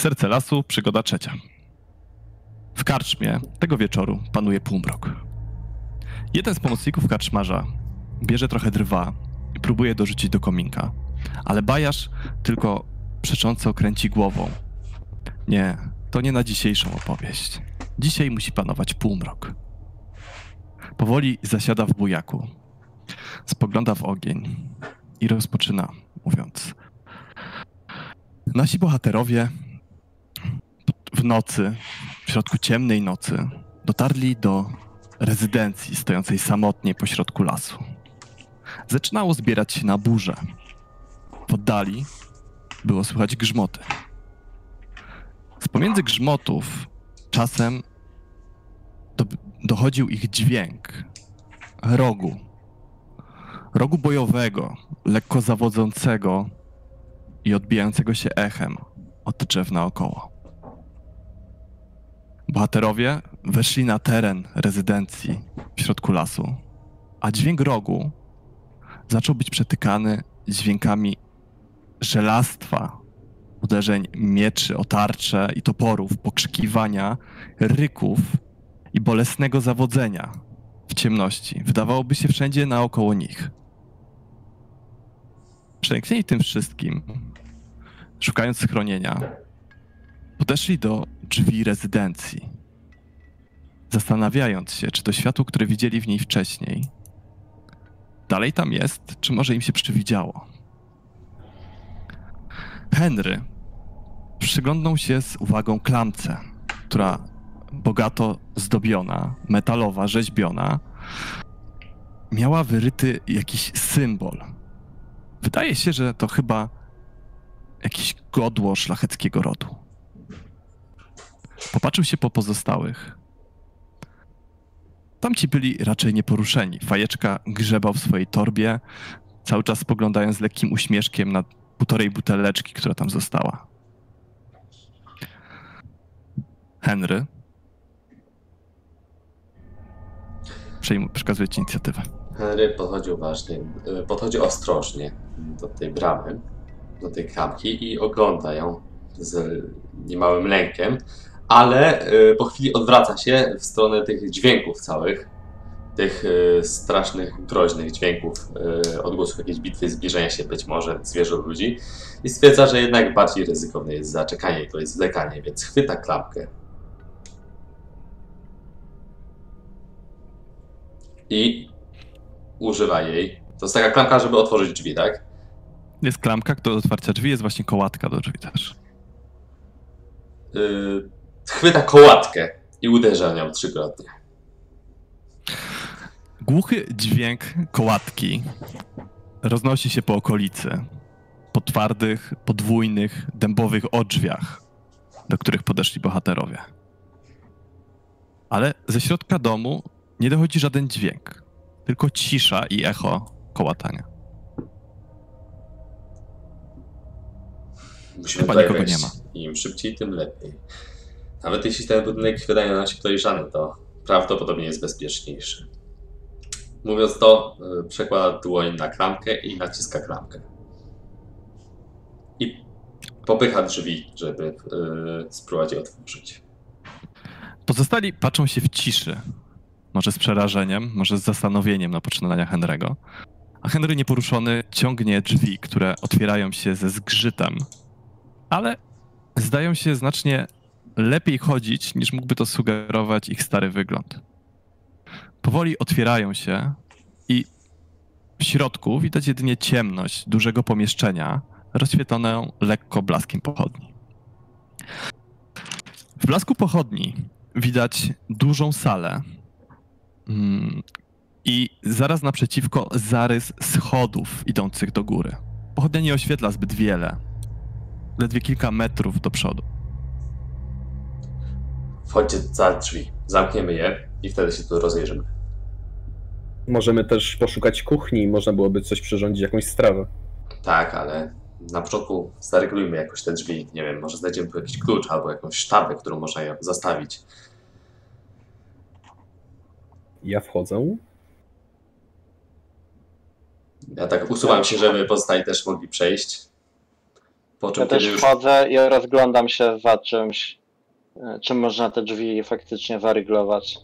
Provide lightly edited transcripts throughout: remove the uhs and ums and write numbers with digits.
Serce lasu, przygoda trzecia. W karczmie tego wieczoru panuje półmrok. Jeden z pomocników karczmarza bierze trochę drwa i próbuje dorzucić do kominka, ale bajarz tylko przecząco kręci głową. Nie, to nie na dzisiejszą opowieść. Dzisiaj musi panować półmrok. Powoli zasiada w bujaku, spogląda w ogień i rozpoczyna, mówiąc: nasi bohaterowie w nocy, w środku ciemnej nocy, dotarli do rezydencji stojącej samotnie pośrodku lasu. Zaczynało zbierać się na burzę. W oddali było słychać grzmoty. Z pomiędzy grzmotów czasem dochodził ich dźwięk rogu bojowego, lekko zawodzącego i odbijającego się echem od drzew naokoło. Bohaterowie weszli na teren rezydencji w środku lasu, a dźwięk rogu zaczął być przetykany dźwiękami żelastwa, uderzeń mieczy o tarcze i toporów, pokrzykiwania, ryków i bolesnego zawodzenia w ciemności. Wydawałoby się wszędzie naokoło nich. Przeniknięci tym wszystkim, szukając schronienia, podeszli do drzwi rezydencji, zastanawiając się, czy to światło, które widzieli w niej wcześniej, dalej tam jest, czy może im się przywidziało. Henry przyglądnął się z uwagą klamce, która bogato zdobiona, metalowa, rzeźbiona, miała wyryty jakiś symbol. Wydaje się, że to chyba jakieś godło szlacheckiego rodu. Popatrzył się po pozostałych. Tamci byli raczej nieporuszeni. Fajeczka grzebał w swojej torbie, cały czas spoglądając z lekkim uśmieszkiem na półtorej buteleczki, która tam została. Henry, przekazuję ci inicjatywę. Henry podchodzi ostrożnie do tej bramy, do tej klamki i ogląda ją z niemałym lękiem, ale po chwili odwraca się w stronę tych dźwięków całych, tych strasznych, groźnych dźwięków, odgłosów jakiejś bitwy, zbliżenia się być może zwierząt ludzi i stwierdza, że jednak bardziej ryzykowne jest zaczekanie i to jest zwlekanie, więc chwyta klapkę i używa jej. To jest taka klamka, żeby otworzyć drzwi, tak? Jest klamka do otwarcia drzwi, jest właśnie kołatka do drzwi też. Chwyta kołatkę i uderza nią trzykrotnie. Głuchy dźwięk kołatki roznosi się po okolicy, po twardych, podwójnych, dębowych odrzwiach, do których podeszli bohaterowie. Ale ze środka domu nie dochodzi żaden dźwięk, tylko cisza i echo kołatania. Musimy chyba nikogo nie ma. Im szybciej, tym lepiej. Nawet jeśli ten budynek wydaje nam się podejrzany, to prawdopodobnie jest bezpieczniejszy. Mówiąc to, przekłada dłoń na klamkę i naciska klamkę. I popycha drzwi, żeby spróbować je otworzyć. Pozostali patrzą się w ciszy. Może z przerażeniem, może z zastanowieniem na poczynania Henry'ego. A Henry nieporuszony ciągnie drzwi, które otwierają się ze zgrzytem, ale zdają się znacznie lepiej chodzić, niż mógłby to sugerować ich stary wygląd. Powoli otwierają się i w środku widać jedynie ciemność dużego pomieszczenia, rozświetloną lekko blaskiem pochodni. W blasku pochodni widać dużą salę i zaraz naprzeciwko zarys schodów idących do góry. Pochodnia nie oświetla zbyt wiele, ledwie kilka metrów do przodu. Wchodźcie za drzwi, zamkniemy je i wtedy się tu rozejrzymy. Możemy też poszukać kuchni, można byłoby coś przyrządzić, jakąś strawę. Tak, ale na początku zareglujmy jakoś te drzwi, nie wiem, może znajdziemy tu jakiś klucz albo jakąś sztabę, którą można ją zastawić. Ja wchodzę. Ja tak usuwam się, żeby pozostali też mogli przejść. Po czym ja też wchodzę i rozglądam się za czymś, czym można te drzwi faktycznie zaryglować.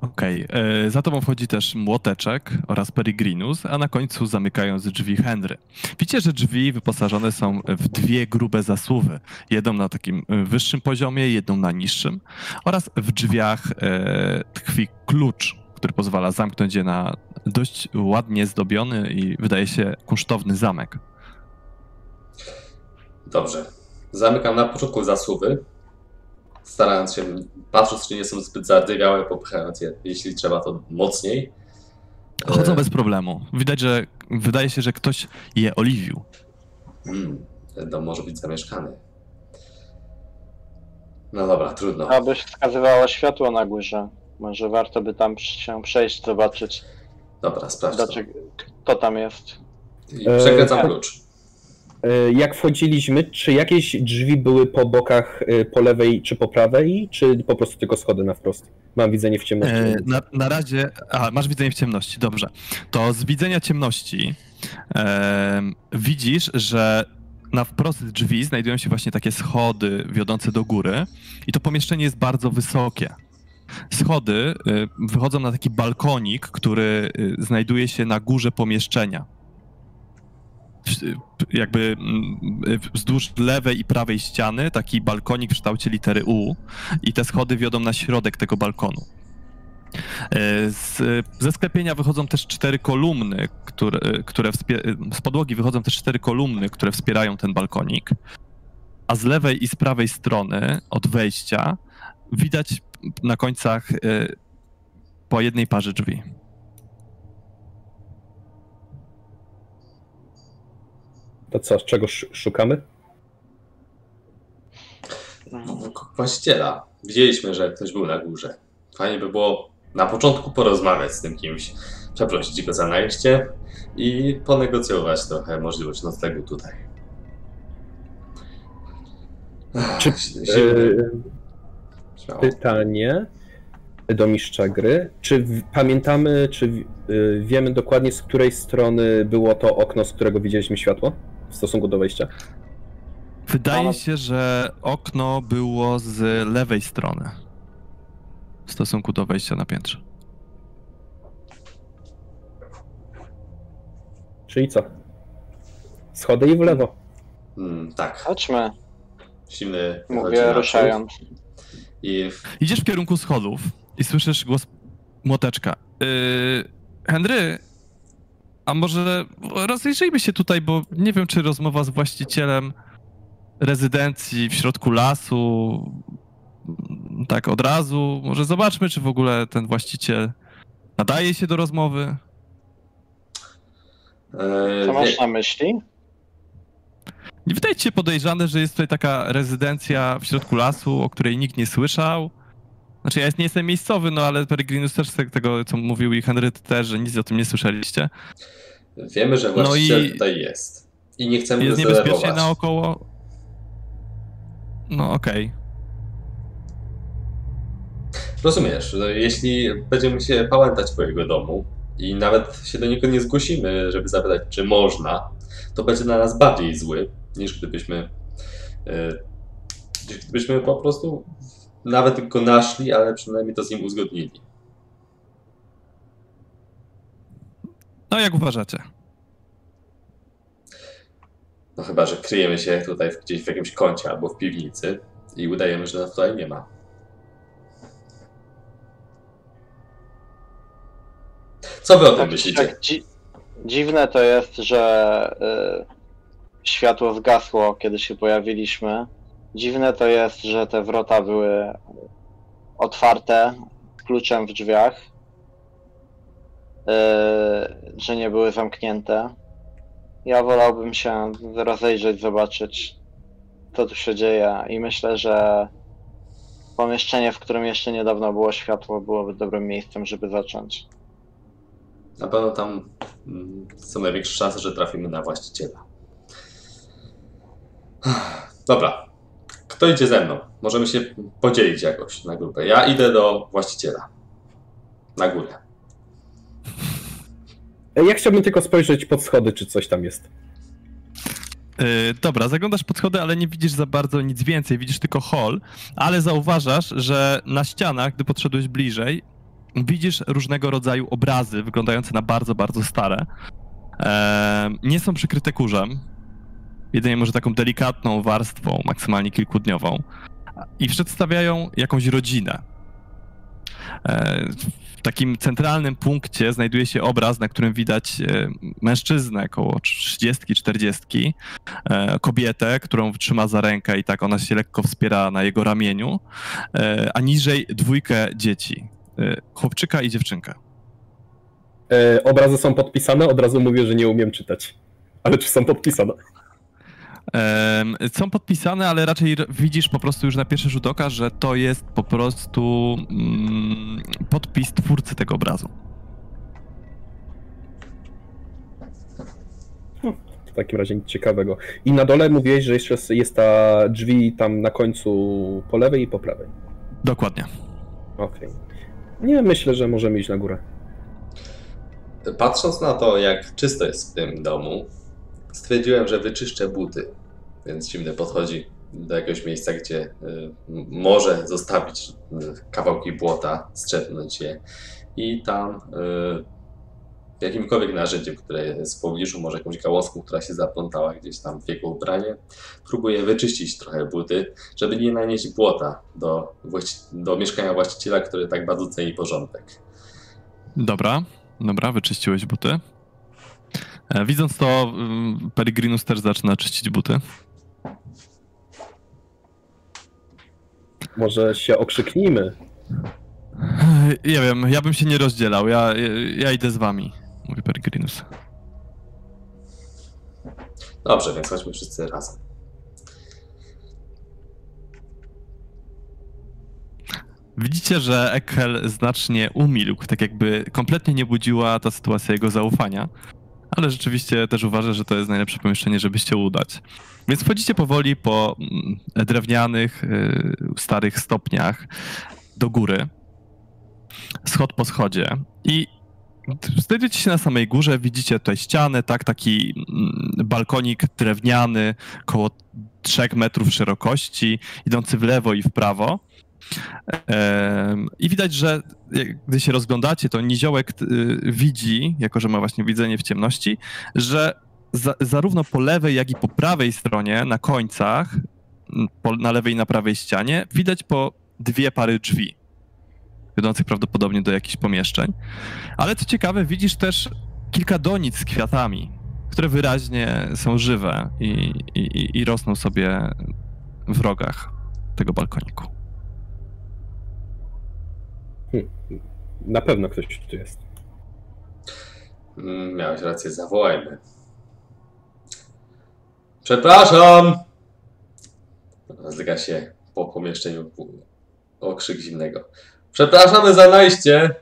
Okej, za tobą wchodzi też Młoteczek oraz Peregrinus, a na końcu zamykają drzwi Henry. Widzicie, że drzwi wyposażone są w dwie grube zasuwy. Jedną na takim wyższym poziomie, jedną na niższym. Oraz w drzwiach tkwi klucz, który pozwala zamknąć je na dość ładnie zdobiony i wydaje się kosztowny zamek. Dobrze. Zamykam na początku zasuwy, starając się, patrząc, czy nie są zbyt zardywiałe, popychając je, jeśli trzeba, to mocniej. Chodzą bez problemu. Widać, że wydaje się, że ktoś je oliwił. Dom może być zamieszkany. No dobra, trudno. Abyś wskazywała światło na górze. Może warto by tam się przejść, zobaczyć. Dobra, sprawdź to. Kto tam jest. I przekręcam klucz. Jak wchodziliśmy, czy jakieś drzwi były po bokach, po lewej czy po prawej, czy po prostu tylko schody na wprost? Mam widzenie w ciemności. Na razie... A, masz widzenie w ciemności, dobrze. To z widzenia ciemności widzisz, że na wprost drzwi znajdują się właśnie takie schody wiodące do góry i to pomieszczenie jest bardzo wysokie. Schody wychodzą na taki balkonik, który znajduje się na górze pomieszczenia. Jakby wzdłuż lewej i prawej ściany taki balkonik w kształcie litery U i te schody wiodą na środek tego balkonu. Ze sklepienia wychodzą też cztery kolumny, z podłogi wychodzą też cztery kolumny, które wspierają ten balkonik, a z lewej i z prawej strony od wejścia widać na końcach po jednej parze drzwi. To co, czego szukamy? Właściciela. Widzieliśmy, że ktoś był na górze. Fajnie by było na początku porozmawiać z tym kimś, przeprosić go za najście i ponegocjować trochę możliwość noclegu tutaj. Czy pytanie do mistrza gry. Czy pamiętamy, czy wiemy dokładnie, z której strony było to okno, z którego widzieliśmy światło? W stosunku do wejścia? Wydaje się, że okno było z lewej strony. W stosunku do wejścia na piętrze. Czyli co? Schody i w lewo. Tak. Chodźmy. Silny. Mówię ruszając. Idziesz w kierunku schodów i słyszysz głos Młoteczka. Henry... A może rozejrzyjmy się tutaj, bo nie wiem, czy rozmowa z właścicielem rezydencji w środku lasu, tak od razu, może zobaczmy, czy w ogóle ten właściciel nadaje się do rozmowy. Co masz na myśli? Nie wydaje ci się podejrzane, że jest tutaj taka rezydencja w środku lasu, o której nikt nie słyszał? Znaczy, ja nie jestem miejscowy, no ale Peregrinus też tego, co mówił, i Henry też, że nic o tym nie słyszeliście. Wiemy, że właściciel tutaj jest. I nie chcemy jest go zdenerwować. Jest niebezpiecznie naokoło. No okej. Rozumiesz, no, jeśli będziemy się pałętać po jego domu i nawet się do niego nie zgłosimy, żeby zapytać, czy można, to będzie dla nas bardziej zły, niż gdybyśmy, po prostu... Nawet go naszli, ale przynajmniej to z nim uzgodnili. No jak uważacie? No chyba, że kryjemy się tutaj gdzieś w jakimś kącie albo w piwnicy i udajemy, że nas tutaj nie ma. Co wy o tym myślicie? Tak, dziwne to jest, że światło zgasło, kiedy się pojawiliśmy. Dziwne to jest, że te wrota były otwarte z kluczem w drzwiach, że nie były zamknięte. Ja wolałbym się rozejrzeć, zobaczyć, co tu się dzieje i myślę, że pomieszczenie, w którym jeszcze niedawno było światło, byłoby dobrym miejscem, żeby zacząć. Na pewno tam są największe szanse, że trafimy na właściciela. Dobra. Kto idzie ze mną? Możemy się podzielić jakoś na grupę. Ja idę do właściciela. Na górę. Ja chciałbym tylko spojrzeć pod schody, czy coś tam jest. Dobra, zaglądasz pod schody, ale nie widzisz za bardzo nic więcej, widzisz tylko hol, ale zauważasz, że na ścianach, gdy podszedłeś bliżej, widzisz różnego rodzaju obrazy wyglądające na bardzo, bardzo stare. Nie są przykryte kurzem, jedynie może taką delikatną warstwą, maksymalnie kilkudniową, i przedstawiają jakąś rodzinę. W takim centralnym punkcie znajduje się obraz, na którym widać mężczyznę około 30-40, kobietę, którą trzyma za rękę i tak ona się lekko wspiera na jego ramieniu, a niżej dwójkę dzieci, chłopczyka i dziewczynkę. Obrazy są podpisane, od razu mówię, że nie umiem czytać, ale czy są podpisane? Są podpisane, ale raczej widzisz po prostu już na pierwszy rzut oka, że to jest po prostu podpis twórcy tego obrazu. W takim razie nic ciekawego. I na dole mówiłeś, że jeszcze jest ta drzwi tam na końcu po lewej i po prawej. Dokładnie. Okej. Nie, myślę, że możemy iść na górę. Patrząc na to, jak czysto jest w tym domu, stwierdziłem, że wyczyszczę buty, więc Zimny podchodzi do jakiegoś miejsca, gdzie może zostawić kawałki błota, strzepnąć je i tam jakimkolwiek narzędziem, które jest w pobliżu, może jakąś gałązką, która się zaplątała gdzieś tam w jego ubranie, próbuję wyczyścić trochę buty, żeby nie nanieść błota do mieszkania właściciela, który tak bardzo ceni porządek. Dobra, dobra, wyczyściłeś buty. Widząc to, Peregrinus też zaczyna czyścić buty. Może się okrzyknijmy? Ja wiem, ja bym się nie rozdzielał. Ja idę z wami, mówi Peregrinus. Dobrze, więc chodźmy wszyscy razem. Widzicie, że Eckhel znacznie umilkł, tak jakby kompletnie nie budziła ta sytuacja jego zaufania. Ale rzeczywiście też uważam, że to jest najlepsze pomieszczenie, żeby się udać. Więc wchodzicie powoli po drewnianych, starych stopniach do góry, schod po schodzie. I znajdziecie się na samej górze, widzicie tutaj ścianę, tak, taki balkonik drewniany, około 3 metrów szerokości, idący w lewo i w prawo. I widać, że gdy się rozglądacie, to Niziołek widzi, jako że ma właśnie widzenie w ciemności, że zarówno po lewej, jak i po prawej stronie, na końcach, na lewej i na prawej ścianie, widać po 2 pary drzwi, wiodących prawdopodobnie do jakichś pomieszczeń. Ale co ciekawe, widzisz też kilka donic z kwiatami, które wyraźnie są żywe i rosną sobie w rogach tego balkoniku. Na pewno ktoś tu jest. Miałeś rację, zawołajmy. Przepraszam! Rozlega się po pomieszczeniu okrzyk Zimnego. Przepraszamy za najście!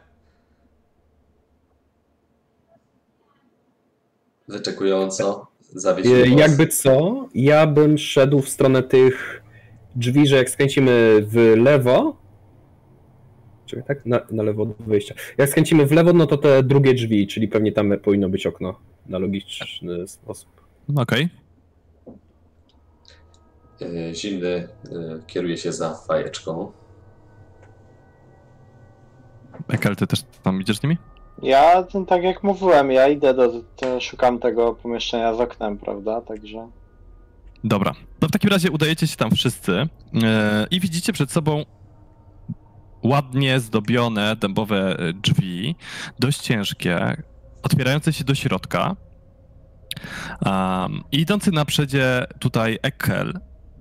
Wyczekująco zawiesił głos. Jakby co, ja bym szedł w stronę tych drzwi, że jak skręcimy w lewo, czyli tak? Na lewo od wyjścia. Jak skręcimy w lewo, no to te drugie drzwi, czyli pewnie tam powinno być okno na logiczny sposób. Okej. Zimny kieruje się za Fajeczką. Eckhel, ty też tam idziesz z nimi? Ja, tak jak mówiłem, ja idę, szukam tego pomieszczenia z oknem, prawda? Także... Dobra. No w takim razie udajecie się tam wszyscy i widzicie przed sobą ładnie zdobione, dębowe drzwi, dość ciężkie, otwierające się do środka. I idący na przedzie tutaj Eckhel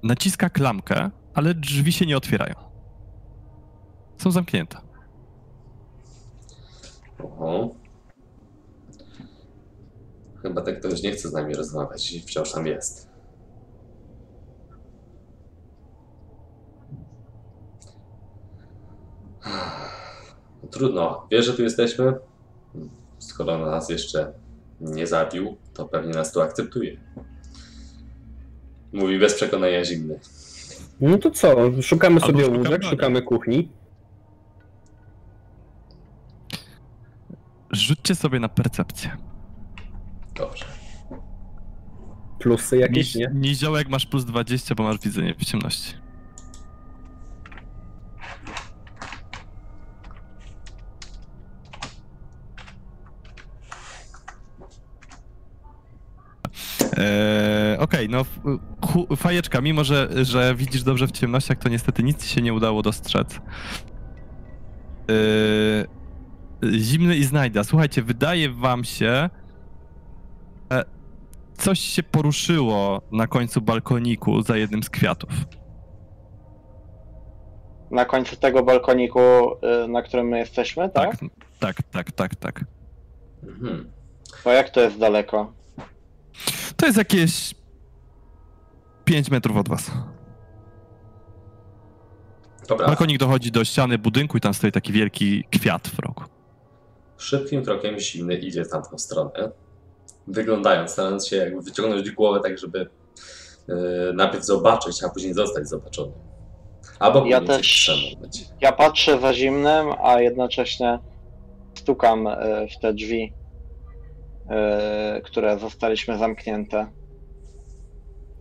naciska klamkę, ale drzwi się nie otwierają. Są zamknięte. Oho. Chyba tak ktoś nie chce z nami rozmawiać i wciąż tam jest. Trudno. Wiesz, że tu jesteśmy? Skoro nas jeszcze nie zabił, to pewnie nas tu akceptuje. Mówi bez przekonania Zimny. No to co? Szukamy sobie łóżek, szukamy kuchni. Rzućcie sobie na percepcję. Dobrze. plusy jakieś, nie? Niziołek, masz plus 20, bo masz widzenie w ciemności. Okej, no Fajeczka, mimo że widzisz dobrze w ciemnościach, to niestety nic ci się nie udało dostrzec. Zimny i Znajda. Słuchajcie, wydaje wam się, coś się poruszyło na końcu balkoniku za jednym z kwiatów. Na końcu tego balkoniku, na którym my jesteśmy, tak? Tak. Mhm. Bo jak to jest daleko? To jest jakieś 5 metrów od was. Dobra. Balkonik dochodzi do ściany budynku i tam stoi taki wielki kwiat w rogu. Szybkim krokiem Zimny idzie w tamtą stronę, wyglądając, starając się jakby wyciągnąć głowę tak, żeby najpierw zobaczyć, a później zostać zobaczony. Albo ja też się ja patrzę za Zimnym, a jednocześnie stukam w te drzwi, które zostaliśmy zamknięte.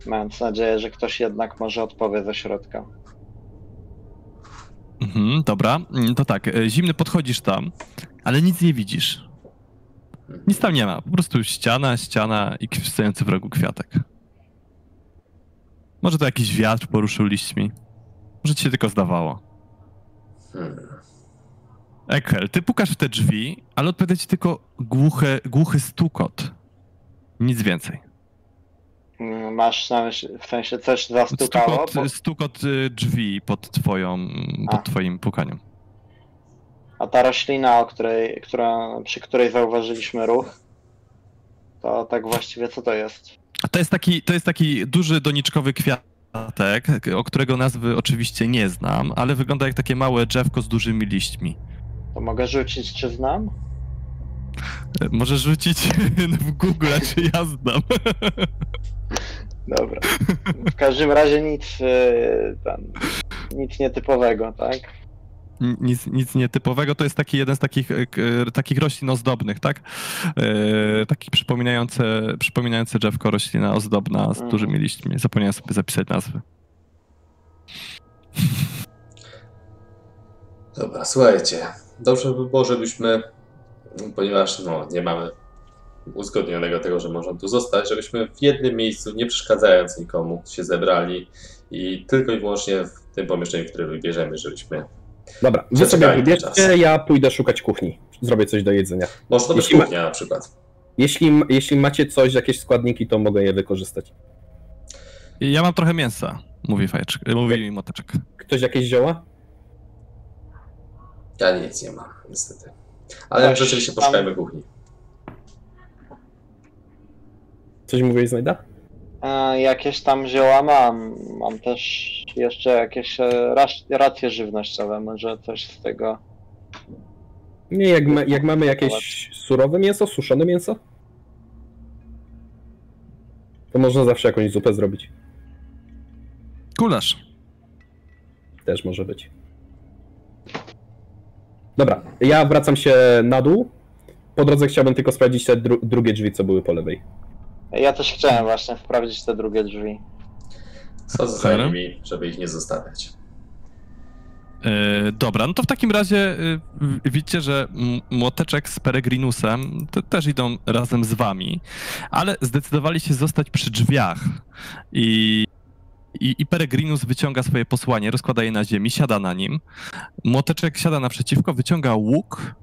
Mając nadzieję, że ktoś jednak może odpowie ze środka. Mhm, dobra, to tak, Zimny, podchodzisz tam, ale nic nie widzisz. Nic tam nie ma, po prostu ściana i stojący w rogu kwiatek. Może to jakiś wiatr poruszył liśćmi. Może ci się tylko zdawało. Eckhel, ty pukasz w te drzwi, ale odpowiada ci tylko głuchy stukot. Nic więcej. Masz na myśli, w sensie coś zastukało? Stukot drzwi pod twoim pukaniem. A ta roślina, przy której zauważyliśmy ruch, to tak właściwie co to jest? To jest taki duży doniczkowy kwiatek, o którego nazwy oczywiście nie znam, ale wygląda jak takie małe drzewko z dużymi liśćmi. To mogę rzucić, czy znam? Możesz rzucić w Google, czy ja znam. Dobra. W każdym razie nic nietypowego, tak? Nic nietypowego, to jest taki jeden z takich roślin ozdobnych, tak? Taki przypominający drzewko, roślina ozdobna z dużymi liśćmi. Zapomniałem sobie zapisać nazwy. Dobra, słuchajcie. Dobrze by było, żebyśmy, ponieważ no, nie mamy uzgodnionego tego, że można tu zostać, żebyśmy w jednym miejscu, nie przeszkadzając nikomu, się zebrali i tylko i wyłącznie w tym pomieszczeniu, w którym wybierzemy, żebyśmy... Dobra, wy sobie wybierzcie, ja pójdę szukać kuchni. Zrobię coś do jedzenia. Może to być kuchnia na przykład. Jeśli macie coś, jakieś składniki, to mogę je wykorzystać. Ja mam trochę mięsa, mówi Młoteczek. Ktoś jakieś zioła? Ja nic nie mam, niestety. Ale rzeczywiście poszukajmy kuchni. Coś mówiłeś, Znajda? Jakieś tam zioła mam. Mam też jeszcze jakieś racje żywnościowe. Może coś z tego... Nie, jak mamy jakieś surowe mięso, suszone mięso? To można zawsze jakąś zupę zrobić. Gulasz. Też może być. Dobra, ja wracam się na dół. Po drodze chciałbym tylko sprawdzić te drugie drzwi, co były po lewej. Ja też chciałem właśnie sprawdzić te drugie drzwi. Co za nimi, żeby ich nie zostawiać. Dobra, no to w takim razie widzicie, że Młoteczek z Peregrinusem też idą razem z wami, ale zdecydowali się zostać przy drzwiach. I Peregrinus wyciąga swoje posłanie, rozkłada je na ziemi, siada na nim. Młoteczek siada naprzeciwko, wyciąga łuk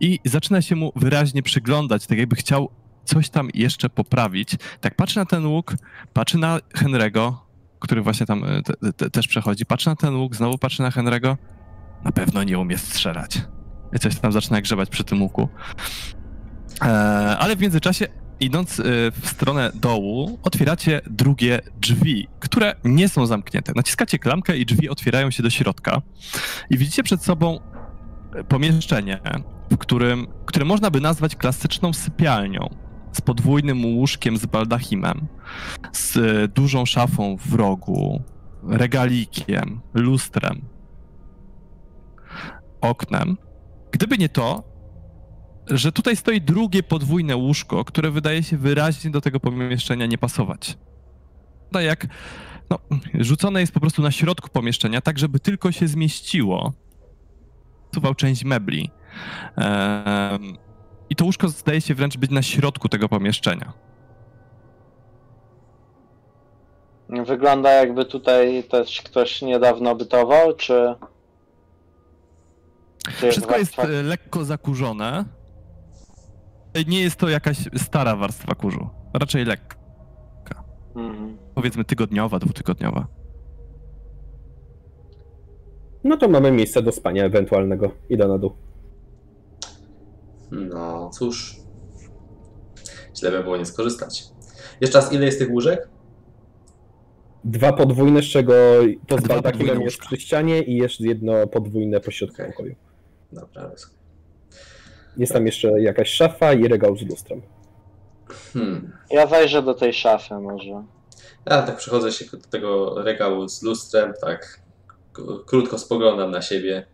i zaczyna się mu wyraźnie przyglądać, tak jakby chciał coś tam jeszcze poprawić. Tak patrzy na ten łuk, patrzy na Henry'ego, który właśnie tam też przechodzi, patrzy na ten łuk, znowu patrzy na Henry'ego. Na pewno nie umie strzelać. I coś tam zaczyna grzebać przy tym łuku. Ale w międzyczasie, idąc w stronę dołu, otwieracie drugie drzwi, które nie są zamknięte. Naciskacie klamkę i drzwi otwierają się do środka. I widzicie przed sobą pomieszczenie, które można by nazwać klasyczną sypialnią, z podwójnym łóżkiem z baldachimem, z dużą szafą w rogu, regalikiem, lustrem, oknem. Gdyby nie to, że tutaj stoi drugie podwójne łóżko, które wydaje się wyraźnie do tego pomieszczenia nie pasować. Tak jak no, rzucone jest po prostu na środku pomieszczenia, tak żeby tylko się zmieściło. Usuwał część mebli. I to łóżko zdaje się wręcz być na środku tego pomieszczenia. Wygląda jakby tutaj też ktoś niedawno bytował, czy... Wszystko jest lekko zakurzone. Nie jest to jakaś stara warstwa kurzu. Raczej lekka. Powiedzmy tygodniowa, dwutygodniowa. No to mamy miejsce do spania ewentualnego. Idę na dół. No cóż. Źle by było nie skorzystać. Jeszcze raz, ile jest tych łóżek? Dwa podwójne, z czego to z baldakinem jest przy ścianie i jeszcze jedno podwójne pośrodku pokoju. Dobra, wysokie. Jest tam jeszcze jakaś szafa i regał z lustrem. Ja wejrzę do tej szafy może. Ja tak przechodzę się do tego regału z lustrem, tak krótko spoglądam na siebie.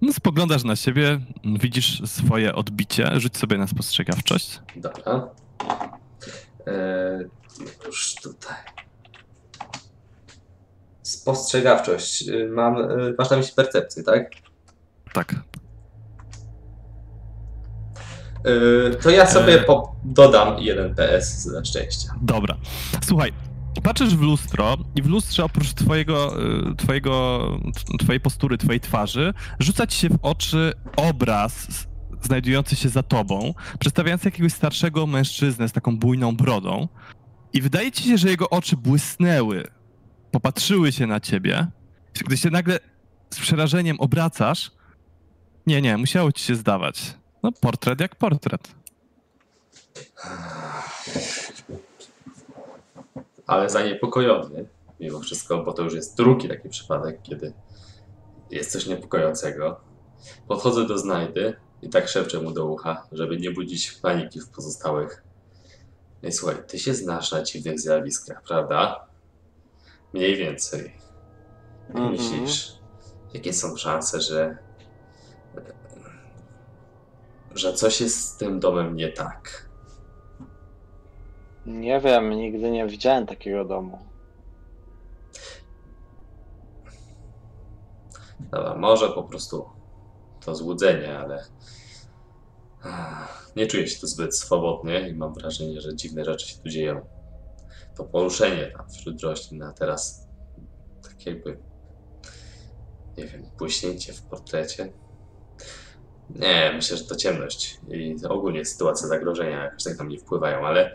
No, spoglądasz na siebie, widzisz swoje odbicie, rzuć sobie na spostrzegawczość. Dobra. Już tutaj. Spostrzegawczość. Masz na myśli percepcję, tak? Tak. To ja sobie dodam 1 PS za szczęście. Dobra. Słuchaj, patrzysz w lustro i w lustrze oprócz twojej postury, twojej twarzy rzuca ci się w oczy obraz znajdujący się za tobą, przedstawiający jakiegoś starszego mężczyznę z taką bujną brodą. I wydaje ci się, że jego oczy błysnęły, popatrzyły się na ciebie. Gdy się nagle z przerażeniem obracasz, nie, musiało ci się zdawać. No portret jak portret. Ale zaniepokojony mimo wszystko, bo to już jest drugi taki przypadek, kiedy jest coś niepokojącego. Podchodzę do Znajdy i tak szepczę mu do ucha, żeby nie budzić paniki w pozostałych. Ej, słuchaj, ty się znasz na dziwnych zjawiskach, prawda? Mniej więcej. Jak myślisz, jakie są szanse, że coś jest z tym domem nie tak? Nie wiem, nigdy nie widziałem takiego domu. Dobra, może po prostu to złudzenie, ale... Nie czuję się tu zbyt swobodnie i mam wrażenie, że dziwne rzeczy się tu dzieją. To poruszenie tam wśród roślin, a teraz tak jakby, nie wiem, błyśnięcie w portrecie. Nie, myślę, że to ciemność i ogólnie sytuacja zagrożenia jakoś tak tam nie wpływają, ale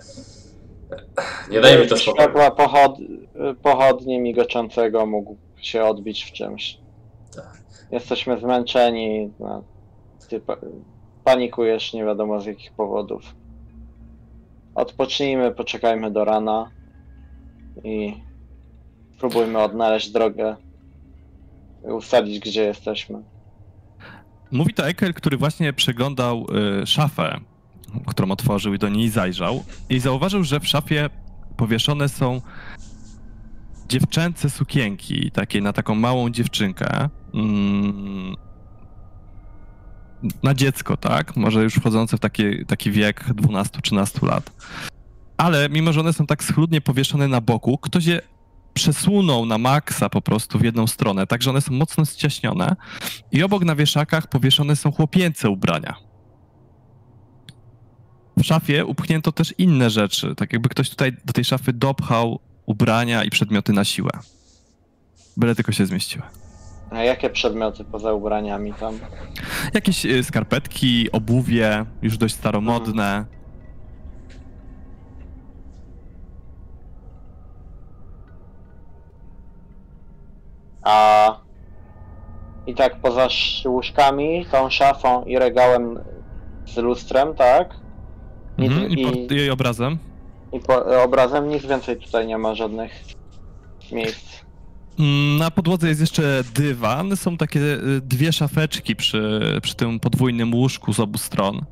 nie daje mi to spokoju. Pochodnie migoczącego mógł się odbić w czymś. Tak. Jesteśmy zmęczeni, no, panikujesz nie wiadomo z jakich powodów. Odpocznijmy, poczekajmy do rana i spróbujmy odnaleźć drogę i ustalić, gdzie jesteśmy. Mówi to Eckhel, który właśnie przeglądał szafę, którą otworzył i do niej zajrzał i zauważył, że w szafie powieszone są dziewczęce sukienki, takie na taką małą dziewczynkę. Na dziecko, tak? Może już wchodzące w taki wiek 12-13 lat. Ale mimo, że one są tak schludnie powieszone na boku, ktoś je przesunął na maksa po prostu w jedną stronę, tak że one są mocno ściaśnione i obok na wieszakach powieszone są chłopięce ubrania. W szafie upchnięto też inne rzeczy, tak jakby ktoś tutaj do tej szafy dopchał ubrania i przedmioty na siłę. Byle tylko się zmieściły. A jakie przedmioty poza ubraniami tam? Jakieś skarpetki, obuwie, już dość staromodne. A i tak poza łóżkami, tą szafą i regałem z lustrem, tak? Nic, i obrazem? I obrazem nic więcej tutaj nie ma żadnych miejsc. Na podłodze jest jeszcze dywan, są takie dwie szafeczki przy tym podwójnym łóżku z obu stron,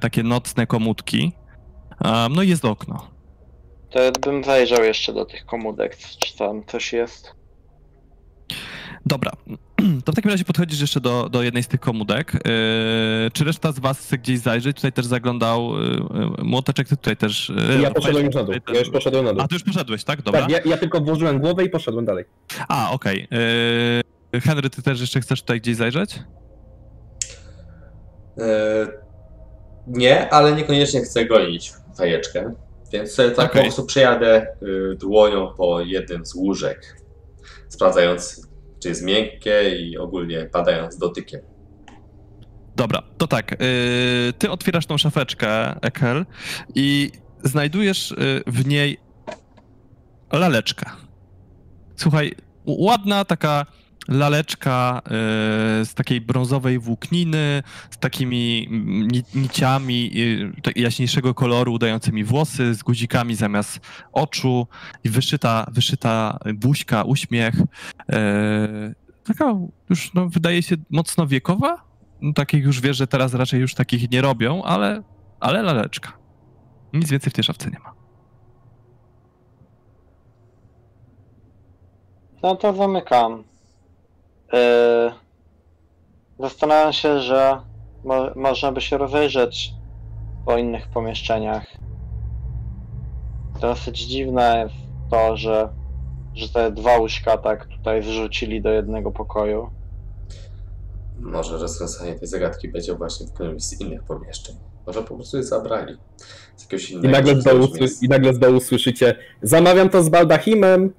takie nocne komódki, no i jest okno. To bym zajrzał jeszcze do tych komódek, czy tam coś jest. Dobra, to w takim razie podchodzisz jeszcze do jednej z tych komórek. Czy reszta z was chce gdzieś zajrzeć? Tutaj też zaglądał Młoteczek, ty tutaj też... Ja poszedłem już na dół, ja już poszedłem na dół. A ty już poszedłeś, tak? Dobra. Tak, ja tylko włożyłem głowę i poszedłem dalej. A, okej. Henry, ty też jeszcze chcesz tutaj gdzieś zajrzeć? Nie, ale niekoniecznie chcę gonić Fajeczkę, więc tak okay. Po prostu przejadę dłonią po jednym z łóżek, sprawdzając, czy jest miękkie i ogólnie padając dotykiem. Dobra, to tak, ty otwierasz tą szafeczkę, Eckhel, i znajdujesz w niej laleczkę. Słuchaj, ładna taka laleczka z takiej brązowej włókniny, z takimi niciami jaśniejszego koloru udającymi włosy, z guzikami zamiast oczu i wyszyta buźka, uśmiech. Taka już no, wydaje się mocno wiekowa. No, takich już wiesz, że teraz raczej już takich nie robią, ale laleczka. Nic więcej w tej szafce nie ma. No to zamykam. Zastanawiam się, że można by się rozejrzeć po innych pomieszczeniach. Dosyć dziwne jest to, że te dwa łóżka tak tutaj zrzucili do jednego pokoju. Może rozwiązanie tej zagadki będzie właśnie w którymś z innych pomieszczeń. Może po prostu je zabrali z jakiegoś innego. I nagle z dołu słyszycie: zamawiam to z baldachimem.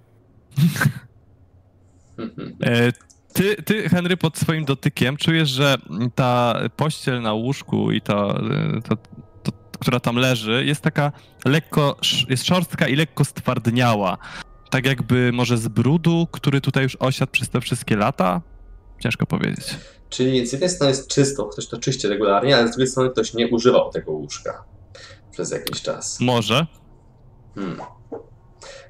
Ty, Henry, pod swoim dotykiem czujesz, że ta pościel na łóżku i ta, która tam leży, jest taka lekko, jest szorstka i lekko stwardniała. Tak jakby może z brudu, który tutaj już osiadł przez te wszystkie lata? Ciężko powiedzieć. Czyli z jednej strony jest czysto, ktoś to czyści regularnie, ale z drugiej strony ktoś nie używał tego łóżka przez jakiś czas. Może.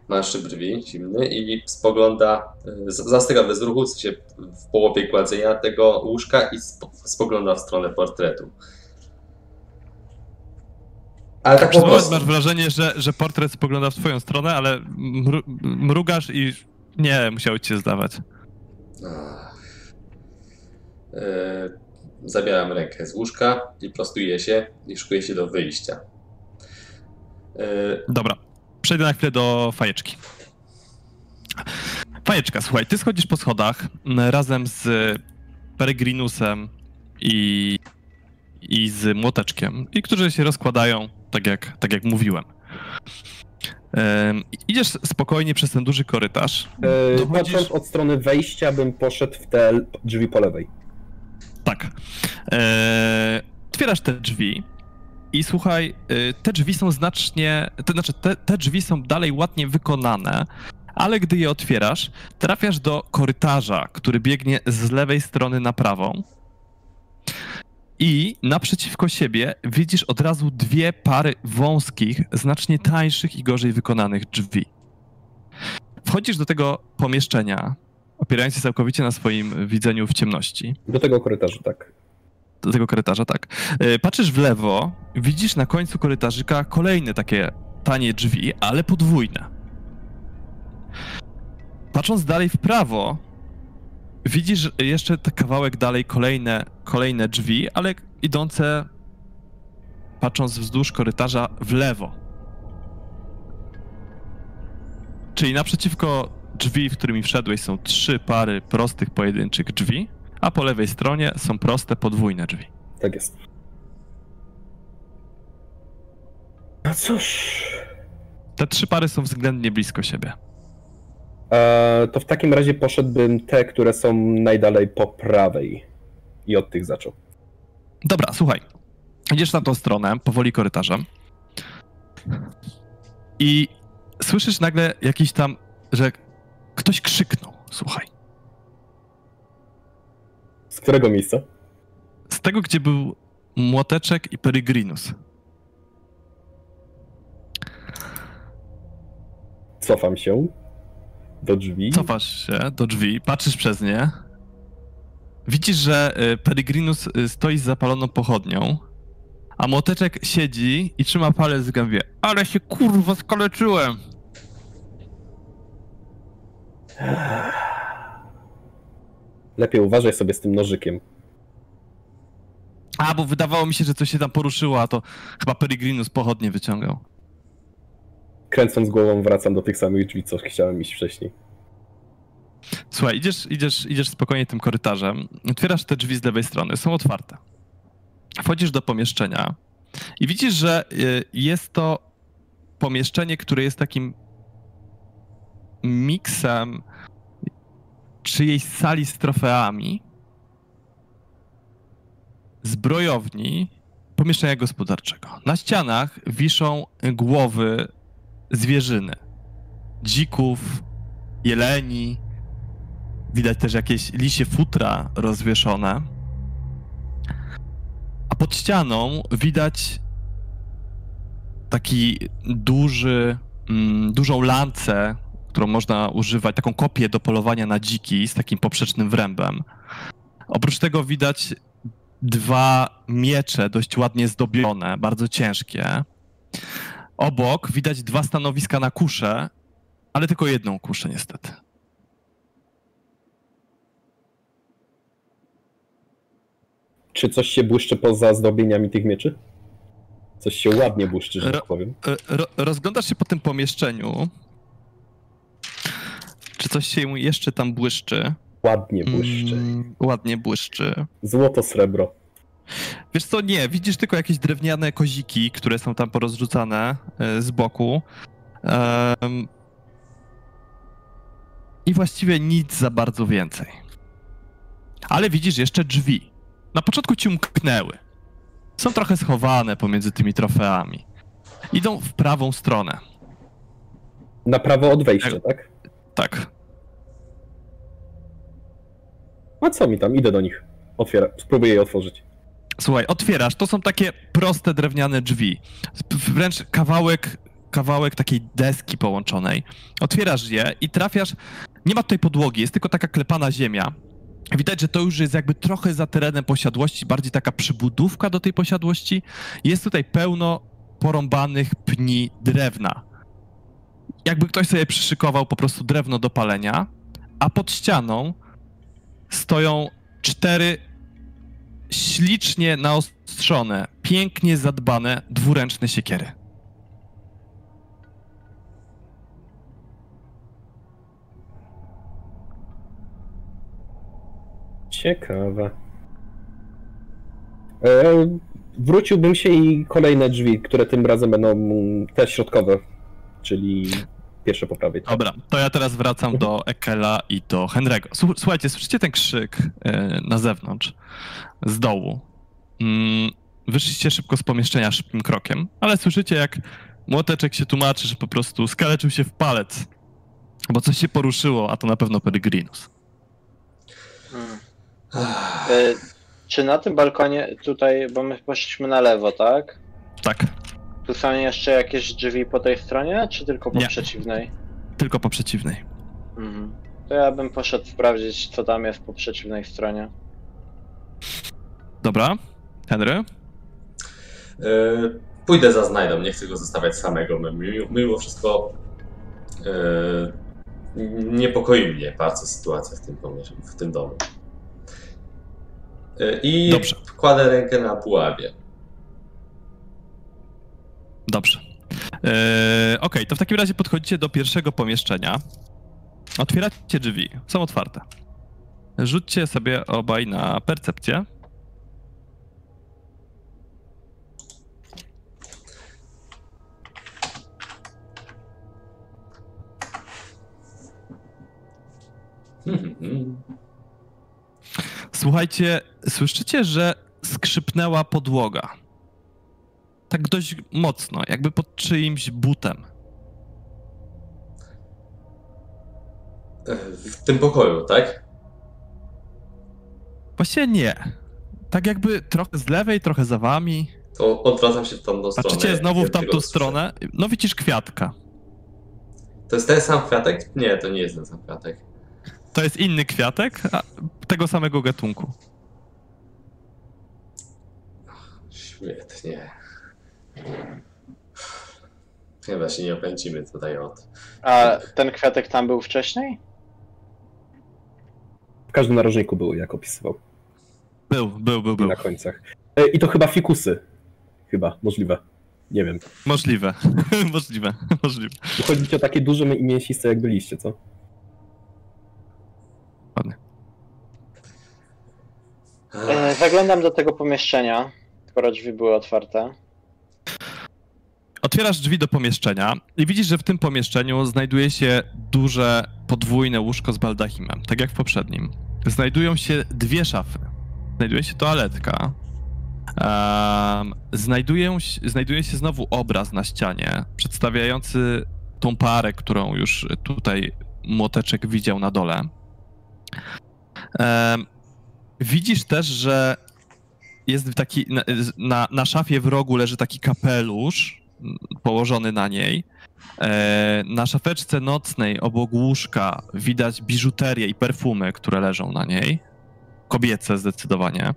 Naszy brwi, zimny, i spogląda, zastyga bez ruchu, co się w połowie kładzenia tego łóżka, i spogląda w stronę portretu. Ale tak po prostu. Masz wrażenie, że portret spogląda w twoją stronę, ale mrugasz i nie, musiał cię zdawać. Zabieram rękę z łóżka i prostuję się i szykuję się do wyjścia. Dobra. Przejdę na chwilę do Fajeczki. Fajeczka, słuchaj, ty schodzisz po schodach razem z Peregrinusem i z Młoteczkiem, i którzy się rozkładają, tak jak mówiłem. Idziesz spokojnie przez ten duży korytarz. Patrząc od strony wejścia, bym poszedł w te drzwi po lewej. Tak. Otwierasz te drzwi. I słuchaj, te drzwi są znacznie, te drzwi są dalej ładnie wykonane, ale gdy je otwierasz, trafiasz do korytarza, który biegnie z lewej strony na prawą. I naprzeciwko siebie widzisz od razu dwie pary wąskich, znacznie tańszych i gorzej wykonanych drzwi. Wchodzisz do tego pomieszczenia, opierając się całkowicie na swoim widzeniu w ciemności. Do tego korytarza, tak. Patrzysz w lewo, widzisz na końcu korytarzyka kolejne takie tanie drzwi, ale podwójne. Patrząc dalej w prawo, widzisz jeszcze kawałek dalej kolejne drzwi, ale idące, patrząc wzdłuż korytarza, w lewo. Czyli naprzeciwko drzwi, w którymi wszedłeś, są trzy pary prostych, pojedynczych drzwi, a po lewej stronie są proste, podwójne drzwi. Tak jest. No cóż... Te trzy pary są względnie blisko siebie. To w takim razie poszedłbym te, które są najdalej po prawej, i od tych zaczął. Dobra, słuchaj. Idziesz na tą stronę, powoli korytarzem, i słyszysz nagle jakiś tam, że ktoś krzyknął, słuchaj. Z którego miejsca? Z tego, gdzie był Młoteczek i Peregrinus. Cofam się do drzwi. Cofasz się do drzwi, patrzysz przez nie. Widzisz, że Peregrinus stoi z zapaloną pochodnią, a Młoteczek siedzi i trzyma palec w gębie. Ale się kurwa skaleczyłem! Lepiej uważaj sobie z tym nożykiem. A, bo wydawało mi się, że coś się tam poruszyło, a to chyba Peregrinus pochodnie wyciągał. Kręcąc głową wracam do tych samych drzwi, co chciałem iść wcześniej. Słuchaj, idziesz spokojnie tym korytarzem, otwierasz te drzwi z lewej strony, są otwarte. Wchodzisz do pomieszczenia i widzisz, że jest to pomieszczenie, które jest takim miksem czyjejś sali z trofeami, zbrojowni, pomieszczenia gospodarczego. Na ścianach wiszą głowy zwierzyny, dzików, jeleni, widać też jakieś lisie futra rozwieszone, a pod ścianą widać taki dużą lancę, którą można używać, taką kopię do polowania na dziki z takim poprzecznym wrębem. Oprócz tego widać dwa miecze dość ładnie zdobione, bardzo ciężkie. Obok widać dwa stanowiska na kusze, ale tylko jedną kuszę niestety. Czy coś się błyszczy poza zdobieniami tych mieczy? Coś się ładnie błyszczy, że tak powiem. Rozglądasz się po tym pomieszczeniu. Czy coś się jeszcze tam błyszczy? Ładnie błyszczy. Ładnie błyszczy. Złoto, srebro. Wiesz co, nie, widzisz tylko jakieś drewniane koziki, które są tam porozrzucane z boku. I właściwie nic za bardzo więcej. Ale widzisz jeszcze drzwi. Na początku ci umknęły. Są trochę schowane pomiędzy tymi trofeami. Idą w prawą stronę. Na prawo od wejścia, tak? Tak. A co mi tam? Idę do nich. Otwieram. Spróbuję je otworzyć. Słuchaj, otwierasz. To są takie proste drewniane drzwi. Wręcz kawałek takiej deski połączonej. Otwierasz je i trafiasz... Nie ma tutaj podłogi, jest tylko taka klepana ziemia. Widać, że to już jest jakby trochę za terenem posiadłości, bardziej taka przybudówka do tej posiadłości. Jest tutaj pełno porąbanych pni drewna. Jakby ktoś sobie przyszykował po prostu drewno do palenia, a pod ścianą stoją cztery ślicznie naostrzone, pięknie zadbane, dwuręczne siekiery. Ciekawe. Wróciłbym się i kolejne drzwi, które tym razem będą te środkowe, czyli pierwsze po prawej. Dobra, to ja teraz wracam do Eckhela i do Henry'ego. Słuchajcie, słyszycie ten krzyk na zewnątrz, z dołu. Wyszliście szybko z pomieszczenia, szybkim krokiem, ale słyszycie, jak Młoteczek się tłumaczy, że po prostu skaleczył się w palec, bo coś się poruszyło, a to na pewno Peregrinus. Czy na tym balkonie tutaj, bo my poszliśmy na lewo, tak? Tak. Tu są jeszcze jakieś drzwi po tej stronie, czy tylko po przeciwnej? Tylko po przeciwnej. Mhm. To ja bym poszedł sprawdzić, co tam jest po przeciwnej stronie. Dobra. Henry? Pójdę za Znajdą, nie chcę go zostawiać samego. Mimo wszystko niepokoi mnie bardzo sytuacja w tym domu. I dobrze. Kładę rękę na pułapie. Dobrze. Okej, to w takim razie podchodzicie do pierwszego pomieszczenia. Otwieracie drzwi, są otwarte. Rzućcie sobie obaj na percepcję. Słuchajcie, słyszycie, że skrzypnęła podłoga. Tak dość mocno, jakby pod czyimś butem. W tym pokoju, tak? Właściwie nie. Tak jakby trochę z lewej, trochę za wami. To odwracam się w tamtą stronę. Patrzycie znowu w tamtą stronę. No widzisz kwiatka. To jest ten sam kwiatek? Nie, to nie jest ten sam kwiatek. To jest inny kwiatek, tego samego gatunku. Świetnie. Chyba się nie opędzimy tutaj od... A ten kwiatek tam był wcześniej? W każdym narożniku były, jak opisywał. Był. Na końcach. I to chyba fikusy. Chyba, możliwe. Nie wiem. Możliwe. Chodzi o takie duże i mięsiste, jak byliście, co? Ładnie. Zaglądam do tego pomieszczenia, skoro drzwi były otwarte. Otwierasz drzwi do pomieszczenia i widzisz, że w tym pomieszczeniu znajduje się duże, podwójne łóżko z baldachimem, tak jak w poprzednim. Znajdują się dwie szafy. Znajduje się toaletka. Znajduje się znowu obraz na ścianie, przedstawiający tą parę, którą już tutaj Młoteczek widział na dole. Widzisz też, że jest taki na szafie w rogu leży taki kapelusz położony na niej. Na szafeczce nocnej obok łóżka widać biżuterię i perfumy, które leżą na niej. Kobiece zdecydowanie.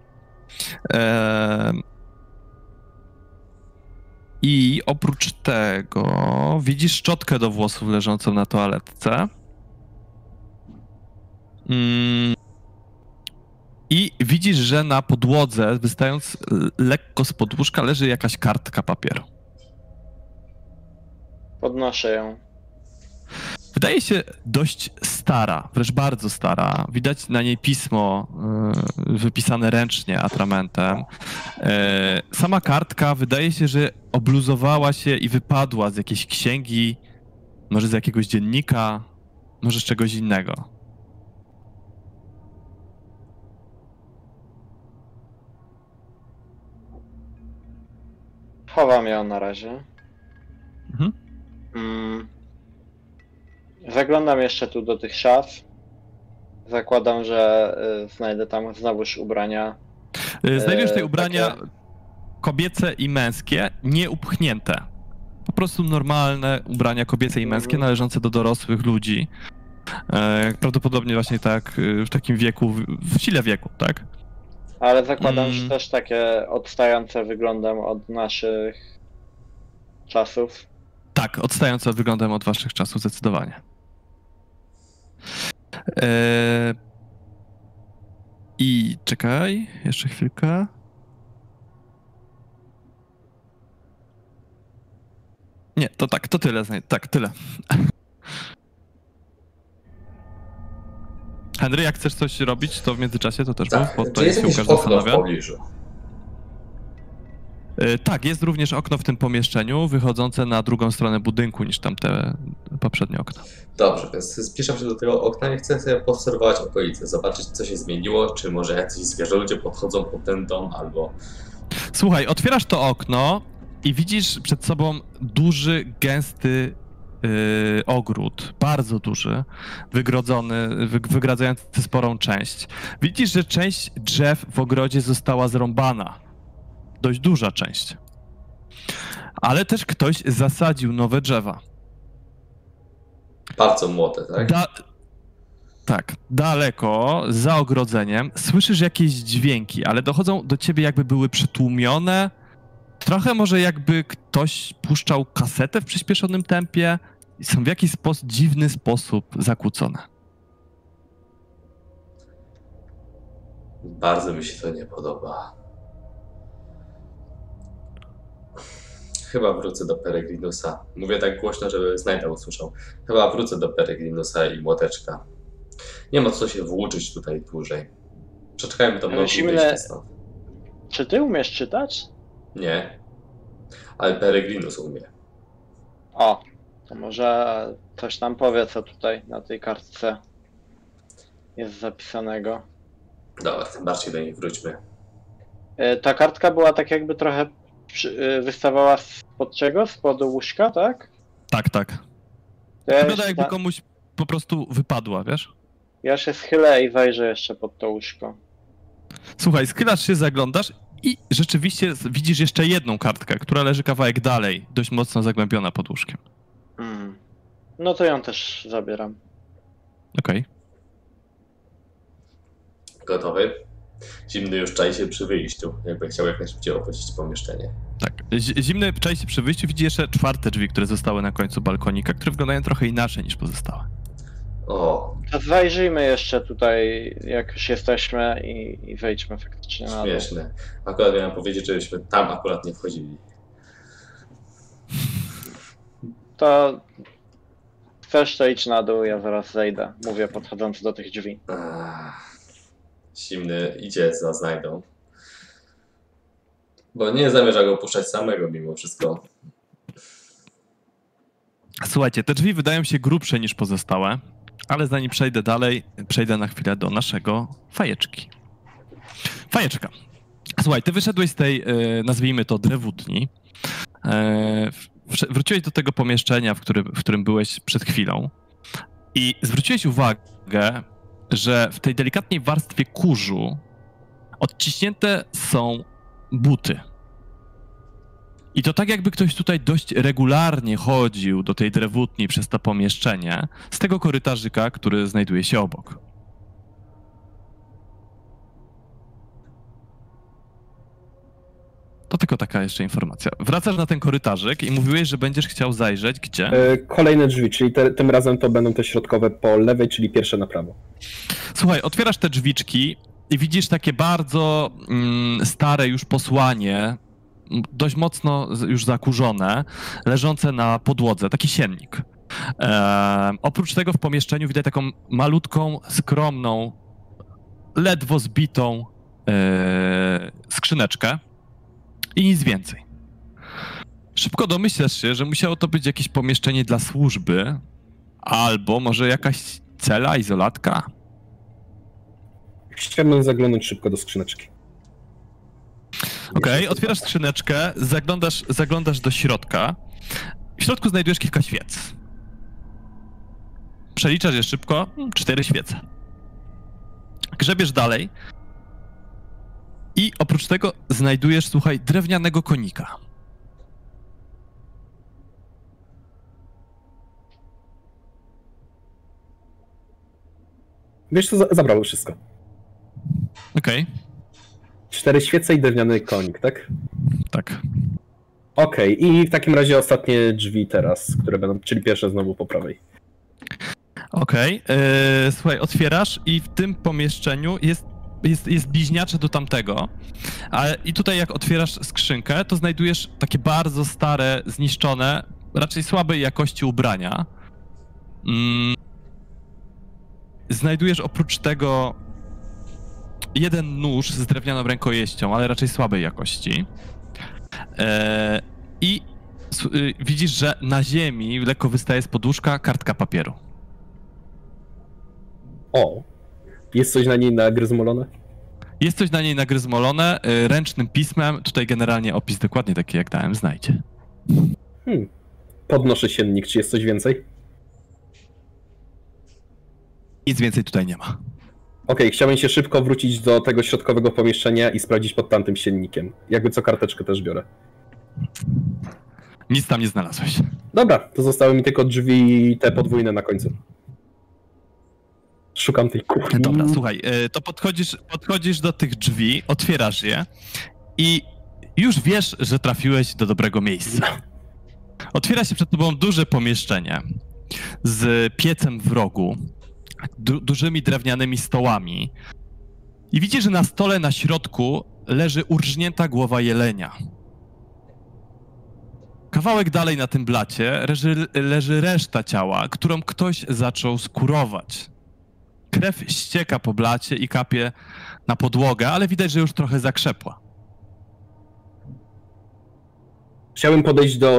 I oprócz tego widzisz szczotkę do włosów leżącą na toaletce. I widzisz, że na podłodze, wystając lekko z podłóżka, leży jakaś kartka papieru. Podnoszę ją. Wydaje się dość stara, wręcz bardzo stara. Widać na niej pismo wypisane ręcznie atramentem. Sama kartka wydaje się, że obluzowała się i wypadła z jakiejś księgi, może z jakiegoś dziennika, może z czegoś innego. Chowam ją na razie. Mhm. Zaglądam jeszcze tu do tych szaf. Zakładam, że znajdę tam znowuż ubrania. Znajdziesz te ubrania takie kobiece i męskie, nieupchnięte. Po prostu normalne ubrania kobiece i męskie należące do dorosłych ludzi. Prawdopodobnie właśnie tak w takim wieku, w sile wieku, tak? Ale zakładam, że też takie odstające wyglądem od naszych czasów. Tak, odstające wyglądem od waszych czasów, zdecydowanie. I czekaj, jeszcze chwilkę. Nie, to tak, to tyle. Tak, tyle. Henry, jak chcesz coś robić, to w międzyczasie to też tak. Bo to jest się zastanawia. Tak, jest również okno w tym pomieszczeniu, wychodzące na drugą stronę budynku niż tamte poprzednie okna. Dobrze, więc spieszam się do tego okna i chcę sobie poobserwować okolice, zobaczyć, co się zmieniło, czy może jacyś zwierzę ludzie podchodzą pod ten dom, albo... Słuchaj, otwierasz to okno i widzisz przed sobą duży, gęsty ogród, bardzo duży, wygrodzony, wygradzający sporą część. Widzisz, że część drzew w ogrodzie została zrąbana. Dość duża część. Ale też ktoś zasadził nowe drzewa. Bardzo młode, tak? Tak. Daleko, za ogrodzeniem, słyszysz jakieś dźwięki, ale dochodzą do ciebie jakby były przytłumione. Trochę może jakby ktoś puszczał kasetę w przyspieszonym tempie i są w jakiś dziwny sposób zakłócone. Bardzo mi się to nie podoba. Chyba wrócę do Peregrinusa. Mówię tak głośno, żeby Znajda usłyszał. Chyba wrócę do Peregrinusa i Młoteczka. Nie ma co się włóczyć tutaj dłużej. Przeczekajmy to mną stąd. Czy ty umiesz czytać? Nie. Ale Peregrinus umie. O, to może coś nam powie, co tutaj na tej kartce jest zapisanego. Dobra, tym bardziej do niej wróćmy. Ta kartka była tak jakby trochę... wystawała spod czego? Spod łóżka, tak? Tak. Wygląda jakby komuś po prostu wypadła, wiesz? Ja się schylę i zajrzę jeszcze pod to łóżko. Słuchaj, schylasz się, zaglądasz i rzeczywiście widzisz jeszcze jedną kartkę, która leży kawałek dalej, dość mocno zagłębiona pod łóżkiem. No to ją też zabieram. Okej. Gotowy? Zimny już czai się przy wyjściu, jakby chciał jak najszybciej opuścić pomieszczenie. Tak, Zimny czai się przy wyjściu, widzi jeszcze czwarte drzwi, które zostały na końcu balkonika, które wyglądają trochę inaczej niż pozostałe. O, Zajrzyjmy jeszcze tutaj, jak już jesteśmy, i wejdźmy faktycznie na dół. Śmieszne. Akurat miałem powiedzieć, żebyśmy tam akurat nie wchodzili. To chcesz, to idź na dół, ja zaraz zejdę. Mówię, podchodząc do tych drzwi. Zimny idzie za Znajdą. Bo nie zamierza go puszczać samego mimo wszystko. Słuchajcie, te drzwi wydają się grubsze niż pozostałe, ale zanim przejdę dalej, przejdę na chwilę do naszego Fajeczki. Fajeczka, słuchaj, ty wyszedłeś z tej, nazwijmy to, drewutni. Wróciłeś do tego pomieszczenia, w którym byłeś przed chwilą i zwróciłeś uwagę, że w tej delikatnej warstwie kurzu odciśnięte są buty. I to tak, jakby ktoś tutaj dość regularnie chodził do tej drewutni przez to pomieszczenie z tego korytarzyka, który znajduje się obok. To tylko taka jeszcze informacja. Wracasz na ten korytarzyk i mówiłeś, że będziesz chciał zajrzeć gdzie? Kolejne drzwi, czyli tym razem to będą te środkowe po lewej, czyli pierwsze na prawo. Słuchaj, otwierasz te drzwiczki i widzisz takie bardzo stare już posłanie, dość mocno już zakurzone, leżące na podłodze, taki siennik. Oprócz tego w pomieszczeniu widać taką malutką, skromną, ledwo zbitą skrzyneczkę i nic więcej. Szybko domyślasz się, że musiało to być jakieś pomieszczenie dla służby albo może jakaś cela, izolatka? Chciałbym zaglądać szybko do skrzyneczki. Okej, otwierasz skrzyneczkę, zaglądasz do środka. W środku znajdujesz kilka świec. Przeliczasz je szybko, 4 świece. Grzebiesz dalej i oprócz tego znajdujesz, słuchaj, drewnianego konika. Wiesz co, zabrało wszystko. Okej. 4 świece i drewniany konik, tak? Tak. Okej, i w takim razie ostatnie drzwi teraz, które będą, czyli pierwsze znowu po prawej. Okej, słuchaj, otwierasz i w tym pomieszczeniu jest bliźniacze do tamtego. I tutaj jak otwierasz skrzynkę, to znajdujesz takie bardzo stare, zniszczone, raczej słabej jakości ubrania. Znajdujesz oprócz tego jeden nóż z drewnianą rękojeścią, ale raczej słabej jakości. I widzisz, że na ziemi lekko wystaje z podłóżka kartka papieru. O, jest coś na niej nagryzmolone? Jest coś na niej nagryzmolone ręcznym pismem. Tutaj generalnie opis dokładnie taki, jak dałem Znajdzie. Podnoszę siennik. Czy jest coś więcej? Nic więcej tutaj nie ma. Okej, chciałbym się szybko wrócić do tego środkowego pomieszczenia i sprawdzić pod tamtym siennikiem. Jakby co, karteczkę też biorę. Nic tam nie znalazłeś. Dobra, to zostały mi tylko drzwi i te podwójne na końcu. Szukam tej kuchni. Dobra, słuchaj, to podchodzisz do tych drzwi, otwierasz je i już wiesz, że trafiłeś do dobrego miejsca. Otwiera się przed tobą duże pomieszczenie z piecem w rogu, dużymi drewnianymi stołami i widzisz, że na stole na środku leży urżnięta głowa jelenia. Kawałek dalej na tym blacie leży reszta ciała, którą ktoś zaczął skurować. Krew ścieka po blacie i kapie na podłogę, ale widać, że już trochę zakrzepła. Chciałem podejść do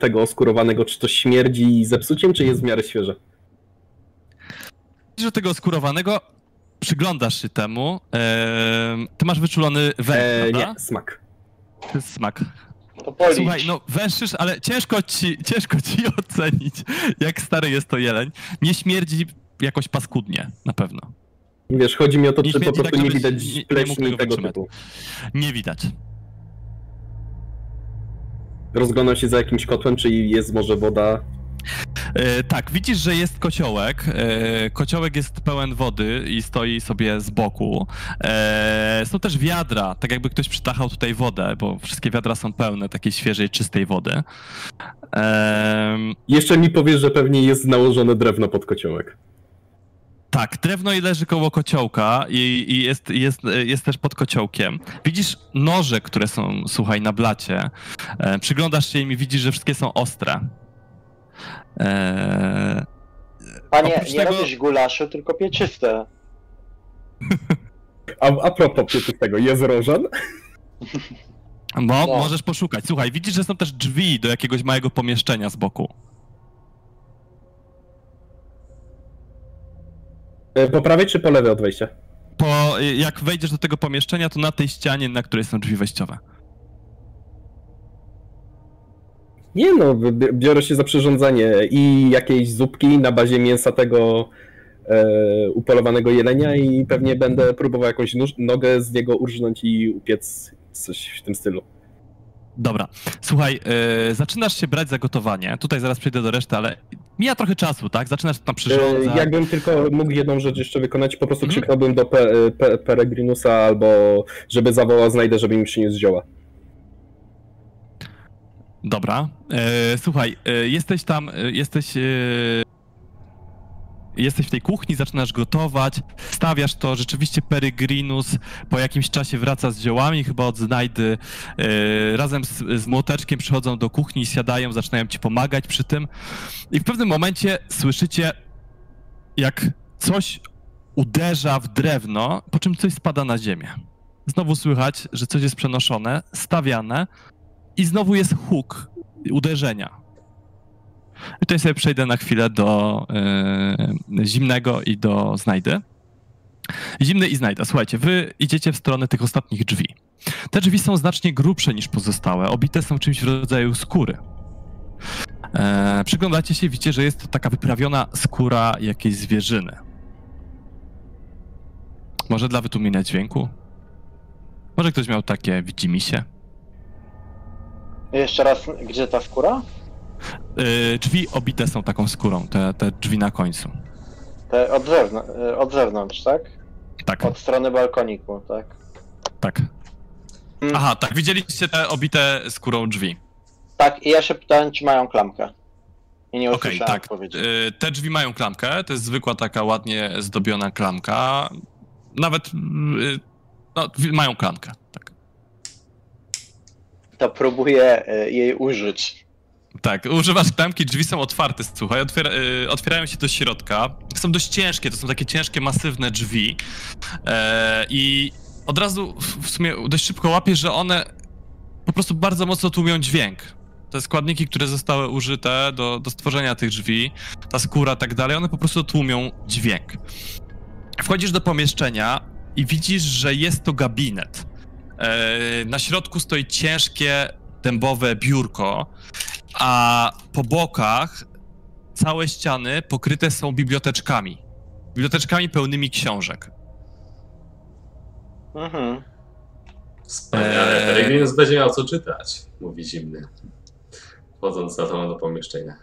tego oskurowanego. Czy to śmierdzi zepsuciem, czy jest w miarę świeże? Do tego oskurowanego, przyglądasz się temu. Ty masz wyczulony węż, prawda? Nie, smak. To jest smak. Słuchaj, no węszysz, ale ciężko ci ocenić, jak stary jest to jeleń. Nie śmierdzi jakoś paskudnie, na pewno. Wiesz, chodzi mi o to, czy po prostu tak, nie widać pleśni tego typu. Nie widać. Rozglądam się za jakimś kotłem, czy jest może woda. Tak, widzisz, że jest kociołek. Kociołek jest pełen wody i stoi sobie z boku. Są też wiadra, tak jakby ktoś przytachał tutaj wodę, bo wszystkie wiadra są pełne takiej świeżej, czystej wody. Jeszcze mi powiesz, że pewnie jest nałożone drewno pod kociołek. Tak, drewno i leży koło kociołka i jest też pod kociołkiem. Widzisz noże, które są, słuchaj, na blacie. Przyglądasz się im i widzisz, że wszystkie są ostre. Panie, nie tego... robisz gulaszu, tylko pieczyste. A propos pieczystego, jest rożan? No, możesz poszukać. Słuchaj, widzisz, że są też drzwi do jakiegoś małego pomieszczenia z boku. Po prawej czy po lewej od wejścia? Jak wejdziesz do tego pomieszczenia, to na tej ścianie, na której są drzwi wejściowe. Nie no, biorę się za przyrządzanie i jakiejś zupki na bazie mięsa tego upolowanego jelenia i pewnie będę próbował jakąś nogę z niego urżnąć i upiec coś w tym stylu. Dobra, słuchaj, zaczynasz się brać za gotowanie, tutaj zaraz przejdę do reszty, ale mija trochę czasu, tak? Zaczynasz tam przyrządzać. Jakbym tylko mógł jedną rzecz jeszcze wykonać, po prostu krzyknąłbym do Peregrinusa albo żeby zawołał Znajdę, żeby mi przyniósł zioła. Dobra, słuchaj, jesteś tam, jesteś w tej kuchni, zaczynasz gotować, stawiasz to, rzeczywiście Peregrinus po jakimś czasie wraca z ziołami, chyba od Znajdy, razem z Młoteczkiem przychodzą do kuchni, siadają, zaczynają ci pomagać przy tym i w pewnym momencie słyszycie, jak coś uderza w drewno, po czym coś spada na ziemię. Znowu słychać, że coś jest przenoszone, stawiane i znowu jest huk uderzenia. I tutaj sobie przejdę na chwilę do Zimnego i do Znajdy. Zimny i Znajda, słuchajcie, wy idziecie w stronę tych ostatnich drzwi. Te drzwi są znacznie grubsze niż pozostałe, obite są czymś w rodzaju skóry. Przyglądacie się, widzicie, że jest to taka wyprawiona skóra jakiejś zwierzyny. Może dla wytłumienia dźwięku? Może ktoś miał takie widzimisię? Jeszcze raz, gdzie ta skóra? Drzwi obite są taką skórą, te drzwi na końcu. Te od zewnątrz, tak? Tak. Od strony balkoniku, tak? Tak. Aha, tak, widzieliście te obite skórą drzwi. Tak, i ja się pytałem, czy mają klamkę. I nie usłyszałem odpowiedzi. Te drzwi mają klamkę, to jest zwykła taka ładnie zdobiona klamka. Nawet no, mają klamkę, tak. To próbuję jej użyć. Tak, używasz klamki, drzwi są otwarte, słuchaj, otwierają się do środka. Są dość ciężkie, to są takie ciężkie, masywne drzwi. I od razu w sumie dość szybko łapiesz, że one po prostu bardzo mocno tłumią dźwięk. Te składniki, które zostały użyte do stworzenia tych drzwi, ta skóra i tak dalej, one po prostu tłumią dźwięk. Wchodzisz do pomieszczenia i widzisz, że jest to gabinet. Na środku stoi ciężkie, dębowe biurko, a po bokach całe ściany pokryte są biblioteczkami. Biblioteczkami pełnymi książek. Mhm. Wspaniale. Peregrinus będzie miał co czytać, mówi Zimny, wchodząc za to do pomieszczenia.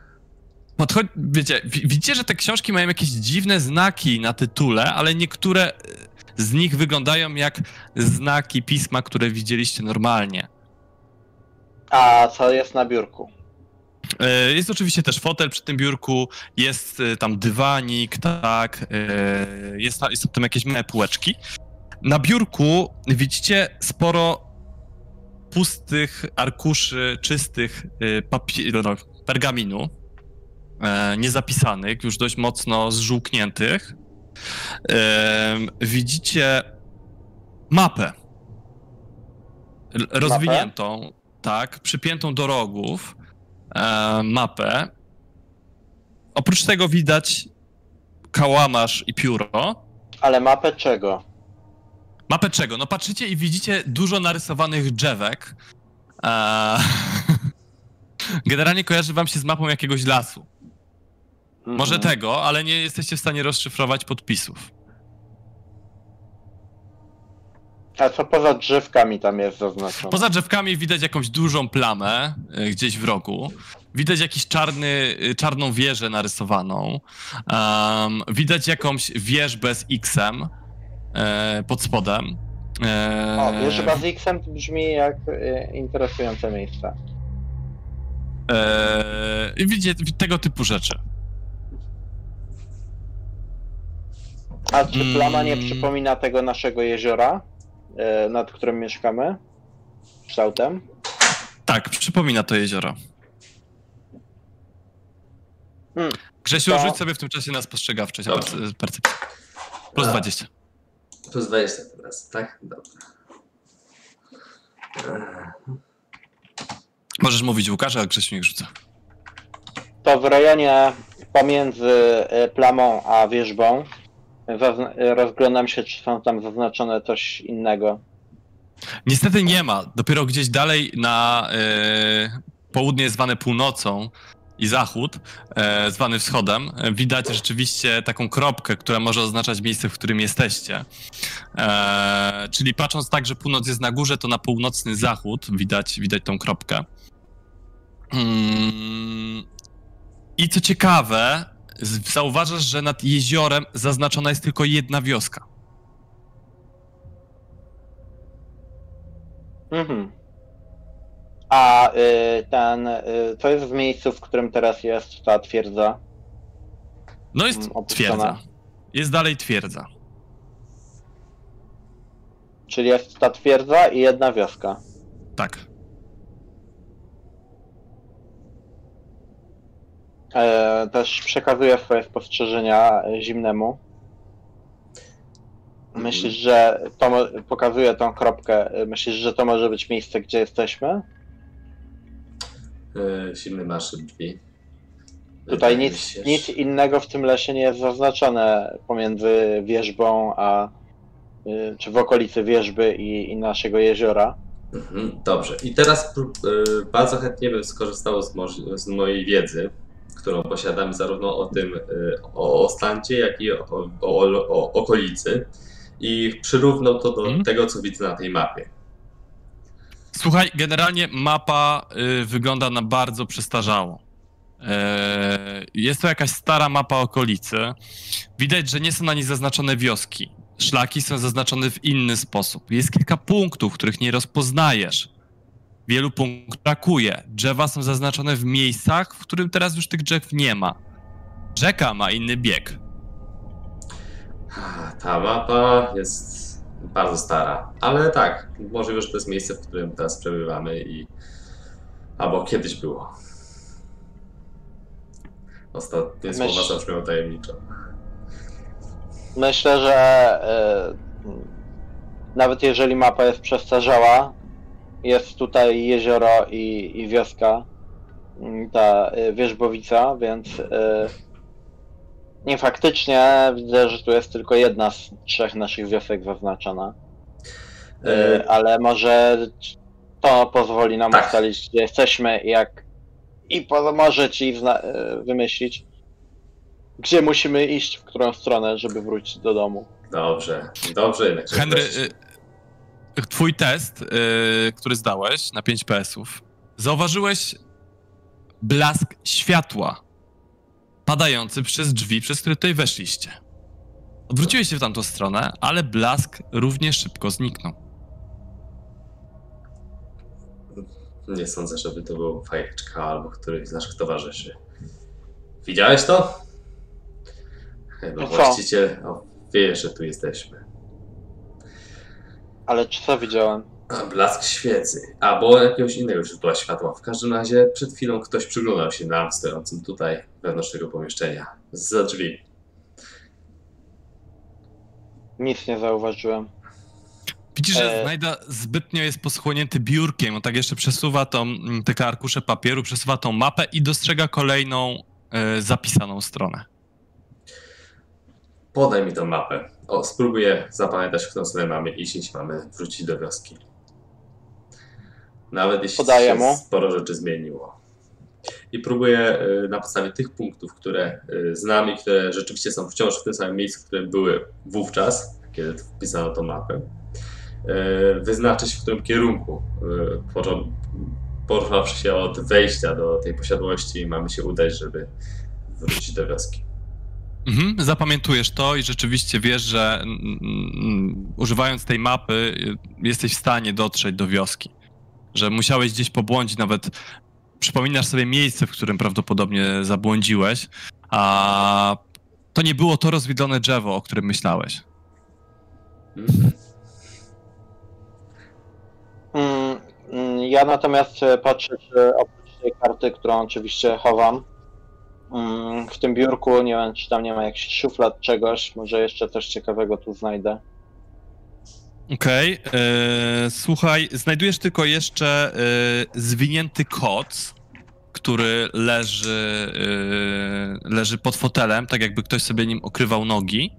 Widzicie, że te książki mają jakieś dziwne znaki na tytule, ale niektóre z nich wyglądają jak znaki pisma, które widzieliście normalnie. A co jest na biurku? Jest oczywiście też fotel przy tym biurku, jest tam dywanik, tak, są tam jakieś małe półeczki. Na biurku widzicie sporo pustych arkuszy, czystych pergaminu, niezapisanych, już dość mocno zżółkniętych. Widzicie mapę rozwiniętą. Tak, przypiętą do rogów mapę. Oprócz tego widać kałamarz i pióro. Ale mapę czego? Mapę czego? No patrzycie i widzicie dużo narysowanych drzewek. Generalnie kojarzy wam się z mapą jakiegoś lasu. Mhm. Może tego, ale nie jesteście w stanie rozszyfrować podpisów. A co poza drzewkami tam jest zaznaczone? Poza drzewkami widać jakąś dużą plamę gdzieś w rogu. Widać jakiś czarną wieżę narysowaną. Widać jakąś wieżbę z X-em pod spodem. Wieżba z X-em brzmi jak interesujące miejsce. Widzicie tego typu rzeczy. A czy plama nie przypomina tego naszego jeziora, nad którym mieszkamy? Kształtem? Tak, przypomina to jezioro. Grzesiu, to... rzuć sobie w tym czasie na spostrzegawczość. Percepcję. Plus 20. Plus 20 teraz, tak? Dobra. Możesz mówić Łukasza, a Grzesiu niech rzuca. To w rejonie pomiędzy plamą a wierzbą rozglądam się, czy są tam zaznaczone coś innego. Niestety nie ma. Dopiero gdzieś dalej na południe zwane północą i zachód, zwany wschodem, widać rzeczywiście taką kropkę, która może oznaczać miejsce, w którym jesteście. Czyli patrząc tak, że północ jest na górze, to na północny zachód widać tą kropkę. I co ciekawe, zauważasz, że nad jeziorem zaznaczona jest tylko jedna wioska. Mhm. A co jest w miejscu, w którym teraz jest ta twierdza? No jest opuszczona. Twierdza. Jest dalej twierdza. Czyli jest ta twierdza i jedna wioska. Tak. Też przekazuję swoje spostrzeżenia Zimnemu. Myślisz, że to pokazuje tą kropkę. Myślisz, że to może być miejsce, gdzie jesteśmy? Zimny masz drzwi. Tutaj nic innego w tym lesie nie jest zaznaczone pomiędzy wierzbą a... czy w okolicy wierzby i naszego jeziora. Dobrze. I teraz bardzo chętnie bym skorzystał z mojej wiedzy, którą posiadam zarówno o tym, o Ostancie, jak i o okolicy, i przyrównał to do tego, co widzę na tej mapie. Słuchaj, generalnie mapa wygląda na bardzo przestarzało. Jest to jakaś stara mapa okolicy. Widać, że nie są na niej zaznaczone wioski. Szlaki są zaznaczone w inny sposób. Jest kilka punktów, których nie rozpoznajesz. Wielu punktów brakuje. Drzewa są zaznaczone w miejscach, w którym teraz już tych drzew nie ma. Rzeka ma inny bieg. Ta mapa jest bardzo stara, ale tak, możliwe, że to jest miejsce, w którym teraz przebywamy i... albo kiedyś było. Ostatnie słowa zabrzmiały tajemniczo. Myślę, że nawet jeżeli mapa jest przestarzała, jest tutaj jezioro i wioska, ta wierzbowica, więc nie, faktycznie widzę, że tu jest tylko jedna z trzech naszych wiosek zaznaczona, ale może to pozwoli nam ustalić, gdzie jesteśmy i pomoże ci wymyślić, gdzie musimy iść, w którą stronę, żeby wrócić do domu. Dobrze, dobrze. Henry, twój test, który zdałeś na 5 PS-ów, zauważyłeś blask światła padający przez drzwi, przez które tutaj weszliście. Odwróciłeś się w tamtą stronę, ale blask równie szybko zniknął. Nie sądzę, żeby to był Fajeczka albo któryś z naszych towarzyszy. Widziałeś to? Chyba właściciel wie, że tu jesteśmy. Ale co widziałem? Blask świecy, albo jakiegoś innego źródła światła. W każdym razie przed chwilą ktoś przyglądał się nam stojącym tutaj wewnątrz tego pomieszczenia, zza drzwi. Nic nie zauważyłem. Widzisz, że Znajda zbytnio jest poschłonięty biurkiem. On tak jeszcze przesuwa te arkusze papieru, przesuwa tą mapę i dostrzega kolejną zapisaną stronę. Podaj mi tą mapę. O, spróbuję zapamiętać, w którą stronę mamy iść, jeśli mamy wrócić do wioski. Nawet jeśli się sporo rzeczy zmieniło. I próbuję na podstawie tych punktów, które znam i które rzeczywiście są wciąż w tym samym miejscu, w którym były wówczas, kiedy wpisano tą mapę, wyznaczyć, w którym kierunku, poruszawszy się od wejścia do tej posiadłości, mamy się udać, żeby wrócić do wioski. Zapamiętujesz to i rzeczywiście wiesz, że używając tej mapy jesteś w stanie dotrzeć do wioski. Że musiałeś gdzieś pobłądzić, nawet przypominasz sobie miejsce, w którym prawdopodobnie zabłądziłeś, a To nie było to rozwidlone drzewo, o którym myślałeś. Ja natomiast patrzę, czy oprócz tej karty, którą oczywiście chowam, w tym biurku, nie wiem, czy tam nie ma jakichś szuflad, czegoś, może jeszcze coś ciekawego tu znajdę. Okej, słuchaj, znajdujesz tylko jeszcze zwinięty koc, który leży pod fotelem, tak jakby ktoś sobie nim okrywał nogi.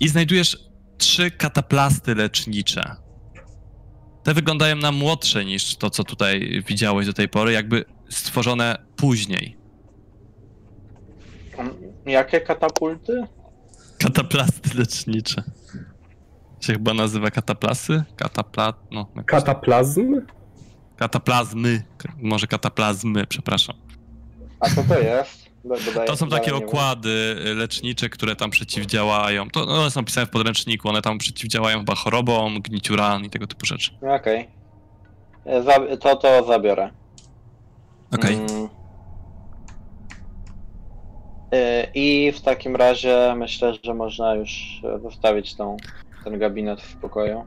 I znajdujesz 3 kataplasty lecznicze. Te wyglądają na młodsze niż to, co tutaj widziałeś do tej pory, jakby stworzone później. Jakie katapulty? Kataplasty lecznicze. Się chyba nazywa kataplasy? No, kataplazm? Kataplazmy. Może kataplazmy, przepraszam. A co to jest? To są takie okłady lecznicze, które tam przeciwdziałają. To one są pisane w podręczniku, one tam przeciwdziałają chyba chorobom, gniciu ran i tego typu rzeczy. Okej. To zabiorę. Okej. I w takim razie myślę, że można już zostawić ten gabinet w pokoju.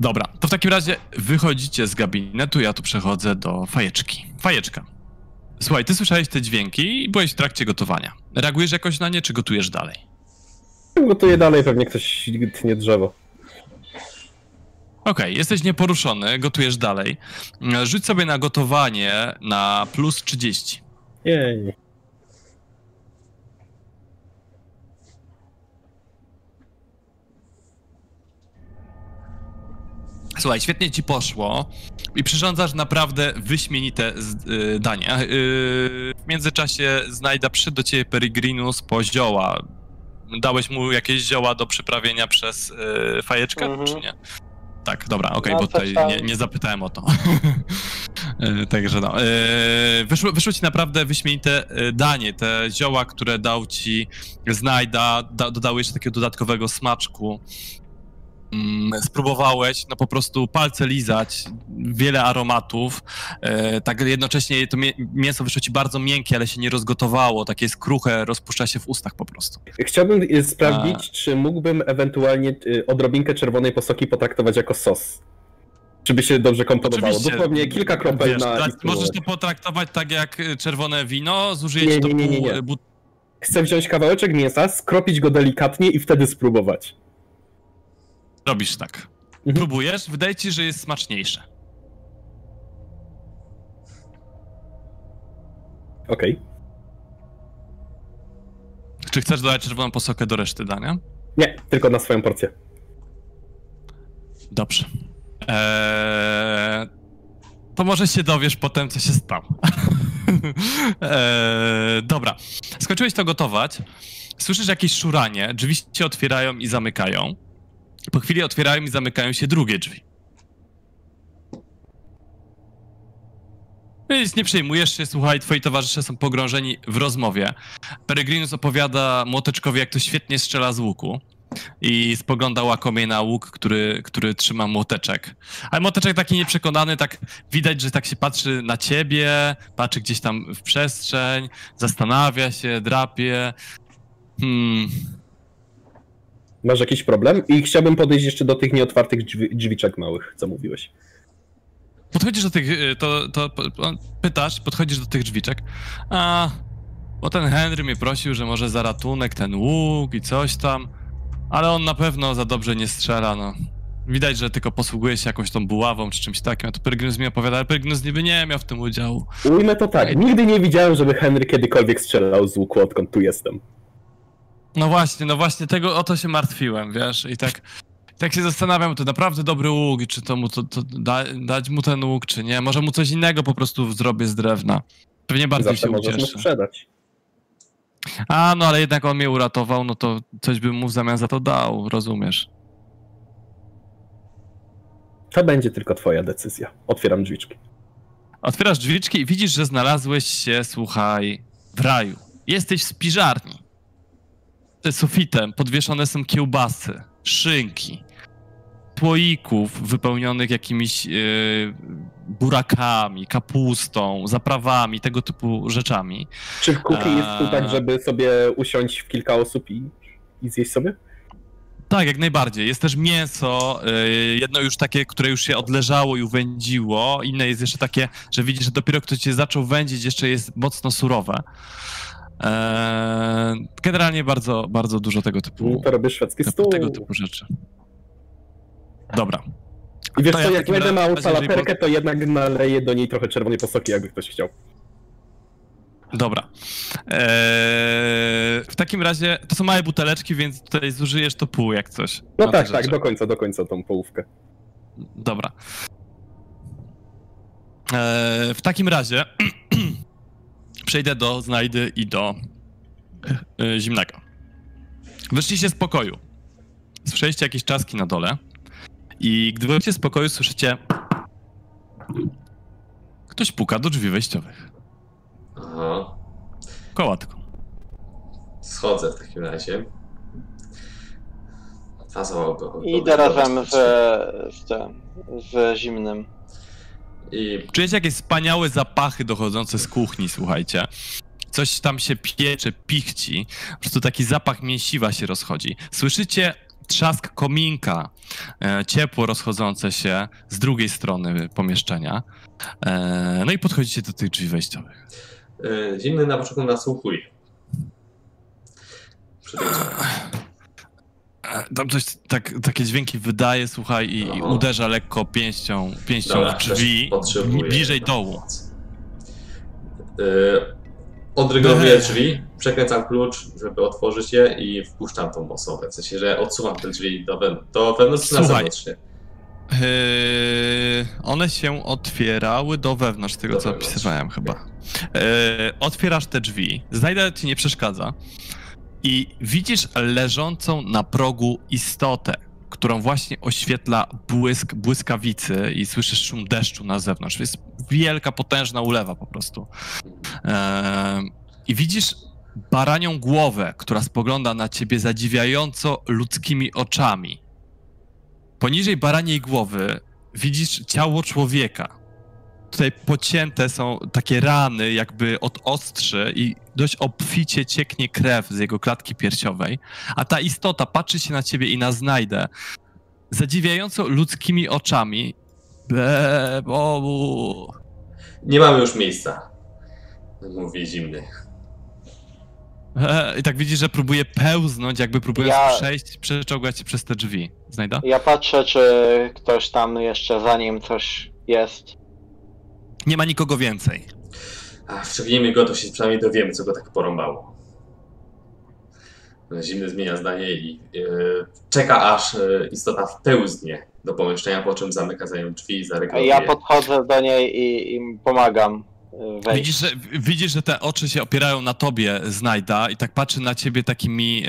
Dobra, to w takim razie wychodzicie z gabinetu, ja tu przechodzę do Fajeczki. Fajeczka, słuchaj, ty słyszałeś te dźwięki i byłeś w trakcie gotowania. Reagujesz jakoś na nie, czy gotujesz dalej? Gotuję dalej, pewnie ktoś tnie drzewo. Okej, jesteś nieporuszony, gotujesz dalej. Rzuć sobie na gotowanie na +30. Jej. Słuchaj, świetnie ci poszło i przyrządzasz naprawdę wyśmienite dania. W międzyczasie Znajda przyszedł do ciebie Peregrinus po zioła. Dałeś mu jakieś zioła do przyprawienia przez Fajeczkę, czy nie? Tak, dobra, okej, bo tutaj nie zapytałem o to. Także no. Wyszło ci naprawdę wyśmienite danie. Te zioła, które dał ci Znajda, dodały jeszcze takiego dodatkowego smaczku. Spróbowałeś, no po prostu palce lizać, wiele aromatów, tak jednocześnie to mięso wyszło ci bardzo miękkie, ale się nie rozgotowało, takie jest kruche, rozpuszcza się w ustach po prostu. Chciałbym sprawdzić, czy mógłbym ewentualnie odrobinkę czerwonej posoki potraktować jako sos. Czy by się dobrze komponowało? Dosłownie kilka kropel na... Możesz to potraktować tak jak czerwone wino, zużyjecie to pół... Chcę wziąć kawałeczek mięsa, skropić go delikatnie i wtedy spróbować. Robisz tak. Próbujesz, wydaje ci, że jest smaczniejsze. Okej. Czy chcesz dodać czerwoną posokę do reszty dania? Nie, tylko na swoją porcję. Dobrze. To może się dowiesz potem, co się stało. Dobra. Skończyłeś to gotować. Słyszysz jakieś szuranie. Drzwi się otwierają i zamykają. Po chwili otwierają i zamykają się drugie drzwi. Więc nie przejmujesz się, słuchaj, twoi towarzysze są pogrążeni w rozmowie. Peregrinus opowiada Młoteczkowi, jak to świetnie strzela z łuku. I spogląda łakomie na łuk, który trzyma Młoteczek. Ale Młoteczek taki nieprzekonany, tak widać, że tak się patrzy na ciebie, patrzy gdzieś tam w przestrzeń, zastanawia się, drapie. Masz jakiś problem? I chciałbym podejść jeszcze do tych nieotwartych drzwiczek małych, co mówiłeś. Podchodzisz do tych... pytasz, podchodzisz do tych drzwiczek. Bo ten Henry mnie prosił, że może za ratunek ten łuk i coś tam. Ale on na pewno za dobrze nie strzela, no. Widać, że tylko posługuje się jakąś tą buławą czy czymś takim. A to Peregrinus mi opowiada, ale Peregrinus niby nie miał w tym udziału. Ujmę to tak. Nigdy nie widziałem, żeby Henry kiedykolwiek strzelał z łuku, odkąd tu jestem. No właśnie, tego o to się martwiłem, wiesz, i tak się zastanawiam, to naprawdę dobry łuk, czy to mu dać mu ten łuk, czy nie, może mu coś innego po prostu zrobię z drewna, pewnie bardziej się ucieszy. No ale jednak on mnie uratował, no to coś bym mu w zamian za to dał, rozumiesz. To będzie tylko twoja decyzja, otwieram drzwiczki. Otwierasz drzwiczki i widzisz, że znalazłeś się, słuchaj, w raju, jesteś w spiżarni. Sufitem podwieszone są kiełbasy, szynki, słoików wypełnionych jakimiś burakami, kapustą, zaprawami, tego typu rzeczami. Czy w kuchni jest tu tak, żeby sobie usiąść w kilka osób i zjeść sobie? Tak, jak najbardziej. Jest też mięso, jedno już takie, które już się odleżało i uwędziło, inne jest jeszcze takie, że widzisz, że dopiero ktoś cię zaczął wędzić, jeszcze jest mocno surowe. Generalnie bardzo, bardzo dużo tego typu, to robię szwedzki stół. Tego typu rzeczy. Dobra. I wiesz co, jak będę miał salaterkę, to jednak naleję do niej trochę czerwonej posoki, jakby ktoś chciał. Dobra. W takim razie to są małe buteleczki, więc tutaj zużyjesz to pół jak coś. No tak, tak, do końca tą połówkę. Dobra. W takim razie przejdę do Znajdy i do Zimnego. Wyszliście z pokoju. Słyszeliście jakieś czaski na dole. I gdy wyjdziecie z pokoju, słyszycie... Ktoś puka do drzwi wejściowych. Aha. Kołatką. Schodzę w takim razie. Idę razem z Zimnym. I... Czujecie jakieś wspaniałe zapachy dochodzące z kuchni, słuchajcie. Coś tam się piecze, pichci. Po prostu taki zapach mięsiwa się rozchodzi. Słyszycie trzask kominka, ciepło rozchodzące się z drugiej strony pomieszczenia. No i podchodzicie do tych drzwi wejściowych. Zimny na początku nasłuchuje. Tam coś takie dźwięki wydaje, słuchaj, i uderza lekko pięścią w drzwi, bliżej dołu. Odrygowuję drzwi, przekręcam klucz, żeby otworzyć je i wpuszczam tą osobę. W sensie, że odsuwam te drzwi do wewnątrz na zewnątrz. One się otwierały do wewnątrz, tego do co wewnątrz. Opisywałem chyba. Otwierasz te drzwi, Znajda ci nie przeszkadza i widzisz leżącą na progu istotę, którą właśnie oświetla błysk błyskawicy i słyszysz szum deszczu na zewnątrz. Jest wielka, potężna ulewa po prostu. I widzisz baranią głowę, która spogląda na ciebie zadziwiająco ludzkimi oczami. Poniżej baraniej głowy widzisz ciało człowieka. Tutaj pocięte są takie rany jakby od ostrzy i dość obficie cieknie krew z jego klatki piersiowej. A ta istota patrzy się na ciebie i na Znajdę zadziwiająco ludzkimi oczami. Bobu. Nie mamy już miejsca, mówi Zimny. I tak widzisz, że próbuje pełznąć, jakby próbując przejść, przeczołgać się przez te drzwi. Znajda? Ja patrzę, czy ktoś tam jeszcze za nim coś jest. Nie ma nikogo więcej. Wciągnijmy go, to się przynajmniej dowiemy, co go tak porąbało. Zimny zmienia zdanie i czeka, aż istota wpełznie do pomieszczenia, po czym zamyka za nią drzwi i zarygluje. Ja podchodzę do niej i pomagam. Widzisz, że te oczy się opierają na tobie, Znajda, i tak patrzy na ciebie takimi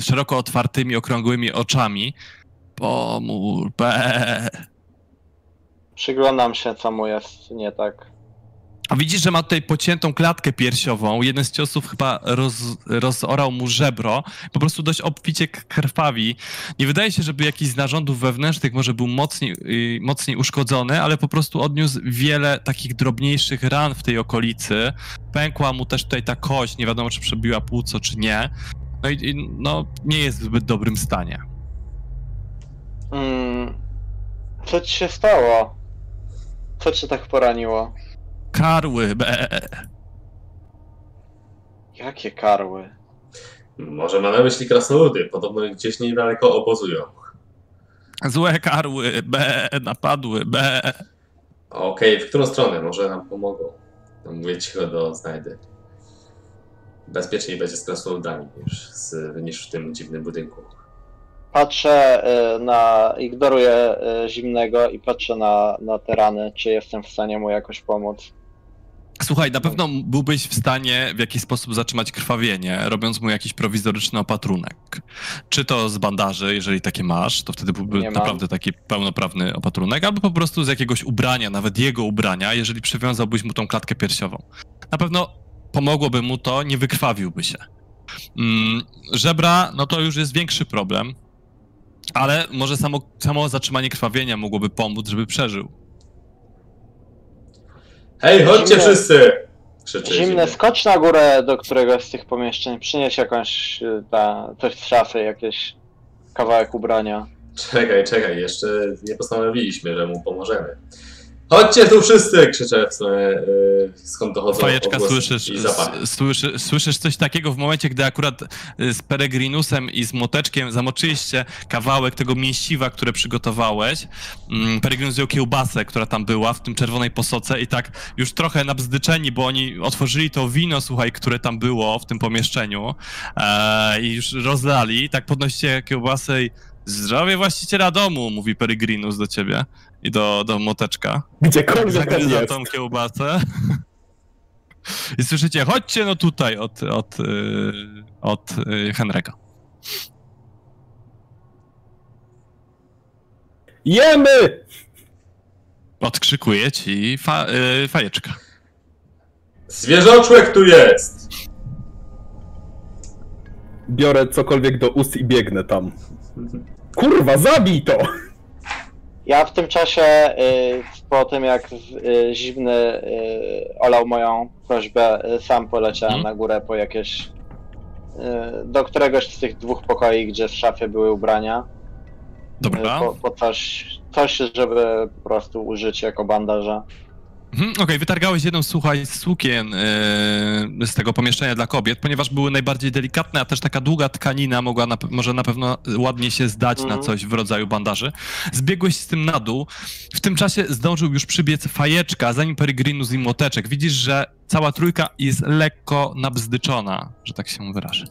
szeroko otwartymi, okrągłymi oczami. Przyglądam się, co mu jest nie tak. A widzisz, że ma tutaj pociętą klatkę piersiową. Jeden z ciosów chyba rozorał mu żebro. Po prostu dość obficie krwawi. Nie wydaje się, żeby jakiś z narządów wewnętrznych może był mocniej uszkodzony, ale po prostu odniósł wiele takich drobniejszych ran w tej okolicy. Pękła mu też tutaj ta kość. Nie wiadomo, czy przebiła płuco, czy nie. No i no, nie jest w zbyt dobrym stanie. Co ci się stało? Co cię tak poraniło? Karły, Jakie karły? Może ma na myśli krasnoludy, podobno gdzieś niedaleko obozują. Złe karły, napadły, Okej, w którą stronę? Może nam pomogą. Mówię cicho do Znajdy. Bezpieczniej będzie z krasnoludami niż w tym dziwnym budynku. Patrzę ignoruję Zimnego i patrzę na te rany, czy jestem w stanie mu jakoś pomóc. Słuchaj, na pewno byłbyś w stanie w jakiś sposób zatrzymać krwawienie, robiąc mu jakiś prowizoryczny opatrunek. Czy to z bandaży, jeżeli takie masz, to wtedy byłby naprawdę taki pełnoprawny opatrunek, albo po prostu z jakiegoś ubrania, nawet jego ubrania, jeżeli przywiązałbyś mu tą klatkę piersiową. Na pewno pomogłoby mu to, nie wykrwawiłby się. Żebra, no to już jest większy problem. Ale może samo zatrzymanie krwawienia mogłoby pomóc, żeby przeżył. Hej, chodźcie zimne, wszyscy! Krzyczy zimne, skocz na górę do któregoś z tych pomieszczeń, przynieś jakąś, coś z szafy, jakiś kawałek ubrania. Czekaj, czekaj, jeszcze nie postanowiliśmy, że mu pomożemy. Chodźcie tu wszyscy! Krzyczę w sumie, skąd dochodzą Fajeczka, słyszysz coś takiego w momencie, gdy akurat z Peregrinusem i z Młoteczkiem zamoczyliście kawałek tego mięsiwa, które przygotowałeś. Peregrinus wziął kiełbasę, która tam była, w tym czerwonej posoce i tak już trochę nabzdyczeni, bo oni otworzyli to wino, słuchaj, które tam było w tym pomieszczeniu i już rozlali. Tak podnosicie kiełbasę i zdrowie właściciela domu, mówi Peregrinus do ciebie i do Młoteczka. Gdziekolwiek zagryza tą kiełbasę. I słyszycie, chodźcie no tutaj od Henry'ego. Jemy! Odkrzykuje ci Fajeczka. Zwierzoczłek tu jest! Biorę cokolwiek do ust i biegnę tam. Kurwa, zabij to! Ja w tym czasie, po tym jak Zimny olał moją prośbę, sam poleciałem na górę po jakieś... do któregoś z tych dwóch pokoi, gdzie w szafie były ubrania. Dobra. Po coś, żeby po prostu użyć jako bandaża. Okej, wytargałeś jedną, słuchaj, z sukien z tego pomieszczenia dla kobiet, ponieważ były najbardziej delikatne, a też taka długa tkanina mogła może na pewno ładnie się zdać na coś w rodzaju bandaży. Zbiegłeś z tym na dół. W tym czasie zdążył już przybiec Fajeczka, zanim Peregrinus i Młoteczek. Widzisz, że cała trójka jest lekko nabzdyczona, że tak się wyrażę.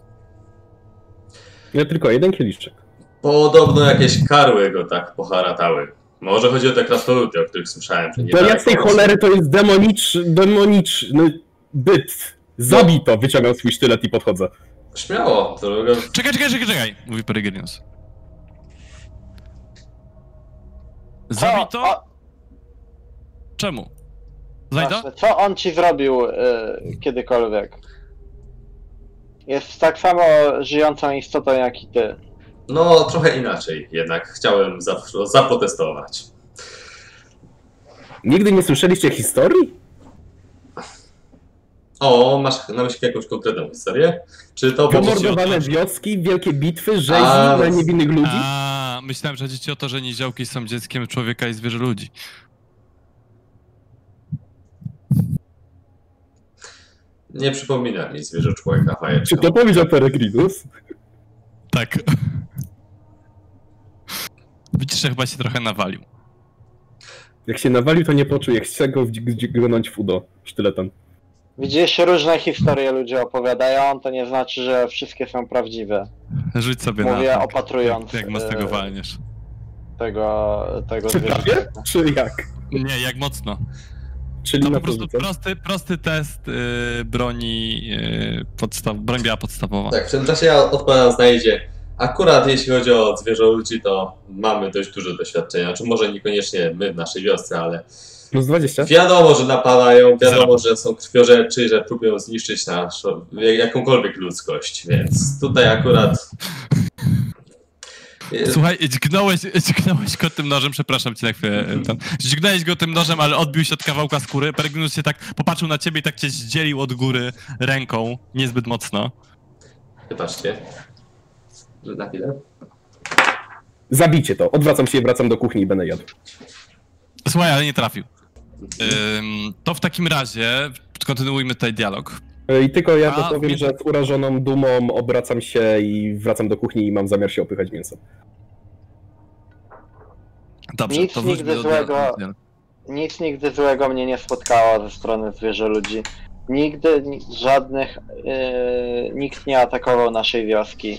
Ja tylko jeden kieliszczek. Podobno jakieś karły go tak poharatały. Może chodzi o te krasnoludy, o których słyszałem. Że nie do jasnej cholery to jest demoniczny byt. Zabij to, wyciągam swój sztylet i podchodzę. Śmiało. Czekaj, mówi Peregrinus. Zabij to? Czemu? Znajda? Co on ci zrobił kiedykolwiek? Jest tak samo żyjącą istotą jak i ty. No, trochę inaczej jednak. Chciałem zaprotestować. Nigdy nie słyszeliście historii? O, masz na myśli jakąś konkretną historię? Czy to pomordowane wioski, wielkie bitwy, rzezi dla niewinnych ludzi? A, myślałem, że chodzi ci o to, że niziołki są dzieckiem człowieka i zwierzę ludzi. Nie przypomina mi zwierzę człowieka, Fajeczka. Czy to powiedział Peregrinus? Tak. Widzisz, że chyba się trochę nawalił. Jak się nawalił, to nie poczuł, jak chce go gnąć w udo sztyletem. Widzisz, różne historie ludzie opowiadają, to nie znaczy, że wszystkie są prawdziwe. Rzuć sobie mówię na opatrując. Jak mocno go walniesz. Tego zwierzę. Czy jak? Nie, jak mocno. Czyli to po prostu prosty test broni, broń biała podstawowa. Tak, w tym czasie ja odpowiadam Znajdzie. Akurat jeśli chodzi o zwierzę ludzi, to mamy dość dużo doświadczenia. Czy może niekoniecznie my w naszej wiosce, ale... Plus 20. Wiadomo, że napadają, wiadomo, że są krwiożerczy, że próbują zniszczyć naszą, jakąkolwiek ludzkość, więc tutaj akurat... Słuchaj, dźgnąłeś go tym nożem, przepraszam cię na chwilę. Dźgnąłeś go tym nożem, ale odbił się od kawałka skóry. Peregrinus się tak popatrzył na ciebie i tak cię zdzielił od góry ręką, niezbyt mocno. Wybaczcie. Na chwilę. Zabijcie to. Odwracam się i wracam do kuchni i będę jadł. Słuchaj, ale nie trafił. To w takim razie kontynuujmy tutaj dialog. I tylko ja powiem, że z urażoną dumą obracam się i wracam do kuchni i mam zamiar się opychać mięsem. Dobrze, nic, to nic nigdy złego mnie nie spotkało ze strony zwierzę ludzi. Nigdy żadnych... nikt nie atakował naszej wioski.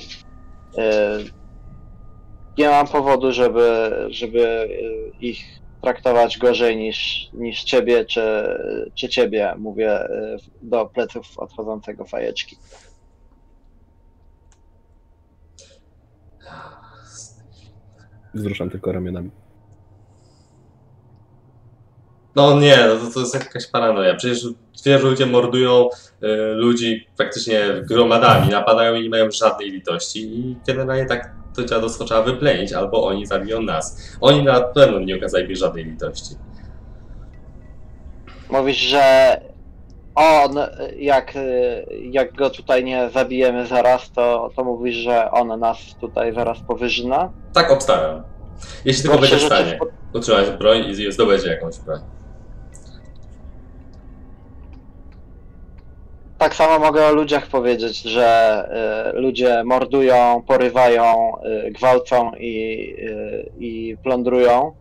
Nie mam powodu, żeby ich traktować gorzej niż ciebie, czy ciebie, mówię do pleców odchodzącego Fajeczki. Wzruszam tylko ramionami. No nie, to jest jakaś paranoja. Przecież zwierzę ludzie mordują ludzi praktycznie gromadami, napadają i nie mają żadnej litości i generalnie tak to dziadostwo trzeba wyplenić, albo oni zabiją nas. Oni na pewno nie okazali mi żadnej litości. Mówisz, że on, jak go tutaj nie zabijemy zaraz, to mówisz, że on nas tutaj zaraz powyżyna? Tak, obstawiam. Jeśli tylko będziesz w stanie utrzymać broń i zdobędzie jakąś broń. Tak samo mogę o ludziach powiedzieć, że ludzie mordują, porywają, gwałcą i plądrują.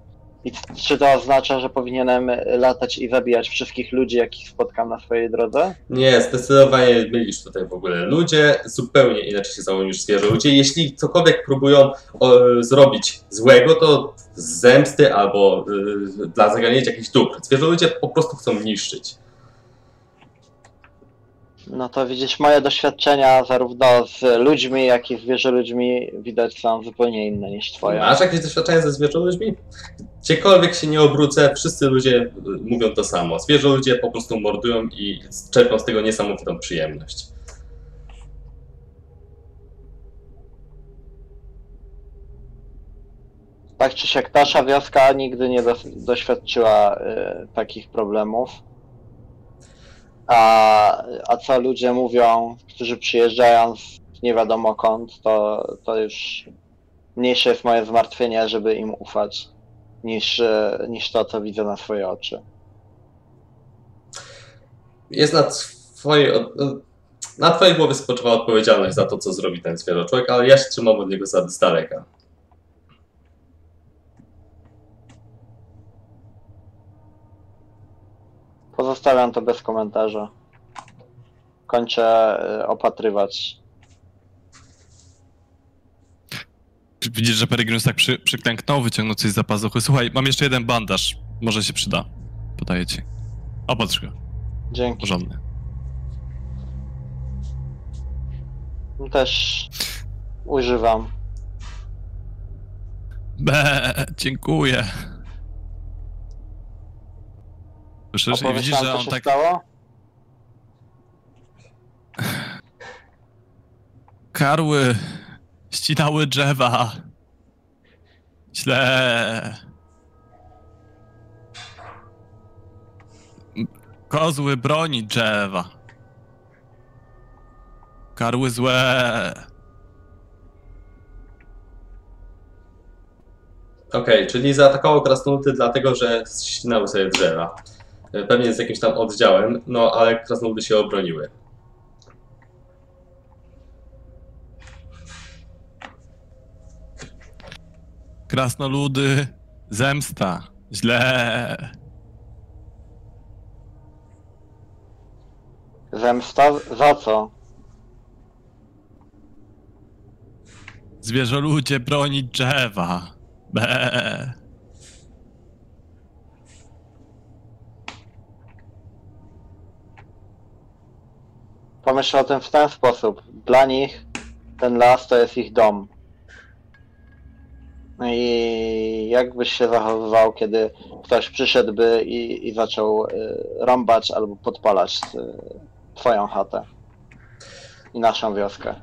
I czy to oznacza, że powinienem latać i zabijać wszystkich ludzi, jakich spotkam na swojej drodze? Nie, zdecydowanie mylisz tutaj w ogóle. Ludzie zupełnie inaczej się zachowują niż zwierzę. Ludzie, jeśli cokolwiek próbują zrobić złego, to z zemsty albo dla zagarnięcia jakichś dóbr. Zwierzę ludzie po prostu chcą niszczyć. No to widzisz, moje doświadczenia zarówno z ludźmi, jak i zwierzę-ludźmi widać są zupełnie inne niż twoje. Masz jakieś doświadczenia ze zwierzę-ludźmi? Gdziekolwiek się nie obrócę, wszyscy ludzie mówią to samo. Zwierzę-ludzie po prostu mordują i czerpią z tego niesamowitą przyjemność. Tak czy siak, nasza wioska nigdy nie doświadczyła takich problemów. A co ludzie mówią, którzy przyjeżdżają z nie wiadomo kąd, to już mniejsze jest moje zmartwienie, żeby im ufać, niż to, co widzę na swoje oczy. Jest na twojej głowie spoczywa odpowiedzialność za to, co zrobi ten zwierzę-człowiek, ale ja się trzymam od niego z daleka. Pozostawiam to bez komentarza. Kończę opatrywać. Widzisz, że Peregrinus tak przyklęknął, wyciągnął coś za pazuchy. Słuchaj, mam jeszcze jeden bandaż. Może się przyda. Podaję ci. Opatrz go. Dzięki. Porządny. Też używam. Dziękuję. Słyszysz i widzisz, że on tak... Stało? Karły ścinały drzewa. Źle. Kozły broni drzewa. Karły złe. Okej, czyli zaatakował krasnoludy dlatego, że ścinały sobie drzewa. Pewnie z jakimś tam oddziałem, no ale krasnoludy się obroniły. Krasnoludy, zemsta, źle. Zemsta? Za co? Zwierzoludzie broni drzewa. Be. Pomyśl o tym w ten sposób. Dla nich ten las to jest ich dom. I jakbyś się zachowywał, kiedy ktoś przyszedłby i zaczął rąbać albo podpalać twoją chatę i naszą wioskę?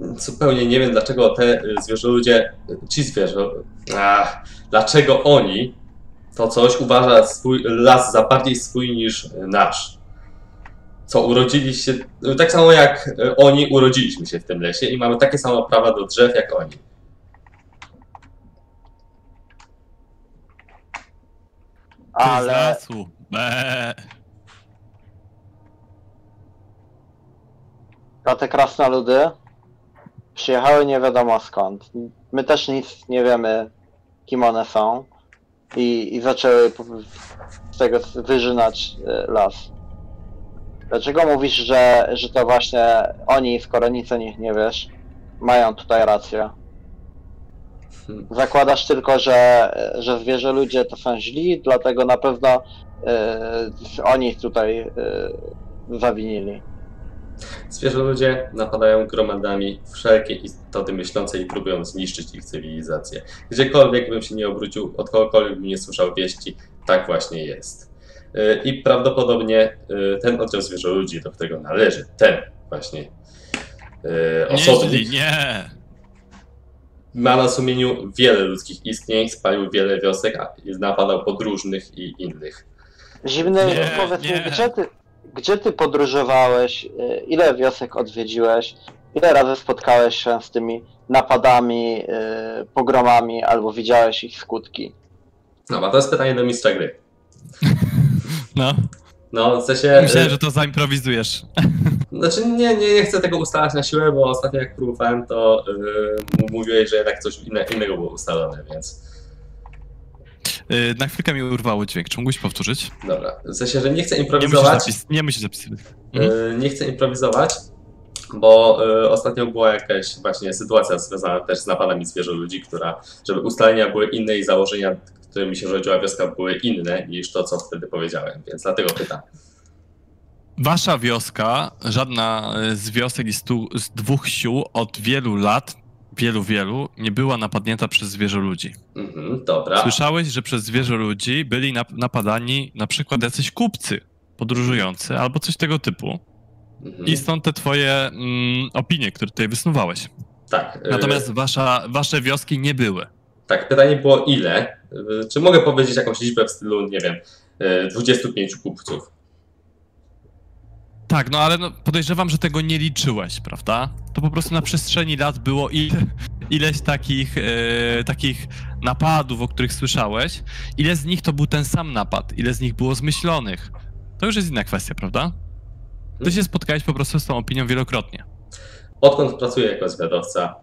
Zupełnie nie wiem, dlaczego te zwierzoludzie, dlaczego oni to coś uważa swój las za bardziej swój niż nasz. Co urodziliście, tak samo jak oni, urodziliśmy się w tym lesie i mamy takie samo prawa do drzew jak oni. Ale... A te krasnoludy przyjechały nie wiadomo skąd. My też nic nie wiemy, kim one są i zaczęły z tego wyrzynać las. Dlaczego mówisz, że to właśnie oni, skoro nic o nich nie wiesz, mają tutaj rację? Zakładasz tylko, że zwierzę ludzie to są źli, dlatego na pewno oni tutaj zawinili. Zwierzę ludzie napadają gromadami wszelkie istoty myślące i próbują zniszczyć ich cywilizację. Gdziekolwiek bym się nie obrócił, od kogokolwiek bym nie słyszał wieści, tak właśnie jest. I prawdopodobnie ten oddział zwierzoludzi, do którego należy ten właśnie osobnik, ma na sumieniu wiele ludzkich istnień, spalił wiele wiosek, napadał podróżnych i innych. Zimny, powiedz mi, gdzie ty podróżowałeś? Ile wiosek odwiedziłeś? Ile razy spotkałeś się z tymi napadami, pogromami, albo widziałeś ich skutki? No, a to jest pytanie do mistrza gry. No. No, w sensie... Myślałem, że to zaimprowizujesz. Znaczy nie chcę tego ustalać na siłę, bo ostatnio jak próbowałem, to mówiłeś, że jednak coś innego było ustalone, więc... Na chwilkę mi urwało dźwięk, czy mógłbyś powtórzyć? Dobra, w sensie, że nie chcę improwizować. Nie myślisz zapisywać. Nie chcę improwizować, bo ostatnio była jakaś właśnie sytuacja związana też z napadami zwierząt ludzi, która, żeby ustalenia były inne i założenia, którymi się rządziła wioska, były inne niż to, co wtedy powiedziałem, więc dlatego pytam. Wasza wioska, żadna z wiosek i z dwóch sił od wielu lat, wielu, nie była napadnięta przez zwierzę ludzi. Dobra. Słyszałeś, że przez zwierzę ludzi byli napadani na przykład jacyś kupcy podróżujący albo coś tego typu. I stąd te twoje opinie, które tutaj wysnuwałeś. Tak. Natomiast wasze wioski nie były. Tak, pytanie było ile? Czy mogę powiedzieć jakąś liczbę w stylu, nie wiem, 25 kupców? Tak, no ale no, podejrzewam, że tego nie liczyłeś, prawda? To po prostu na przestrzeni lat było ileś takich napadów, o których słyszałeś. Ile z nich to był ten sam napad? Ile z nich było zmyślonych? To już jest inna kwestia, prawda? Ty się spotkałeś po prostu z tą opinią wielokrotnie. Odkąd pracuję jako zwiadowca,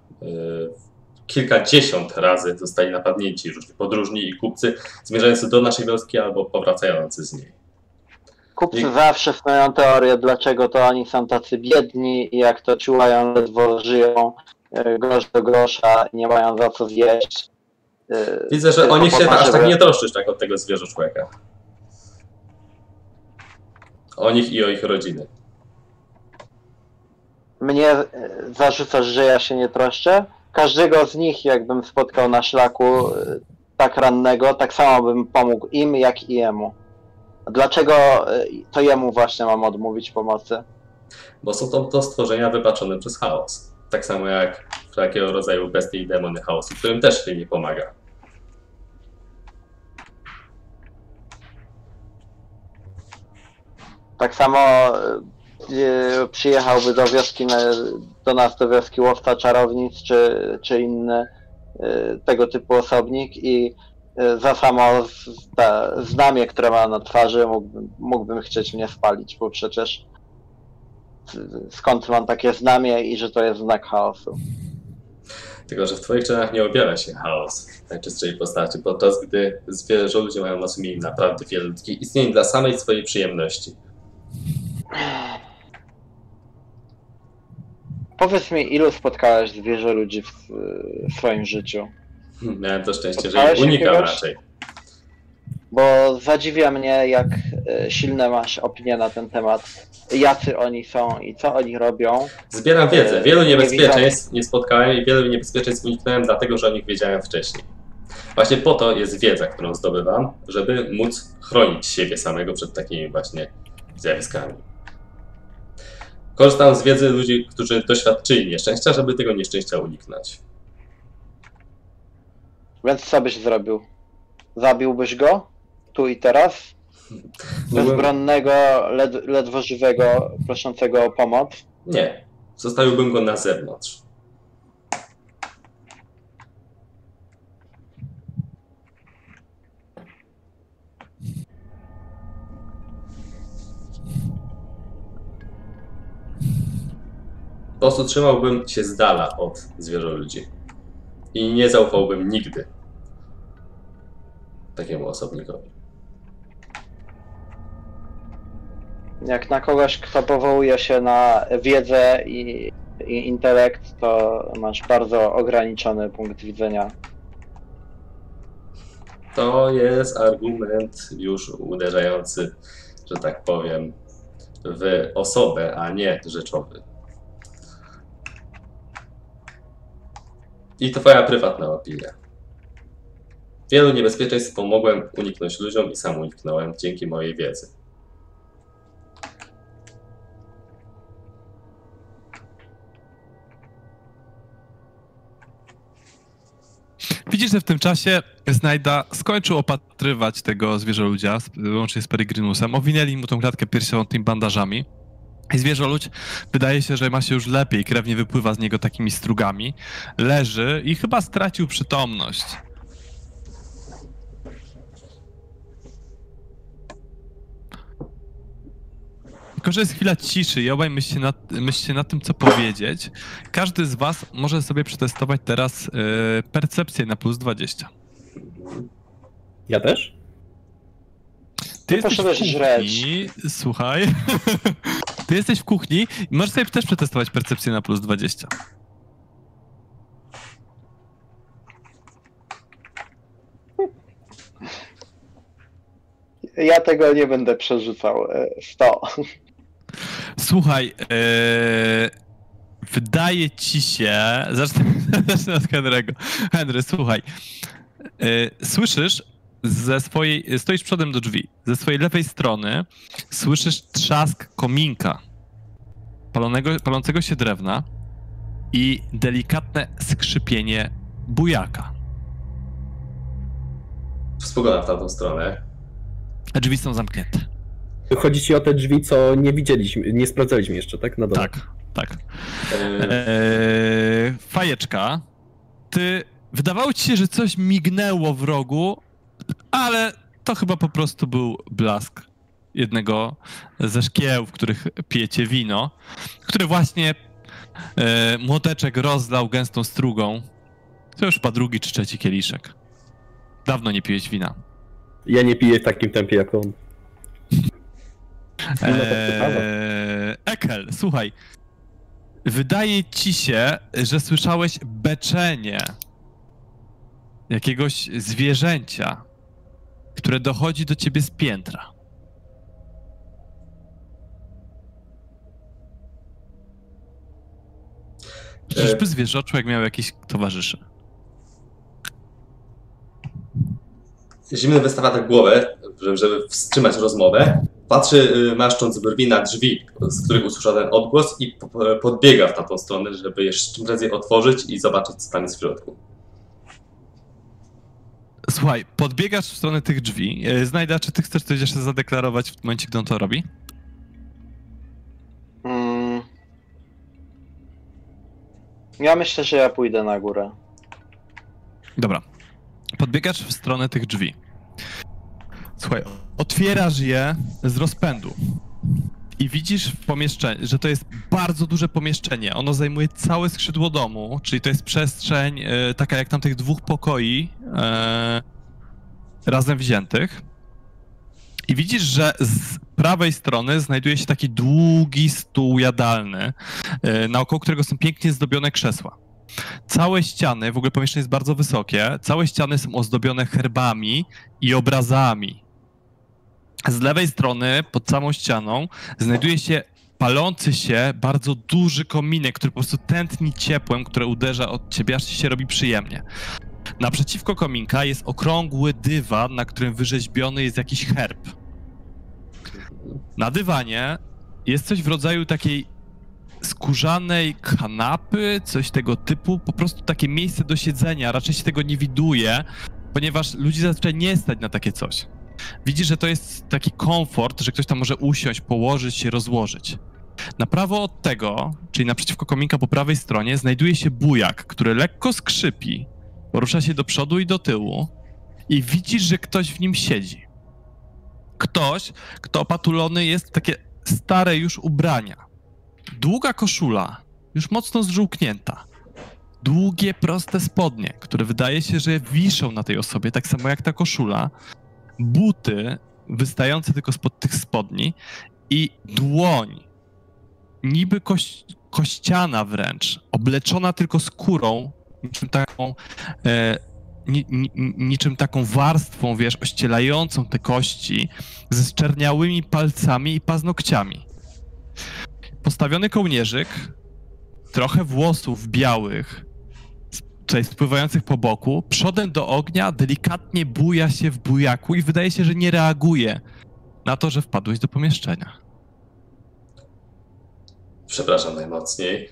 kilkadziesiąt razy zostali napadnięci różni podróżni i kupcy zmierzający do naszej wioski albo powracający z niej. Kupcy zawsze mają teorię, dlaczego to oni są tacy biedni i jak to ciulają, ledwo żyją grosz do grosza, nie mają za co zjeść. Widzę, że o nich się aż tak nie troszczysz tak od tego zwierzę człowieka. O nich i o ich rodziny. Mnie zarzucasz, że ja się nie troszczę? Każdego z nich, jakbym spotkał na szlaku tak rannego, tak samo bym pomógł im, jak i jemu. Dlaczego to jemu właśnie mam odmówić pomocy? Bo są to stworzenia wybaczone przez chaos. Tak samo jak takiego rodzaju bestie i demony chaosu, którym też się nie pomaga. Tak samo przyjechałby do wioski, do nas łowca czarownic czy inny tego typu osobnik i za samo znamie, które ma na twarzy, mógłbym chcieć mnie spalić, bo przecież skąd mam takie znamie i że to jest znak chaosu. Tylko że w twoich czynach nie objawia się chaos w najczystszej postaci, podczas gdy zwierzę ludzie mają na sumieniu naprawdę wiele ludzkich istnień dla samej swojej przyjemności. Powiedz mi, ilu spotkałeś zwierzę ludzi w swoim życiu? Miałem to szczęście, że ich unikam raczej. Bo zadziwia mnie, jak silne masz opinie na ten temat, jacy oni są i co oni robią. Zbieram wiedzę. Wielu niebezpieczeństw nie spotkałem i wielu niebezpieczeństw uniknąłem, dlatego że o nich wiedziałem wcześniej. Właśnie po to jest wiedza, którą zdobywam, żeby móc chronić siebie samego przed takimi właśnie zjawiskami. Korzystam z wiedzy ludzi, którzy doświadczyli nieszczęścia, żeby tego nieszczęścia uniknąć. Więc co byś zrobił? Zabiłbyś go? Tu i teraz? Bezbronnego, ledwo żywego, proszącego o pomoc? Nie. Zostawiłbym go na zewnątrz. Po prostu trzymałbym się z dala od zwierzę ludzi. I nie zaufałbym nigdy takiemu osobnikowi. Jak na kogoś, kto powołuje się na wiedzę i intelekt, to masz bardzo ograniczony punkt widzenia. To jest argument już uderzający, że tak powiem, w osobę, a nie rzeczowy. I to twoja prywatna opinia. Wielu niebezpieczeństw pomogłem uniknąć ludziom i sam uniknąłem dzięki mojej wiedzy. Widzisz, że w tym czasie Znajda skończył opatrywać tego zwierzoludzia, łącznie z Peregrinusem. Owinęli mu tą klatkę piersiową tymi bandażami. I zwierzoludź wydaje się, że ma się już lepiej, krew nie wypływa z niego takimi strugami. Leży i chyba stracił przytomność. Tylko że jest chwila ciszy i obaj myślcie nad tym, co powiedzieć. Każdy z was może sobie przetestować teraz percepcję na +20. Ja też? Ty jesteś w kuchni, słuchaj. Ty jesteś w kuchni i możesz sobie też przetestować percepcję na +20. Ja tego nie będę przerzucał. 100. Słuchaj, wydaje ci się... Zacznę od Henry'ego. Henry, słuchaj. Słyszysz ze swojej... Stoisz przodem do drzwi. Ze swojej lewej strony słyszysz trzask kominka palącego się drewna i delikatne skrzypienie bujaka. Spoglądam w tamtą stronę. A drzwi są zamknięte. Chodzi ci o te drzwi, co nie widzieliśmy, nie sprawdzaliśmy jeszcze, tak? Na dole. Tak, tak. Fajeczka, ty... Wydawało ci się, że coś mignęło w rogu, ale to chyba po prostu był blask jednego ze szkieł, w których pijecie wino, które właśnie Młoteczek rozlał gęstą strugą. To już chyba drugi czy trzeci kieliszek. Dawno nie piłeś wina. Ja nie piję w takim tempie jak on. Eckhel, słuchaj. Wydaje ci się, że słyszałeś beczenie jakiegoś zwierzęcia, które dochodzi do ciebie z piętra. Czyżby zwierzoczłek miał jakiś towarzyszy? Zimny wystawia tak głowę, żeby wstrzymać rozmowę. Patrzy, marszcząc brwi na drzwi, z których usłyszał ten odgłos i podbiega w tamtą stronę, żeby jeszcze czym prędzej otworzyć i zobaczyć, co tam jest w środku. Słuchaj, podbiegasz w stronę tych drzwi. Znajda, czy ty chcesz coś jeszcze zadeklarować w momencie, gdy on to robi? Ja myślę, że ja pójdę na górę. Dobra. Podbiegasz w stronę tych drzwi. Słuchaj, otwierasz je z rozpędu i widzisz w pomieszczeniu, że to jest bardzo duże pomieszczenie. Ono zajmuje całe skrzydło domu, czyli to jest przestrzeń taka jak tam tych dwóch pokoi razem wziętych. I widzisz, że z prawej strony znajduje się taki długi stół jadalny, naokoło którego są pięknie zdobione krzesła. Całe ściany, w ogóle pomieszczenie jest bardzo wysokie, całe ściany są ozdobione herbami i obrazami. Z lewej strony, pod samą ścianą, znajduje się palący się bardzo duży kominek, który po prostu tętni ciepłem, które uderza od ciebie, aż ci się robi przyjemnie. Naprzeciwko kominka jest okrągły dywan, na którym wyrzeźbiony jest jakiś herb. Na dywanie jest coś w rodzaju takiej skórzanej kanapy, coś tego typu, po prostu takie miejsce do siedzenia. Raczej się tego nie widuje, ponieważ ludzi zazwyczaj nie stać na takie coś. Widzisz, że to jest taki komfort, że ktoś tam może usiąść, położyć się, rozłożyć. Na prawo od tego, czyli naprzeciwko kominka po prawej stronie, znajduje się bujak, który lekko skrzypi, porusza się do przodu i do tyłu i widzisz, że ktoś w nim siedzi. Ktoś, kto opatulony jest w takie stare już ubrania. Długa koszula, już mocno zżółknięta. Długie, proste spodnie, które wydaje się, że wiszą na tej osobie, tak samo jak ta koszula. Buty wystające tylko spod tych spodni i dłoń, niby kościana wręcz, obleczona tylko skórą, niczym taką warstwą, wiesz, ościelającą te kości, ze zczerniałymi palcami i paznokciami. Postawiony kołnierzyk, trochę włosów białych, tutaj spływających po boku, przodem do ognia delikatnie buja się w bujaku i wydaje się, że nie reaguje na to, że wpadłeś do pomieszczenia. Przepraszam najmocniej.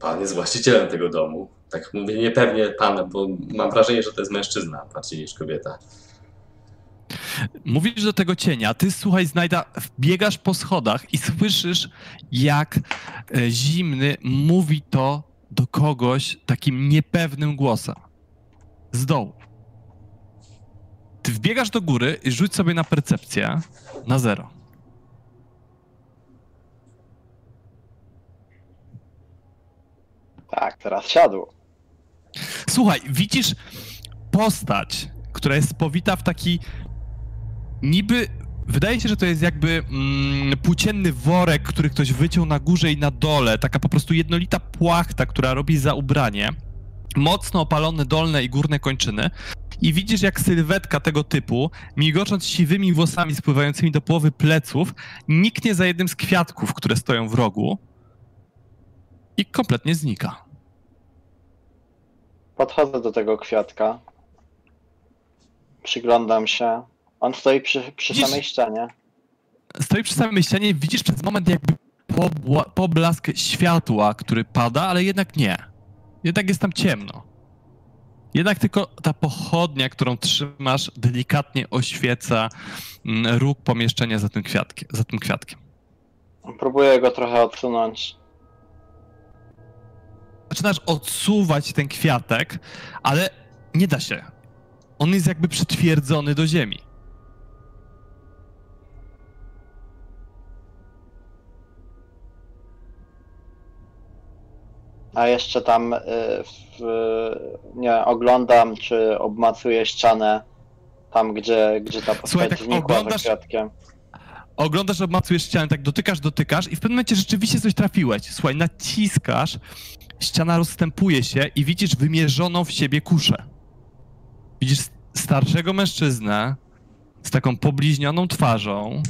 pan jest właścicielem tego domu. Tak mówię niepewnie pan, bo mam wrażenie, że to jest mężczyzna bardziej niż kobieta. Mówisz do tego cienia, ty słuchaj Znajda, biegasz po schodach i słyszysz, jak Zimny mówi to do kogoś takim niepewnym głosem. Z dołu. Ty wbiegasz do góry i rzuć sobie na percepcję na 0. Tak, teraz siadło. Słuchaj, widzisz postać, która jest powita w taki niby... Wydaje się, że to jest jakby płócienny worek, który ktoś wyciął na górze i na dole. Taka po prostu jednolita płachta, która robi za ubranie. Mocno opalone dolne i górne kończyny. I widzisz, jak sylwetka tego typu, migocząc siwymi włosami spływającymi do połowy pleców, niknie za jednym z kwiatków, które stoją w rogu. I kompletnie znika. Podchodzę do tego kwiatka. Przyglądam się. On stoi przy samej ścianie. Stoi przy samej ścianie i widzisz przez moment jakby poblask światła, który pada, ale jednak nie. Jednak jest tam ciemno. Jednak tylko ta pochodnia, którą trzymasz, delikatnie oświeca róg pomieszczenia za tym kwiatkiem. Próbuję go trochę odsunąć. Zaczynasz odsuwać ten kwiatek, ale nie da się. On jest jakby przytwierdzony do ziemi. A jeszcze tam nie oglądam, czy obmacuję ścianę tam, gdzie ta postać Słuchaj, tak znikła za kwiatkiem. Oglądasz, obmacujesz ścianę, tak dotykasz i w pewnym momencie rzeczywiście coś trafiłeś. Słuchaj, naciskasz, ściana rozstępuje się i widzisz wymierzoną w siebie kuszę. Widzisz starszego mężczyznę z taką pobliźnioną twarzą,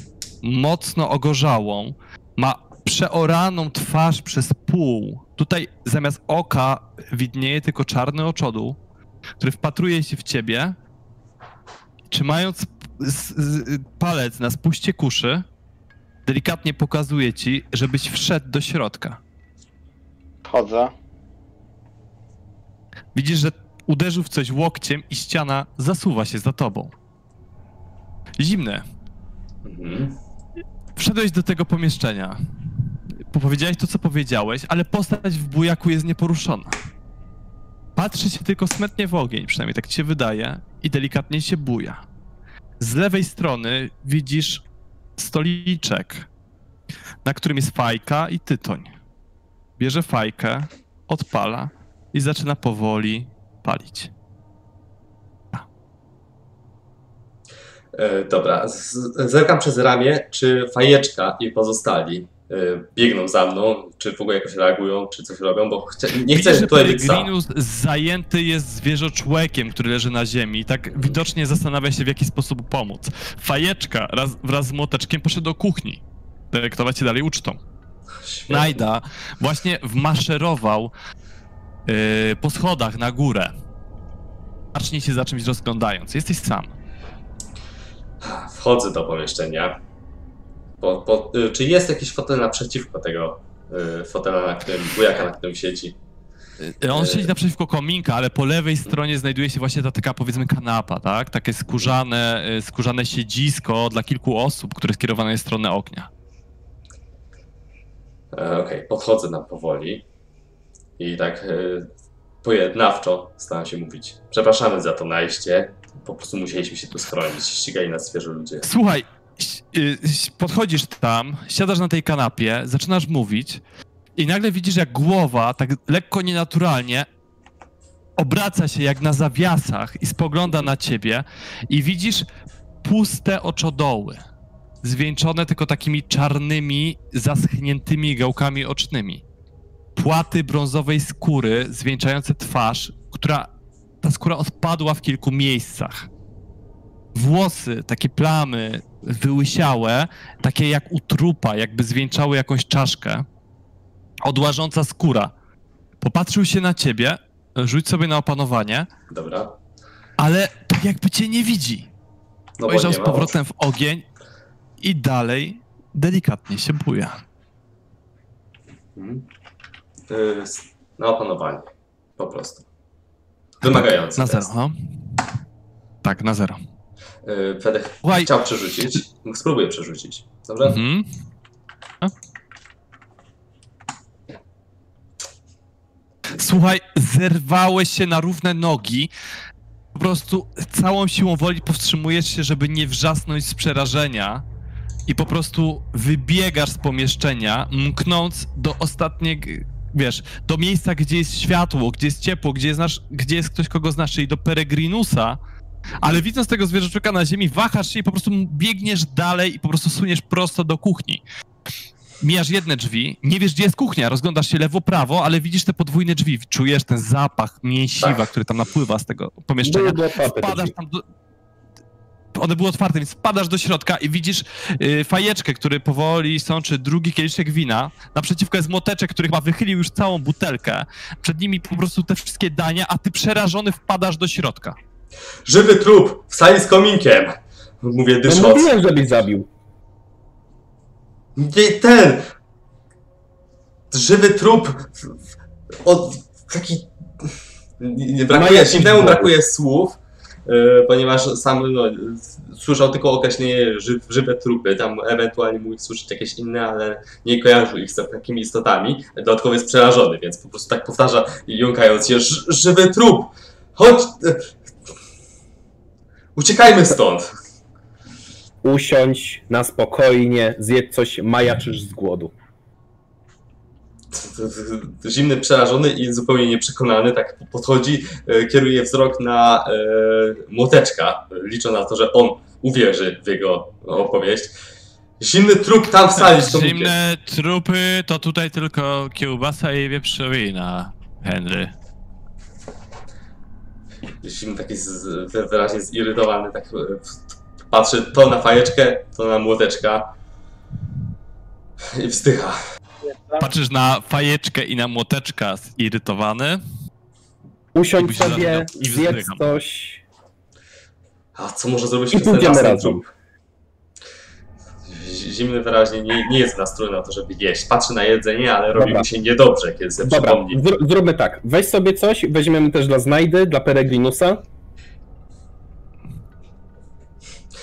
mocno ogorzałą, ma przeoraną twarz przez pół. Tutaj zamiast oka widnieje tylko czarny oczodół, który wpatruje się w ciebie, trzymając palec na spuście kuszy, delikatnie pokazuje ci, żebyś wszedł do środka. Wchodzę. Widzisz, że uderzył w coś łokciem i ściana zasuwa się za tobą. Zimny. Wszedłeś do tego pomieszczenia. Powiedziałeś to, co powiedziałeś, ale postać w bujaku jest nieporuszona. Patrzy się tylko smętnie w ogień, przynajmniej tak ci się wydaje, i delikatnie się buja. Z lewej strony widzisz stoliczek, na którym jest fajka i tytoń. Bierze fajkę, odpala i zaczyna powoli palić. Dobra, zerkam przez ramię, czy Fajeczka i pozostali biegną za mną, czy w ogóle jakoś reagują, czy coś robią, bo nie chcę, żeby tutaj Peregrinus zajęty jest zwierzoczłekiem, który leży na ziemi i tak widocznie zastanawia się, w jaki sposób pomóc. Fajeczka wraz z Młoteczkiem poszedł do kuchni, dyrektować się dalej ucztą. Znajda właśnie wmaszerował po schodach na górę. Zacznie się za czymś rozglądając. Jesteś sam. Wchodzę do pomieszczenia. Czy jest jakiś fotel naprzeciwko tego fotela, bujaka, na którym siedzi? On siedzi naprzeciwko kominka, ale po lewej stronie znajduje się właśnie ta taka, powiedzmy, kanapa, tak? Takie skórzane siedzisko dla kilku osób, które skierowane jest w stronę ognia. Okej, podchodzę tam powoli i tak pojednawczo staram się mówić. Przepraszamy za to najście, po prostu musieliśmy się tu schronić, ścigali nas świeży ludzie. Słuchaj, podchodzisz tam, siadasz na tej kanapie, zaczynasz mówić i nagle widzisz, jak głowa tak lekko nienaturalnie obraca się jak na zawiasach i spogląda na ciebie i widzisz puste oczodoły, zwieńczone tylko takimi czarnymi, zaschniętymi gałkami ocznymi. Płaty brązowej skóry zwieńczające twarz, ta skóra odpadła w kilku miejscach. Włosy, takie plamy wyłysiałe, takie jak u trupa, jakby zwieńczały jakąś czaszkę. Odłażąca skóra. Popatrzył się na ciebie, rzuć sobie na opanowanie. Dobra. Ale tak jakby cię nie widzi. No spojrzał z powrotem w ogień i dalej delikatnie się buja. na opanowanie. Po prostu. Wymagający. Tak, na zero, no. Tak, na zero. Fedech chciał przerzucić. Spróbuję przerzucić. Dobrze? Mhm. Słuchaj, zerwałeś się na równe nogi. Po prostu całą siłą woli powstrzymujesz się, żeby nie wrzasnąć z przerażenia. I po prostu wybiegasz z pomieszczenia, mknąc do ostatniego, wiesz, do miejsca, gdzie jest światło, gdzie jest ciepło, gdzie jest ktoś, kogo znasz, czyli do Peregrinusa. Ale widząc tego zwierzaczka na ziemi, wahasz się i po prostu biegniesz dalej i po prostu suniesz prosto do kuchni. Mijasz jedne drzwi, nie wiesz, gdzie jest kuchnia, rozglądasz się lewo, prawo, ale widzisz te podwójne drzwi, czujesz ten zapach mięsiwa, który tam napływa z tego pomieszczenia. Wpadasz tam do... One były otwarte, więc wpadasz do środka i widzisz Fajeczkę, który powoli sączy drugi kieliszek wina. Naprzeciwko jest Młoteczek, który chyba wychylił już całą butelkę. Przed nimi po prostu te wszystkie dania, a ty przerażony wpadasz do środka. Żywy trup w sali z kominkiem, mówię dysząc. No mówiłem, żebyś zabił. Nie, ten żywy trup, taki... Brakuje słów. Ponieważ sam słyszał tylko określenie żywe trupy, tam ewentualnie mógł słyszeć jakieś inne, ale nie kojarzył ich z takimi istotami. Dodatkowo jest przerażony, więc po prostu tak powtarza, jąkając się, żywy trup! Chodź! Uciekajmy stąd! Usiądź na spokojnie, zjedz coś, majaczysz z głodu. Zimny, przerażony i zupełnie nieprzekonany, tak podchodzi, kieruje wzrok na Młoteczka, licząc na to, że on uwierzy w jego opowieść. Zimny trup tam w sali. Zimne trupy to tutaj tylko kiełbasa i wieprzowina, Henry. Zimny taki wyraźnie zirytowany, tak patrzy to na Fajeczkę, to na Młoteczka i wzdycha. Patrzysz na Fajeczkę i na Młoteczka zirytowany. Usiądź sobie, zjedz coś. A co może zrobić przez ten następny trup? Zimny wyraźnie nie jest w nastroju na to, żeby jeść. Patrzy na jedzenie, ale robi mu się niedobrze, kiedy sobie przypomni. Zróbmy tak, weź sobie coś, weźmiemy też dla Znajdy, dla Peregrinusa.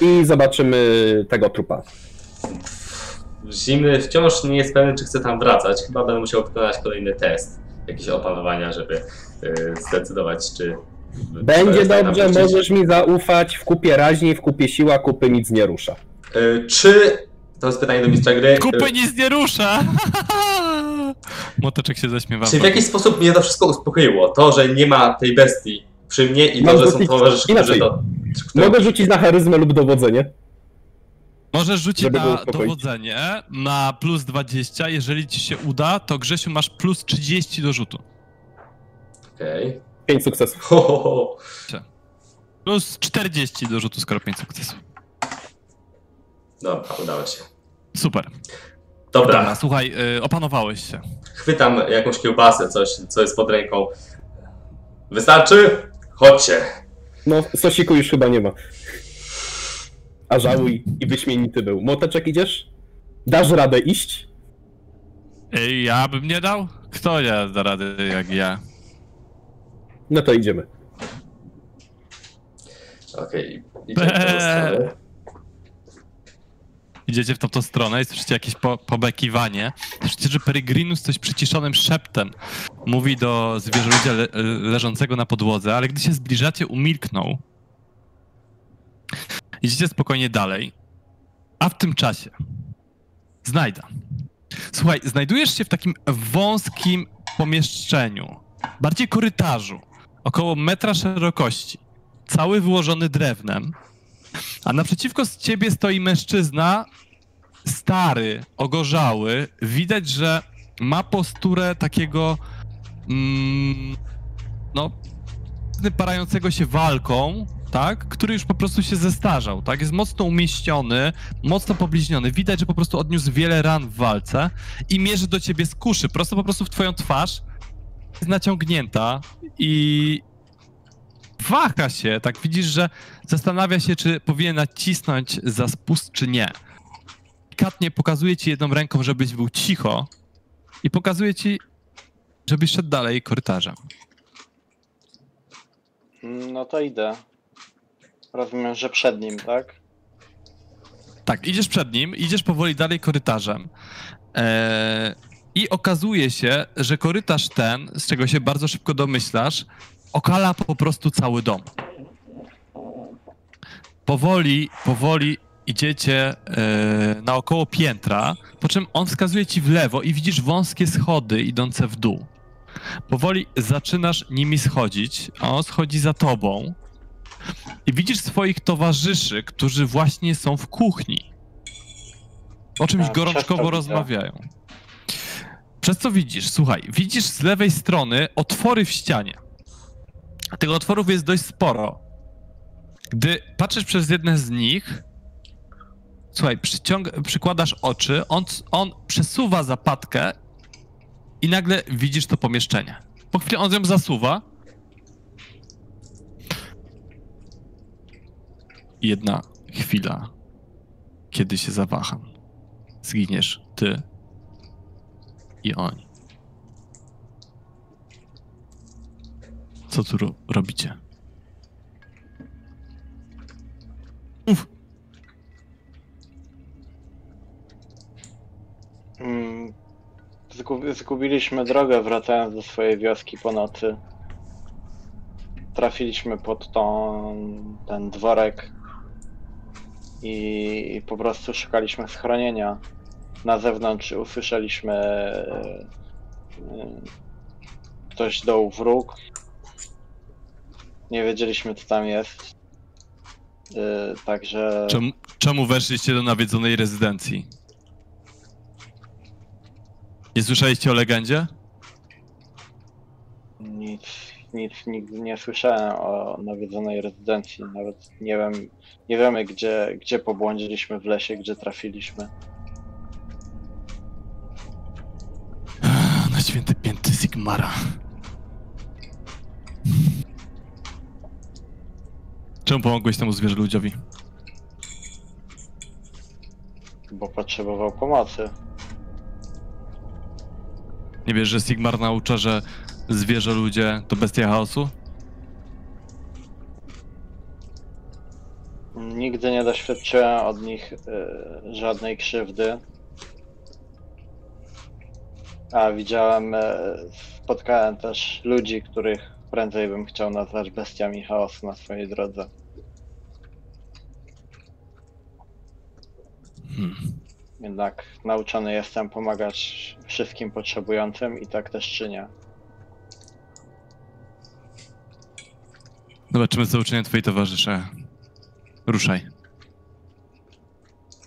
I zobaczymy tego trupa. Zimny wciąż nie jest pewny, czy chce tam wracać. Chyba będę musiał wykonać kolejny test jakiś opanowania, żeby zdecydować, czy... Będzie dobrze, możesz mi zaufać. W kupie raźniej, w kupie siła, kupy nic nie rusza. Czy... To jest pytanie do mistrza gry. Kupy nic nie rusza! Młoteczek się zaśmiewa. Czy w jakiś sposób mnie to wszystko uspokoiło? To, że nie ma tej bestii przy mnie i to, że są towarzysze, którzy to... Mogę rzucić na charyzmę lub dowodzenie. Możesz rzucić na dowodzenie na plus 20, jeżeli ci się uda, to Grzesiu masz plus 30 do rzutu. Okej. 5 sukcesów. Ho, ho, ho. Plus 40 do rzutu, skoro 5 sukcesów. Dobra, udało się. Super. Dobra. Dobra, słuchaj, opanowałeś się. Chwytam jakąś kiełbasę, coś, co jest pod ręką. Wystarczy? Chodźcie. No, sosiku już chyba nie ma. A żałuj i wyśmienity był. Młoteczek, idziesz? Dasz radę iść? Ja bym nie dał? Kto ja da radę jak ja? No to idziemy. Okej, idziemy w tą stronę. Idziecie w tą stronę i słyszycie jakieś pobekiwanie. Słyszycie, że Peregrinus coś przyciszonym szeptem mówi do zwierzęcia leżącego na podłodze, ale gdy się zbliżacie, umilknął. Idziecie spokojnie dalej, a w tym czasie Znajda. Słuchaj, znajdujesz się w takim wąskim pomieszczeniu, bardziej korytarzu, około metra szerokości, cały wyłożony drewnem, a naprzeciwko z ciebie stoi mężczyzna, stary, ogorzały. Widać, że ma posturę takiego, no, parającego się walką, tak, który już po prostu się zestarzał, tak, jest mocno umieściony, mocno pobliźniony, widać, że po prostu odniósł wiele ran w walce i mierzy do ciebie z kuszy, prosto po prostu w twoją twarz, jest naciągnięta i waha się, tak, widzisz, że zastanawia się, czy powinien nacisnąć za spust, czy nie. Delikatnie pokazuje ci jedną ręką, żebyś był cicho i pokazuje ci Żebyś szedł dalej korytarzem. No to idę. Rozumiem, że przed nim, tak? Tak, idziesz przed nim, idziesz powoli dalej korytarzem. I okazuje się, że korytarz ten, z czego się bardzo szybko domyślasz, okala po prostu cały dom. Powoli, powoli idziecie naokoło piętra, po czym on wskazuje ci w lewo i widzisz wąskie schody idące w dół. Powoli zaczynasz nimi schodzić, a on schodzi za tobą. I widzisz swoich towarzyszy, którzy właśnie są w kuchni. O czymś gorączkowo rozmawiają. Przez co widzisz? Słuchaj, widzisz z lewej strony otwory w ścianie. Tych otworów jest dość sporo. Gdy patrzysz przez jedne z nich, słuchaj, przykładasz oczy, on przesuwa zapadkę i nagle widzisz to pomieszczenie. Po chwili on ją zasuwa. Jedna chwila, kiedy się zawaham. Zginiesz ty i oni. Co tu robicie? Uf. Zgubiliśmy drogę, wracając do swojej wioski po nocy. Trafiliśmy pod ten dworek i po prostu szukaliśmy schronienia. Na zewnątrz usłyszeliśmy coś do wróg. Nie wiedzieliśmy, co tam jest. Także... Czemu weszliście do nawiedzonej rezydencji? Nie słyszeliście o legendzie? Nigdy nie słyszałem o nawiedzonej rezydencji. Nawet nie wiem, nie wiemy, gdzie pobłądziliśmy w lesie, gdzie trafiliśmy. Na święte pięty Sigmara. Czemu pomogłeś temu zwierzęciu? Bo potrzebował pomocy. Nie wiesz, że Sigmar naucza, że zwierzę ludzie to bestia chaosu? Nigdy nie doświadczyłem od nich żadnej krzywdy. A widziałem, spotkałem też ludzi, których prędzej bym chciał nazwać bestiami chaosu na swojej drodze. Jednak nauczony jestem pomagać wszystkim potrzebującym i tak też czynię. Zobaczymy, co uczynią twoi towarzysze. Ruszaj.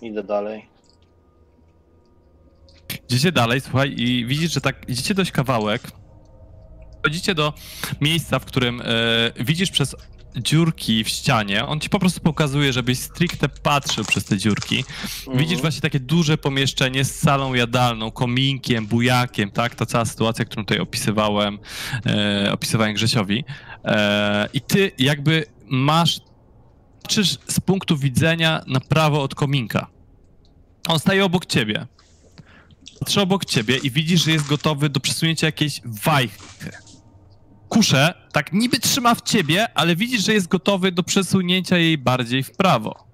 Idę dalej. Idziecie dalej, słuchaj, i widzisz, że tak idziecie dość kawałek. Chodzicie do miejsca, w którym widzisz przez dziurki w ścianie. On ci po prostu pokazuje, żebyś stricte patrzył przez te dziurki. Widzisz właśnie takie duże pomieszczenie z salą jadalną, kominkiem, bujakiem, tak? Ta cała sytuacja, którą tutaj opisywałem Grzesiowi. I ty jakby patrzysz z punktu widzenia na prawo od kominka. On staje obok ciebie. Patrzy obok ciebie i widzisz, że jest gotowy do przesunięcia jakiejś wajchy. Kuszę, tak niby trzyma w ciebie, ale widzisz, że jest gotowy do przesunięcia jej bardziej w prawo.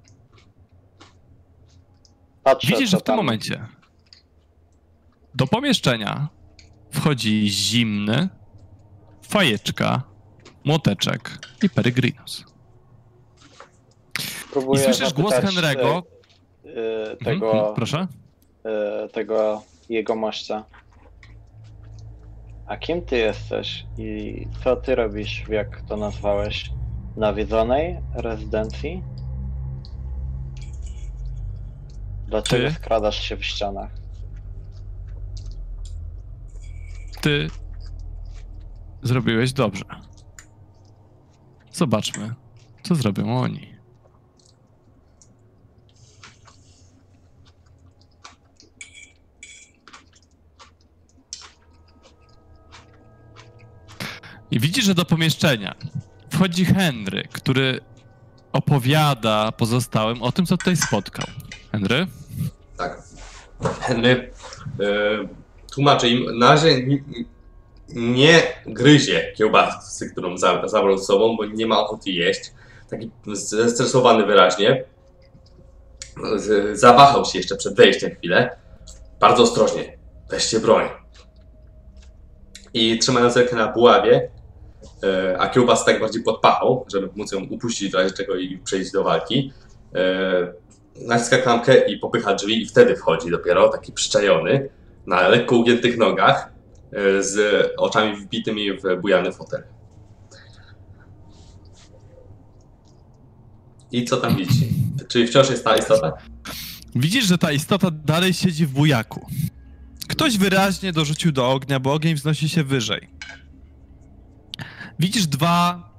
Patrzę, widzisz, że w tym momencie do pomieszczenia wchodzi Zimny, Fajeczka, Młoteczek i Peregrinus. I słyszysz głos Henry'ego. Proszę? Tego jegomośca. A kim ty jesteś i co ty robisz, jak to nazwałeś, nawiedzonej rezydencji? Dlaczego skradasz się w ścianach? Ty zrobiłeś dobrze. Zobaczmy, co zrobią oni. I widzisz, że do pomieszczenia wchodzi Henry, który opowiada pozostałym o tym, co tutaj spotkał. Henry? Tak. Henry tłumaczy im. Na razie nie gryzie kiełbasy, którą zabrał z sobą, bo nie ma ochoty jeść. Taki zestresowany wyraźnie. Zawahał się jeszcze przed wejściem chwilę. Bardzo ostrożnie, weźcie broń. I trzymając rękę na buławie, a kiełbas tak bardziej pod pachą, żeby móc ją upuścić do razie czego i przejść do walki, naciska klamkę i popycha drzwi i wtedy wchodzi dopiero, taki przyczajony, na lekko ugiętych nogach, z oczami wbitymi w bujany fotel. I co tam widzi? Czyli wciąż jest ta istota? Widzisz, że ta istota dalej siedzi w bujaku. Ktoś wyraźnie dorzucił do ognia, bo ogień wznosi się wyżej. Widzisz dwa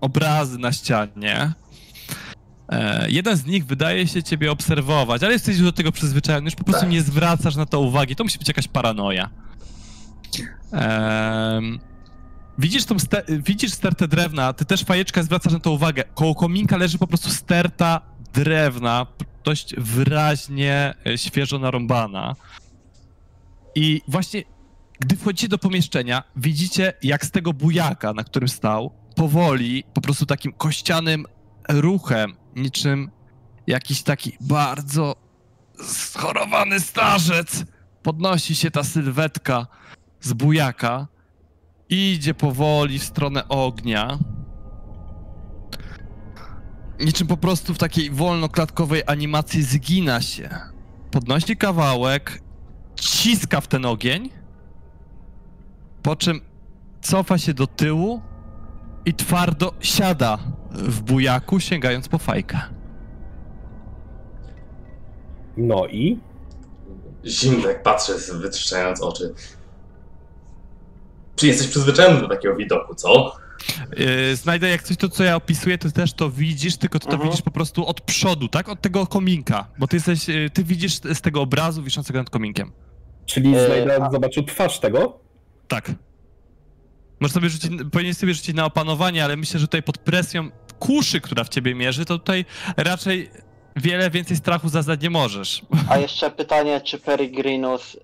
obrazy na ścianie. Jeden z nich wydaje się ciebie obserwować, ale jesteś już do tego przyzwyczajony, już po prostu nie zwracasz na to uwagi. To musi być jakaś paranoja. Widzisz stertę drewna, ty też, Fajeczka, zwracasz na to uwagę. Koło kominka leży po prostu sterta drewna, dość wyraźnie świeżo narąbana. I właśnie gdy wchodzicie do pomieszczenia, widzicie, jak z tego bujaka, na którym stał, powoli, po prostu takim kościanym ruchem, niczym jakiś taki bardzo schorowany starzec, podnosi się ta sylwetka z bujaka i idzie powoli w stronę ognia. Niczym po prostu w takiej wolnoklatkowej animacji zgina się. Podnosi kawałek, ciska w ten ogień, po czym cofa się do tyłu i twardo siada w bujaku, sięgając po fajkę. No i? Zimnek patrzy, wytrzeszczając oczy. Czy jesteś przyzwyczajony do takiego widoku, co? Znajdę, jak coś to, co ja opisuję, ty też to widzisz, tylko ty to widzisz po prostu od przodu, tak? Od tego kominka, bo ty jesteś, ty widzisz z tego obrazu wiszącego nad kominkiem. Czyli Znajdę zobaczył twarz tego? Tak. Możesz sobie rzucić, powinieneś sobie rzucić na opanowanie, ale myślę, że tutaj pod presją kuszy, która w ciebie mierzy, to tutaj raczej wiele więcej strachu zaznać nie możesz. A jeszcze pytanie, czy Peregrinus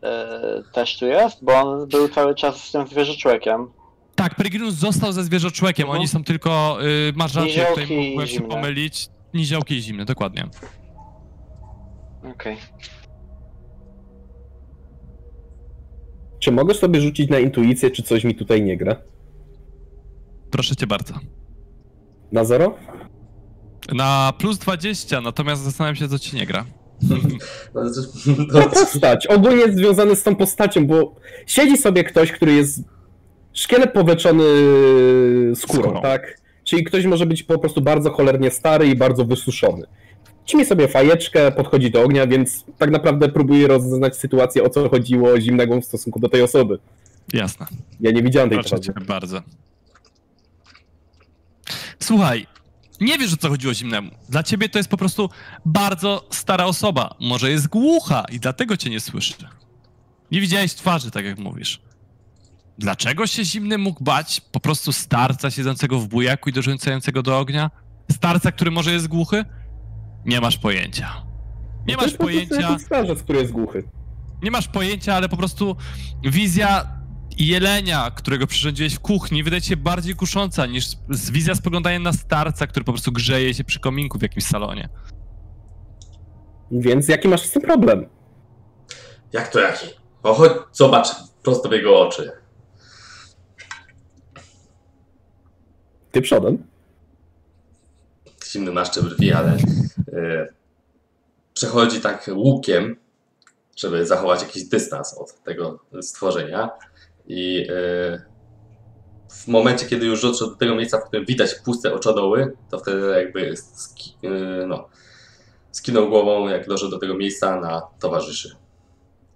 też tu jest? Bo on był cały czas z tym zwierzyczłekiem. Tak, Peregrinus został ze zwierzyczłekiem, oni są tylko... masz rację, tutaj mogłem się pomylić. Niziołki i zimne, dokładnie. Okej. Czy mogę sobie rzucić na intuicję, czy coś mi tutaj nie gra? Proszę cię bardzo. Na 0? Na plus 20, natomiast zastanawiam się, co ci nie gra. Ta postać, ogólnie jest związany z tą postacią, bo siedzi sobie ktoś, który jest szkielet powleczony skórą, tak? Czyli ktoś może być po prostu bardzo cholernie stary i bardzo wysuszony. Cimi sobie fajeczkę, podchodzi do ognia, więc tak naprawdę próbuje rozeznać sytuację, o co chodziło zimnego w stosunku do tej osoby. Jasne. Ja nie widziałem tej twarzy. Bardzo. Słuchaj, nie wiesz, o co chodziło zimnemu. Dla ciebie to jest po prostu bardzo stara osoba. Może jest głucha i dlatego cię nie słyszy. Nie widziałeś twarzy, tak jak mówisz. Dlaczego się zimny mógł bać po prostu starca siedzącego w bujaku i dorzucającego do ognia? Starca, który może jest głuchy? Nie masz pojęcia. Nie masz pojęcia. Starzec, który jest głuchy. Nie masz pojęcia, ale po prostu wizja jelenia, którego przyrządziłeś w kuchni, wydaje ci się bardziej kusząca niż wizja spoglądania na starca, który po prostu grzeje się przy kominku w jakimś salonie. Więc jaki masz z tym problem? Jak to jaki? O, chodź, zobacz prosto w jego oczy. Ty przodem? Zimny maszczy brwi, ale przechodzi tak łukiem, żeby zachować jakiś dystans od tego stworzenia i w momencie, kiedy już dotrze do tego miejsca, w którym widać puste oczodoły, to wtedy jakby skinął głową, jak doszedł do tego miejsca na towarzyszy,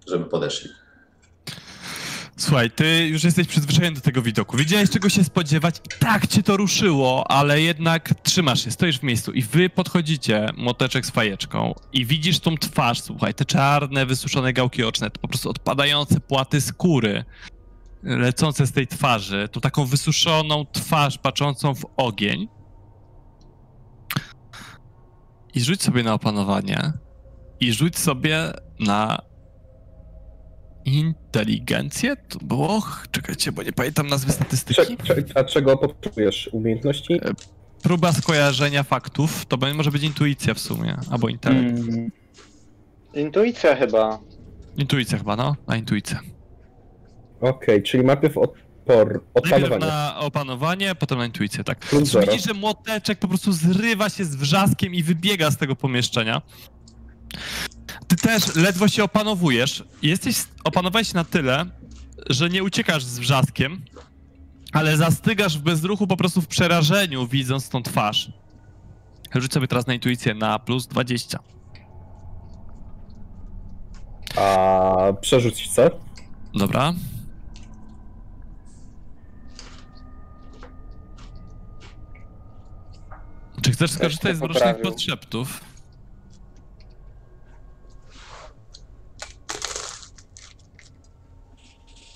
żeby podeszli. Słuchaj, ty już jesteś przyzwyczajony do tego widoku. Wiedziałeś, czego się spodziewać, tak cię to ruszyło, ale jednak trzymasz się, stoisz w miejscu i wy podchodzicie, Młoteczek z Fajeczką, i widzisz tą twarz, słuchaj, te czarne, wysuszone gałki oczne, to po prostu odpadające płaty skóry lecące z tej twarzy, tą taką wysuszoną twarz patrzącą w ogień. I rzuć sobie na opanowanie i rzuć sobie na Inteligencję? To było? Czekajcie, bo nie pamiętam nazwy statystyki. A czego potrzebujesz? Umiejętności? Próba skojarzenia faktów. To może być intuicja w sumie, albo intelekt. Intuicja chyba. Intuicja chyba, no. Na intuicję. Okej, czyli najpierw opanowanie. Na opanowanie, potem na intuicję, tak. Widzisz, że młoteczek po prostu zrywa się z wrzaskiem i wybiega z tego pomieszczenia. Ty też ledwo się opanowujesz. Opanowałeś się na tyle, że nie uciekasz z wrzaskiem, ale zastygasz w bezruchu po prostu w przerażeniu, widząc tą twarz. Rzuć sobie teraz na intuicję na plus 20. A przerzuć co? Dobra. Czy chcesz skorzystać z mrocznych podszeptów?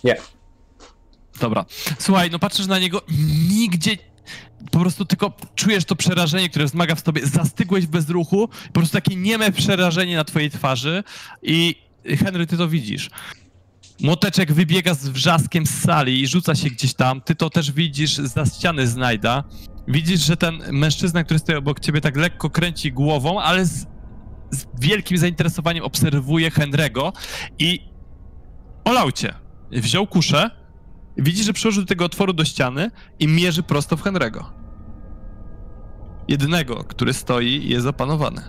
Nie. Dobra. Słuchaj, no patrzysz na niego, nigdzie, po prostu tylko czujesz to przerażenie, które wzmaga w tobie, zastygłeś bez ruchu, po prostu takie nieme przerażenie na twojej twarzy i Henry, ty to widzisz. Młoteczek wybiega z wrzaskiem z sali i rzuca się gdzieś tam, ty to też widzisz, za ściany Znajda. Widzisz, że ten mężczyzna, który stoi obok ciebie, tak lekko kręci głową, ale z wielkim zainteresowaniem obserwuje Henry'ego i olał cię. Wziął kuszę, widzisz, że przyłożył do tego otworu do ściany i mierzy prosto w Henry'ego. Jedynego, który stoi, jest opanowany.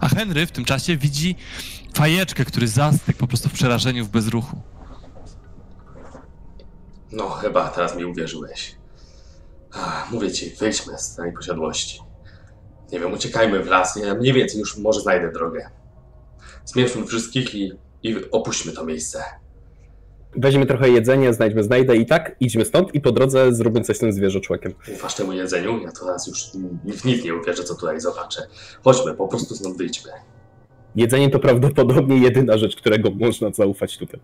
A Henry w tym czasie widzi Fajeczkę, który zastygł po prostu w przerażeniu, w bezruchu. No chyba teraz mi uwierzyłeś. Mówię ci, wyjdźmy z tej posiadłości. Nie wiem, uciekajmy w las, nie, mniej więcej już może znajdę drogę. Zmierzmy wszystkich i opuśćmy to miejsce. Weźmy trochę jedzenia, znajdę i tak, idźmy stąd i po drodze zróbmy coś z tym zwierzoczłekiem. Ufasz temu jedzeniu? Ja to teraz już nikt nie uwierzy, co tutaj zobaczę. Chodźmy, po prostu stąd wyjdźmy. Jedzenie to prawdopodobnie jedyna rzecz, którego można zaufać tutaj.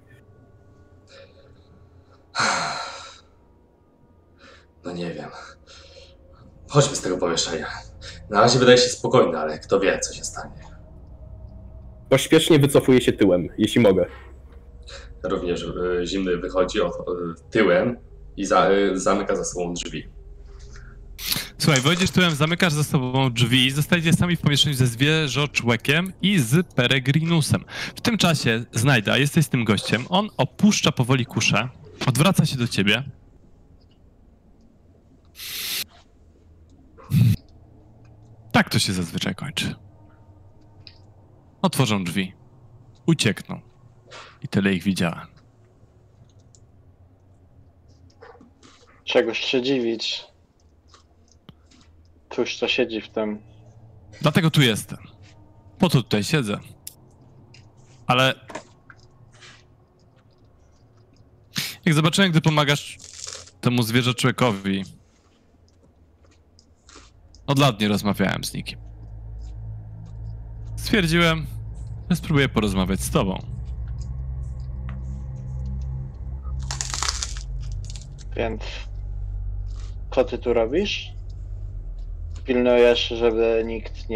No nie wiem. Chodźmy z tego pomieszczenia. Na razie wydaje się spokojne, ale kto wie, co się stanie. Pośpiesznie wycofuję się tyłem, jeśli mogę. Również Zimny wychodzi tyłem i zamyka za sobą drzwi. Słuchaj, wychodzisz tyłem, zamykasz za sobą drzwi, zostajecie sami w pomieszczeniu ze zwierzoczłekiem i z Peregrinusem. W tym czasie Znajda, jesteś z tym gościem, on opuszcza powoli kuszę, odwraca się do ciebie. Tak to się zazwyczaj kończy. Otworzą drzwi, uciekną. I tyle ich widziałem. Czegoś się dziwić. Cóż to siedzi w tym. Dlatego tu jestem. Po co tutaj siedzę? Ale... Jak zobaczyłem, gdy pomagasz temu zwierzoczłekowi, od lat nie rozmawiałem z nikim. Stwierdziłem, że spróbuję porozmawiać z tobą. Więc co ty tu robisz? Pilnujesz, żeby nikt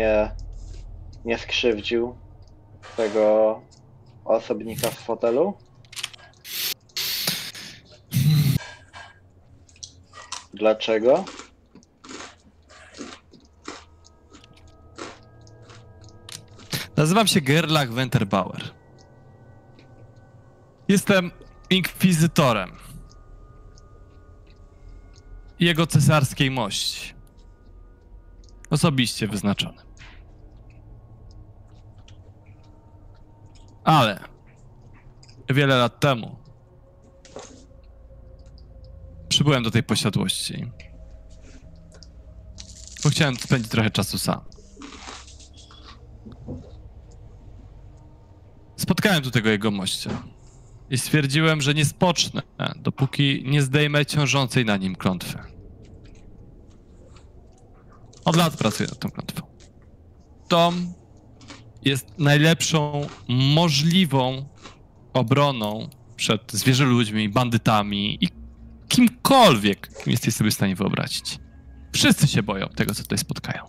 nie skrzywdził tego osobnika w fotelu? Dlaczego? Nazywam się Gerlach Winterbauer. Jestem inkwizytorem jego cesarskiej mości. Osobiście wyznaczony. Ale wiele lat temu przybyłem do tej posiadłości, bo chciałem spędzić trochę czasu sam. Spotkałem tu tego jegomościa i stwierdziłem, że nie spocznę, dopóki nie zdejmę ciążącej na nim klątwy. Od lat pracuję nad tą klątwą. To jest najlepszą możliwą obroną przed zwierzoludźmi, bandytami i kimkolwiek, kim jesteś sobie w stanie wyobrazić. Wszyscy się boją tego, co tutaj spotkają.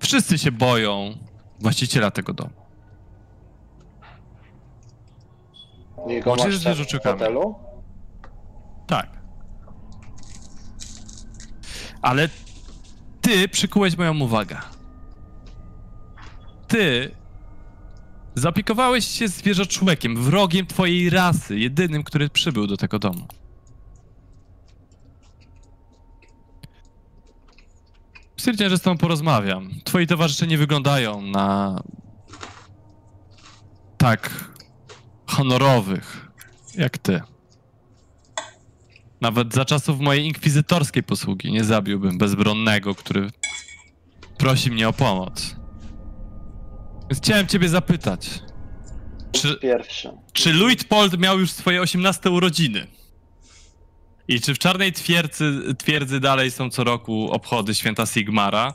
Wszyscy się boją właściciela tego domu. Jego masz z wyrzuczykami. Hotelu? Tak. Ale ty przykułeś moją uwagę. Ty zaopiekowałeś się zwierzoczłekiem, wrogiem twojej rasy, jedynym, który przybył do tego domu. Stwierdziłem, że z tobą porozmawiam. Twoi towarzysze nie wyglądają na tak honorowych jak ty. Nawet za czasów mojej inkwizytorskiej posługi nie zabiłbym bezbronnego, który prosi mnie o pomoc. Więc chciałem ciebie zapytać, czy Luitpold miał już swoje 18 urodziny? I czy w Czarnej Twierdzy dalej są co roku obchody święta Sigmara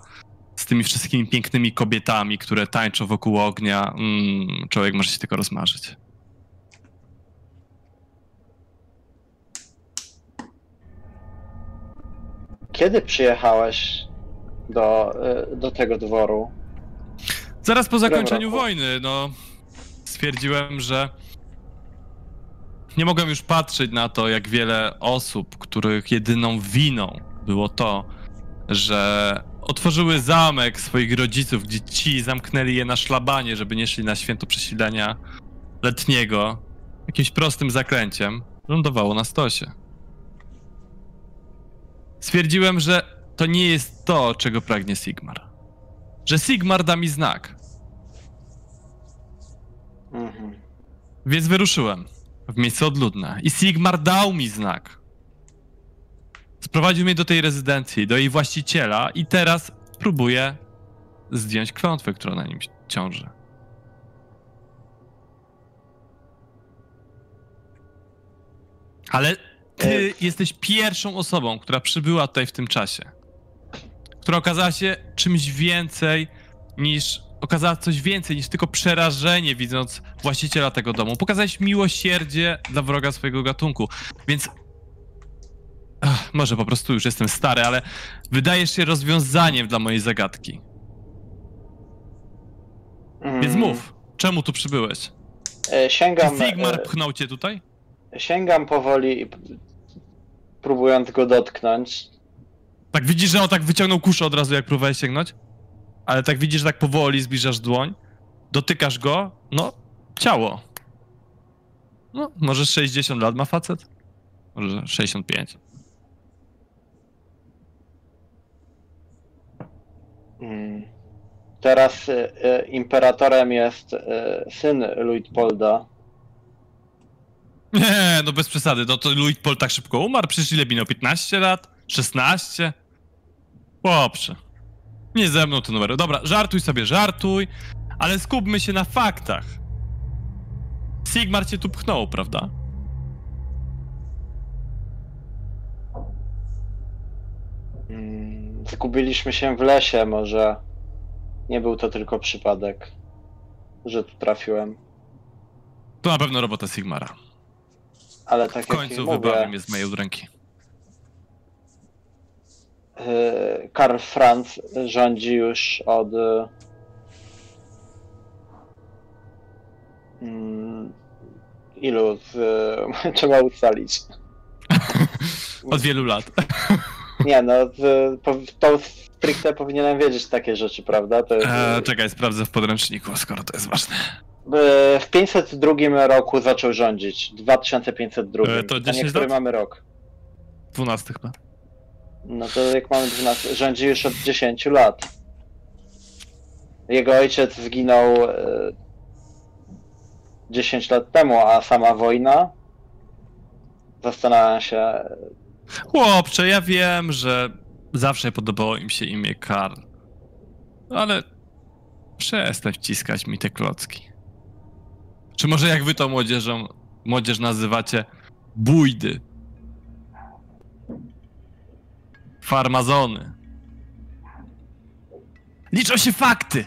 z tymi wszystkimi pięknymi kobietami, które tańczą wokół ognia? Człowiek może się tylko rozmarzyć. Kiedy przyjechałeś do tego dworu? Zaraz po zakończeniu wojny, no. Stwierdziłem, że nie mogłem już patrzeć na to, jak wiele osób, których jedyną winą było to, że otworzyły zamek swoich rodziców, gdzie ci zamknęli je na szlabanie, żeby nie szli na święto przesilenia letniego, jakimś prostym zaklęciem, lądowało na stosie. Stwierdziłem, że to nie jest to, czego pragnie Sigmar. Że Sigmar da mi znak. Więc wyruszyłem w miejsce odludne i Sigmar dał mi znak. Sprowadził mnie do tej rezydencji, do jej właściciela i teraz próbuję zdjąć klątwę, która na nim ciąży. Ale ty jesteś pierwszą osobą, która przybyła tutaj w tym czasie, która okazała się czymś więcej niż... Okazała coś więcej niż tylko przerażenie, widząc właściciela tego domu. Pokazałeś miłosierdzie dla wroga swojego gatunku, więc... Ach, może po prostu już jestem stary, ale wydajesz się rozwiązaniem dla mojej zagadki. Więc mów, czemu tu przybyłeś? Sięgam... Czy Sigmar pchnął cię tutaj? Sięgam powoli, próbując go dotknąć. Tak widzisz, że on tak wyciągnął kuszę od razu, jak próbowałeś sięgnąć? Ale tak widzisz, że tak powoli zbliżasz dłoń, dotykasz go, no, ciało. No, może 60 lat ma facet? Może 65. Teraz imperatorem jest syn Luitpolda. Nie, no bez przesady, no to Luitpold tak szybko umarł, przecież ile minął? 15 lat? 16? Chłopcze. Nie ze mną te numery. Dobra, żartuj sobie, żartuj, ale skupmy się na faktach. Sigmar cię tu pchnął, prawda? Zgubiliśmy się w lesie, może nie był to tylko przypadek, że tu trafiłem. To na pewno robota Sigmara. Ale tak w końcu wybawił mnie z mojej udręki. Karl Franz rządzi już od ilu? Trzeba ustalić. Od wielu lat. Nie no, to stricte powinienem wiedzieć takie rzeczy, prawda? To jest... czekaj, sprawdzę w podręczniku, skoro to jest ważne. W 502 roku zaczął rządzić. 2502. To 10 lat? Który mamy rok? 12 chyba. No to jak mamy 12, rządzi już od 10 lat. Jego ojciec zginął 10 lat temu, a sama wojna? Zastanawiam się... Chłopcze, ja wiem, że zawsze podobało im się imię Karl. Ale przestań wciskać mi te klocki. Czy może jak wy to młodzież nazywacie bójdy? Farmazony. Liczą się fakty!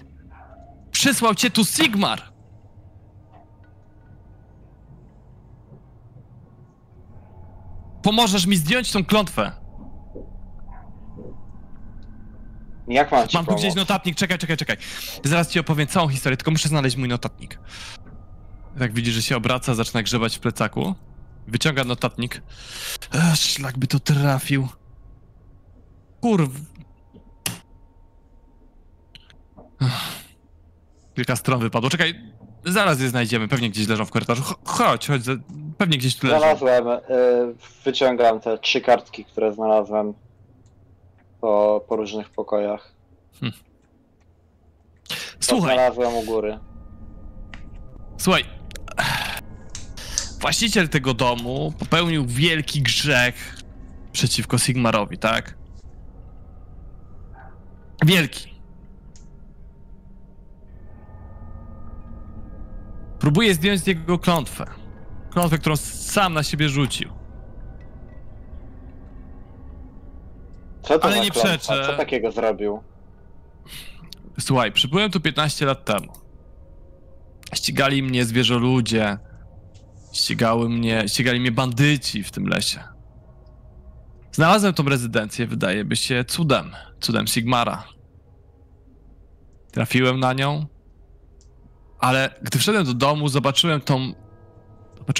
Przysłał cię tu Sigmar! Pomożesz mi zdjąć tą klątwę! Jak mam ci pomóc? Mam tu gdzieś notatnik, czekaj. Zaraz ci opowiem całą historię, tylko muszę znaleźć mój notatnik. Jak widzi, że się obraca, zaczyna grzebać w plecaku. Wyciąga notatnik. Szlak by to trafił. Kilka stron wypadło. Czekaj, zaraz je znajdziemy. Pewnie gdzieś leżą w korytarzu. Chodź. Pewnie gdzieś tu leżą. Znalazłem. Wyciągam te 3 kartki, które znalazłem po różnych pokojach. Słuchaj. Znalazłem u góry. Słuchaj. Właściciel tego domu popełnił wielki grzech przeciwko Sigmarowi, tak? Wielki. Próbuje zdjąć z niego klątwę. Klątwę, którą sam na siebie rzucił. Co to ale nie przeczę. Co takiego zrobił? Słuchaj, przybyłem tu 15 lat temu. Ścigali mnie zwierzoludzie. Ścigali mnie bandyci w tym lesie. Znalazłem tą rezydencję, wydaje by się, cudem. Cudem Sigmara. Trafiłem na nią. Ale gdy wszedłem do domu, zobaczyłem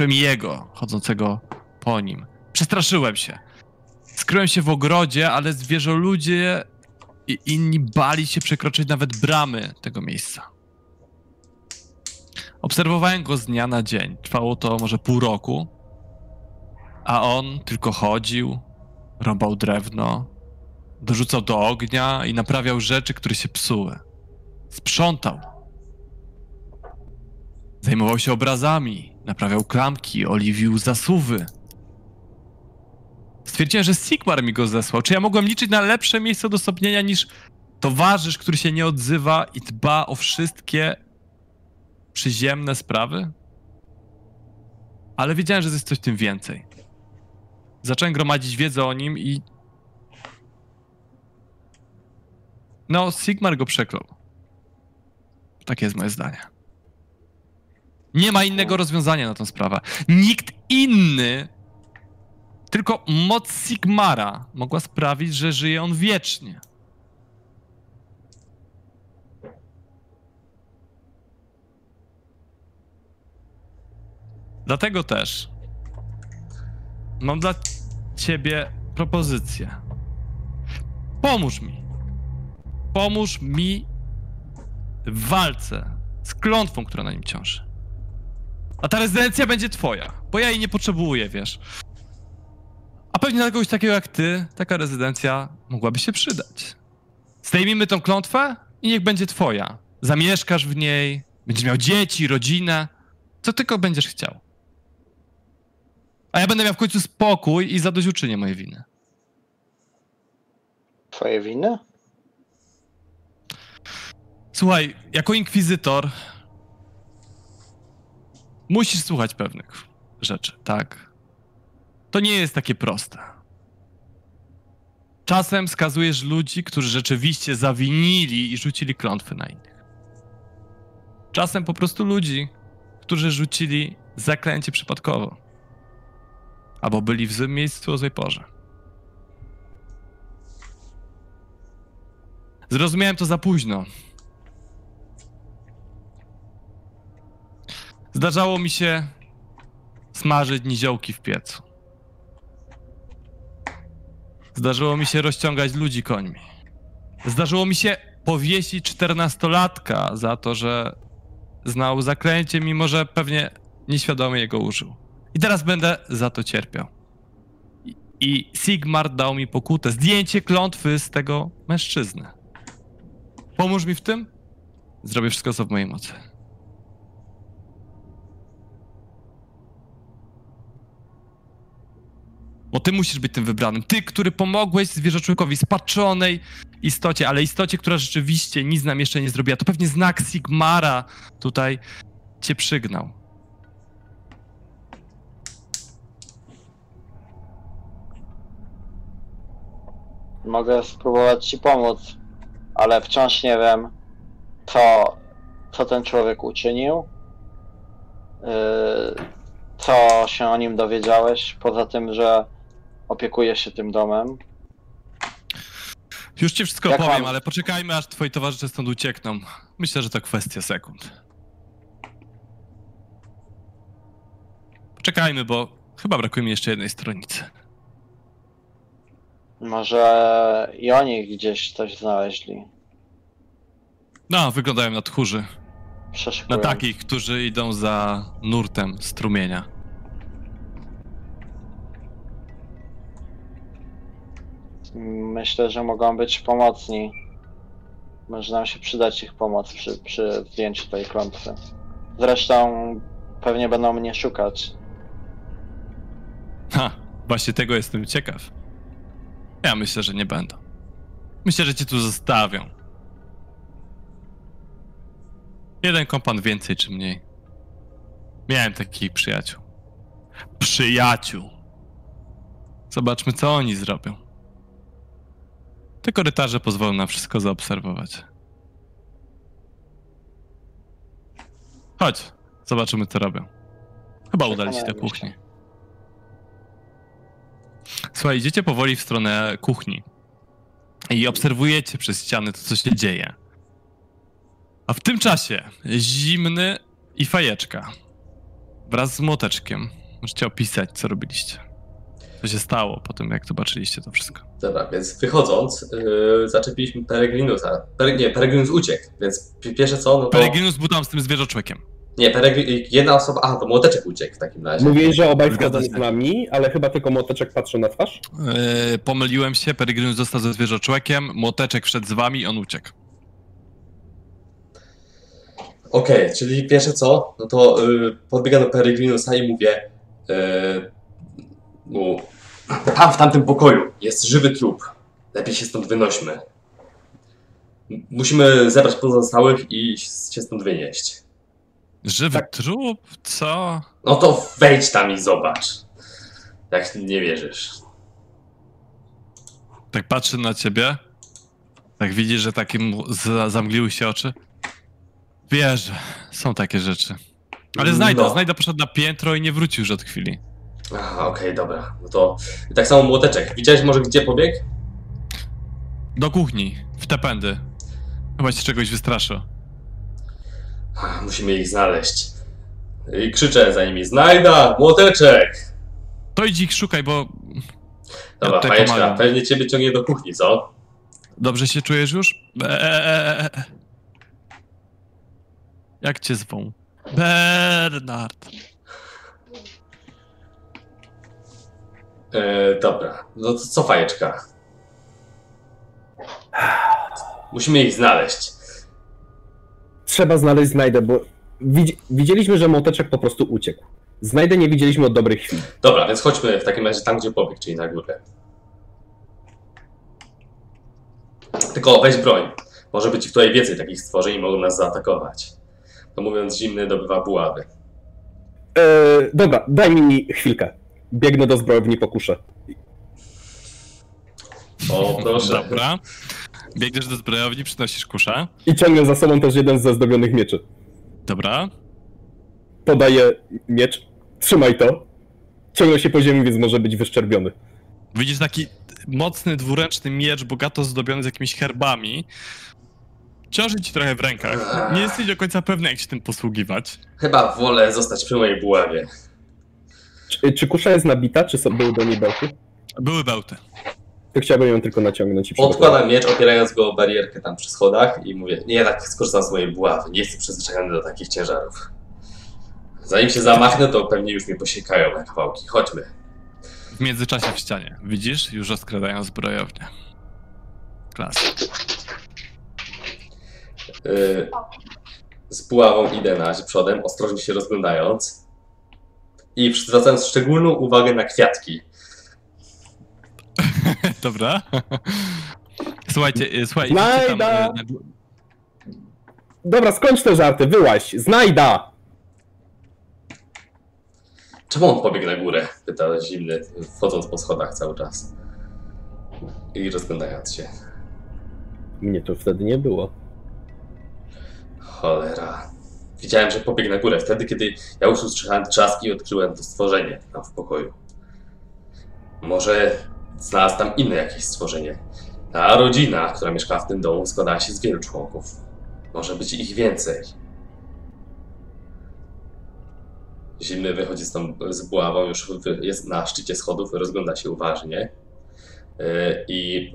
jego, chodzącego po nim. Przestraszyłem się. Skryłem się w ogrodzie, ale zwierzoludzie i inni bali się przekroczyć nawet bramy tego miejsca. Obserwowałem go z dnia na dzień. Trwało to może pół roku. A on tylko chodził, rąbał drewno, dorzucał do ognia i naprawiał rzeczy, które się psuły. Sprzątał. Zajmował się obrazami, naprawiał klamki, oliwił zasuwy. Stwierdziłem, że Sigmar mi go zesłał. Czy ja mogłem liczyć na lepsze miejsce odosobnienia niż towarzysz, który się nie odzywa i dba o wszystkie przyziemne sprawy? Ale wiedziałem, że jest coś w tym więcej. Zacząłem gromadzić wiedzę o nim i... No, Sigmar go przeklął. Takie jest moje zdanie. Nie ma innego rozwiązania na tę sprawę. Nikt inny, tylko moc Sigmara mogła sprawić, że żyje on wiecznie. Dlatego też mam dla ciebie propozycję. Pomóż mi. Pomóż mi w walce z klątwą, która na nim ciąży. A ta rezydencja będzie twoja, bo ja jej nie potrzebuję, wiesz. A pewnie dla kogoś takiego jak ty, taka rezydencja mogłaby się przydać. Zdejmijmy tą klątwę i niech będzie twoja. Zamieszkasz w niej, będziesz miał dzieci, rodzinę, co tylko będziesz chciał. A ja będę miał w końcu spokój i zadośćuczynię mojej winy. Twoje winy? Słuchaj, jako inkwizytor... Musisz słuchać pewnych rzeczy, tak? To nie jest takie proste. Czasem skazujesz ludzi, którzy rzeczywiście zawinili i rzucili klątwy na innych. Czasem po prostu ludzi, którzy rzucili zaklęcie przypadkowo. Albo byli w złym miejscu o złej porze. Zrozumiałem to za późno. Zdarzało mi się smażyć niziołki w piecu. Zdarzyło mi się rozciągać ludzi końmi. Zdarzyło mi się powiesić 14-latka za to, że znał zaklęcie, mimo że pewnie nieświadomie jego użył. I teraz będę za to cierpiał. I Sigmar dał mi pokutę. Zdjęcie klątwy z tego mężczyzny. Pomóż mi w tym? Zrobię wszystko, co w mojej mocy. Bo ty musisz być tym wybranym. Ty, który pomogłeś zwierzoczłowiekowi, spaczonej istocie, ale istocie, która rzeczywiście nic nam jeszcze nie zrobiła. To pewnie znak Sigmara tutaj cię przygnał. Mogę spróbować ci pomóc, ale wciąż nie wiem, co ten człowiek uczynił. Co się o nim dowiedziałeś, poza tym, że opiekuje się tym domem? Już ci wszystko powiem, ale poczekajmy, aż twoi towarzysze stąd uciekną. Myślę, że to kwestia sekund. Czekajmy, bo chyba brakuje mi jeszcze jednej stronicy. Może i oni gdzieś coś znaleźli. No, wyglądają na tchórzy. Na takich, którzy idą za nurtem strumienia. Myślę, że mogą być pomocni. Może nam się przydać ich pomoc przy zdjęciu tej klątwy. Zresztą pewnie będą mnie szukać. Ha, właśnie tego jestem ciekaw. Ja myślę, że nie będą. Myślę, że cię tu zostawią. Jeden kompan więcej czy mniej. Miałem takich przyjaciół. Przyjaciół! Zobaczmy, co oni zrobią. Te korytarze pozwolą nam wszystko zaobserwować. Chodź, zobaczymy, co robią. Chyba udali się do kuchni. Słuchaj, idziecie powoli w stronę kuchni i obserwujecie przez ściany to, co się dzieje. A w tym czasie Zimny i Fajeczka wraz z Młoteczkiem. Możecie opisać, co robiliście. Co się stało po tym, jak zobaczyliście to wszystko. Dobra, więc wychodząc, zaczepiliśmy Peregrinusa. Peregrinus uciekł, więc pierwsze co... No to... Peregrinus był tam z tym zwierzoczłekiem. Nie, jedna osoba... Aha, to Młoteczek uciekł w takim razie. Mówili, że obaj zgadzali się z nami, ale chyba tylko Młoteczek patrzył na twarz. Pomyliłem się, Peregrinus został ze zwierzoczłekiem, Młoteczek wszedł z wami, on uciekł. Okej, czyli pierwsze co, no to podbiegam do Peregrinusa i mówię, no, tam w tamtym pokoju jest żywy trup, lepiej się stąd wynośmy. Musimy zebrać pozostałych i się stąd wynieść. Żywy trup? Co? No to wejdź tam i zobacz, jak nie wierzysz. Tak patrzy na ciebie, tak widzisz, że takim zamgliły się oczy. Wierzę, są takie rzeczy. Ale Znajda, no. Znajda poszedł na piętro i nie wrócił już od chwili. Aha, okej, dobra. No to i tak samo Młoteczek. Widziałeś może gdzie pobiegł? Do kuchni, w te pędy. Chyba się czegoś wystraszył. Musimy ich znaleźć. I krzyczę za nimi, Znajda, Młoteczek! To idź ich szukaj, bo... Dobra, ja Fajeczka, pewnie ciebie ciągnie do kuchni, co? Dobrze się czujesz już? Jak cię zwą? Bernard. Dobra, no to co Fajeczka? Musimy ich znaleźć. Trzeba znaleźć Znajdę, bo widzieliśmy, że Młoteczek po prostu uciekł. Znajdę nie widzieliśmy od dobrych chwil. Dobra, więc chodźmy w takim razie tam, gdzie pobiegł, czyli na górę. Tylko weź broń. Może być tutaj więcej takich stworzeń i mogą nas zaatakować. To mówiąc Zimny dobywa buławy. Dobra, daj mi chwilkę. Biegnę do zbrojowni, pokuszę. O, proszę. Dobra. Biegniesz do zbrojowni, przynosisz kuszę. I ciągnę za sobą też jeden ze zdobionych mieczy. Dobra. Podaję miecz. Trzymaj to. Ciągnę się po ziemi, więc może być wyszczerbiony. Widzisz taki mocny, dwuręczny miecz, bogato zdobiony z jakimiś herbami. Ciąży ci trochę w rękach. Nie jesteś do końca pewny, jak się tym posługiwać. Chyba wolę zostać przy mojej buławie. Czy kusza jest nabita, czy były do niej bełty? Były bełty. To chciałbym ją tylko naciągnąć i odkładam miecz, opierając go o barierkę tam przy schodach i mówię, nie, tak skorzystam z mojej buławy, nie jestem przyzwyczajony do takich ciężarów. Zanim się zamachnę, to pewnie już mnie posiekają na kawałki. Chodźmy. W międzyczasie w ścianie. Widzisz? Już rozkradają zbrojownię. Klasa. Z buławą idę na przodem, ostrożnie się rozglądając i zwracając szczególną uwagę na kwiatki. Dobra. Słuchajcie, słuchaj. Znajda! Dobra, skończ te żarty, wyłaź! Znajda! Czemu on pobiegł na górę? Pyta Zimny, wchodząc po schodach cały czas i rozglądając się. Mnie to wtedy nie było. Cholera. Widziałem, że pobiegł na górę wtedy, kiedy ja usłyszałem trzaski i odkryłem to stworzenie tam w pokoju. Może znalazł tam inne jakieś stworzenie. Ta rodzina, która mieszkała w tym domu, składała się z wielu członków. Może być ich więcej. Zimny wychodzi stąd z buławą, już jest na szczycie schodów, rozgląda się uważnie. I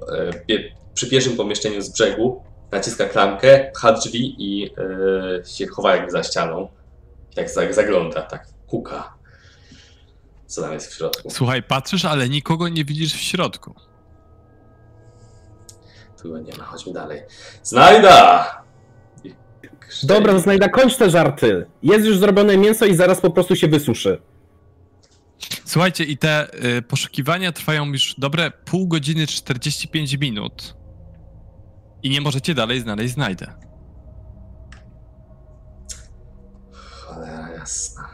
przy pierwszym pomieszczeniu z brzegu naciska klamkę, pcha drzwi i się chowa jakby za ścianą. Tak zagląda, tak kuka. Co tam jest w środku? Słuchaj, patrzysz, ale nikogo nie widzisz w środku. Tu nie ma, chodźmy dalej. Znajda! Dobra, Znajda, kończ te żarty. Jest już zrobione mięso i zaraz po prostu się wysuszy. Słuchajcie, i te poszukiwania trwają już dobre pół godziny 45 minut. I nie możecie dalej znaleźć Znajdę. Cholera jasna.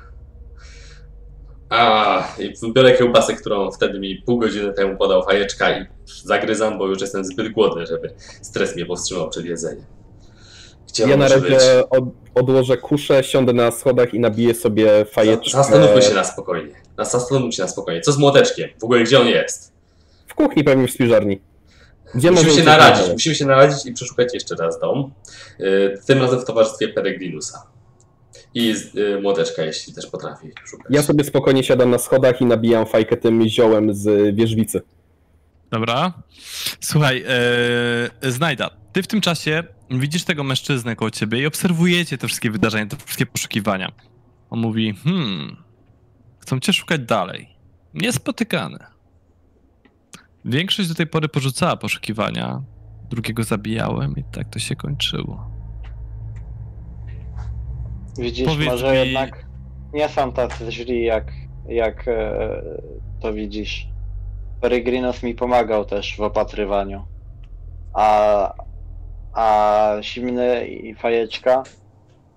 I biorę kiełbasę, którą wtedy mi pół godziny temu podał Fajeczka i zagryzam, bo już jestem zbyt głodny, żeby stres mnie powstrzymał przed jedzeniem. Ja na razie odłożę kuszę, siądę na schodach i nabiję sobie Fajeczkę. Zastanówmy się na spokojnie. Co z Młoteczkiem? W ogóle gdzie on jest? W kuchni, pewnie w spiżarni. Musimy się naradzić i przeszukać jeszcze raz dom. Tym razem w towarzystwie Peregrinusa. I Młoteczka, jeśli też potrafi szukać. Ja sobie spokojnie siadam na schodach i nabijam fajkę tym ziołem z Wierzbicy. Dobra. Słuchaj, Znajda, ty w tym czasie widzisz tego mężczyznę koło ciebie i obserwujecie te wszystkie wydarzenia, te wszystkie poszukiwania. On mówi, chcą cię szukać dalej. Niespotykane. Większość do tej pory porzucała poszukiwania. Drugiego zabijałem i tak to się kończyło. Widzisz, powiedz może mi... jednak nie są tacy źli, jak to widzisz. Peregrinos mi pomagał też w opatrywaniu. A Zimny i Fajeczka,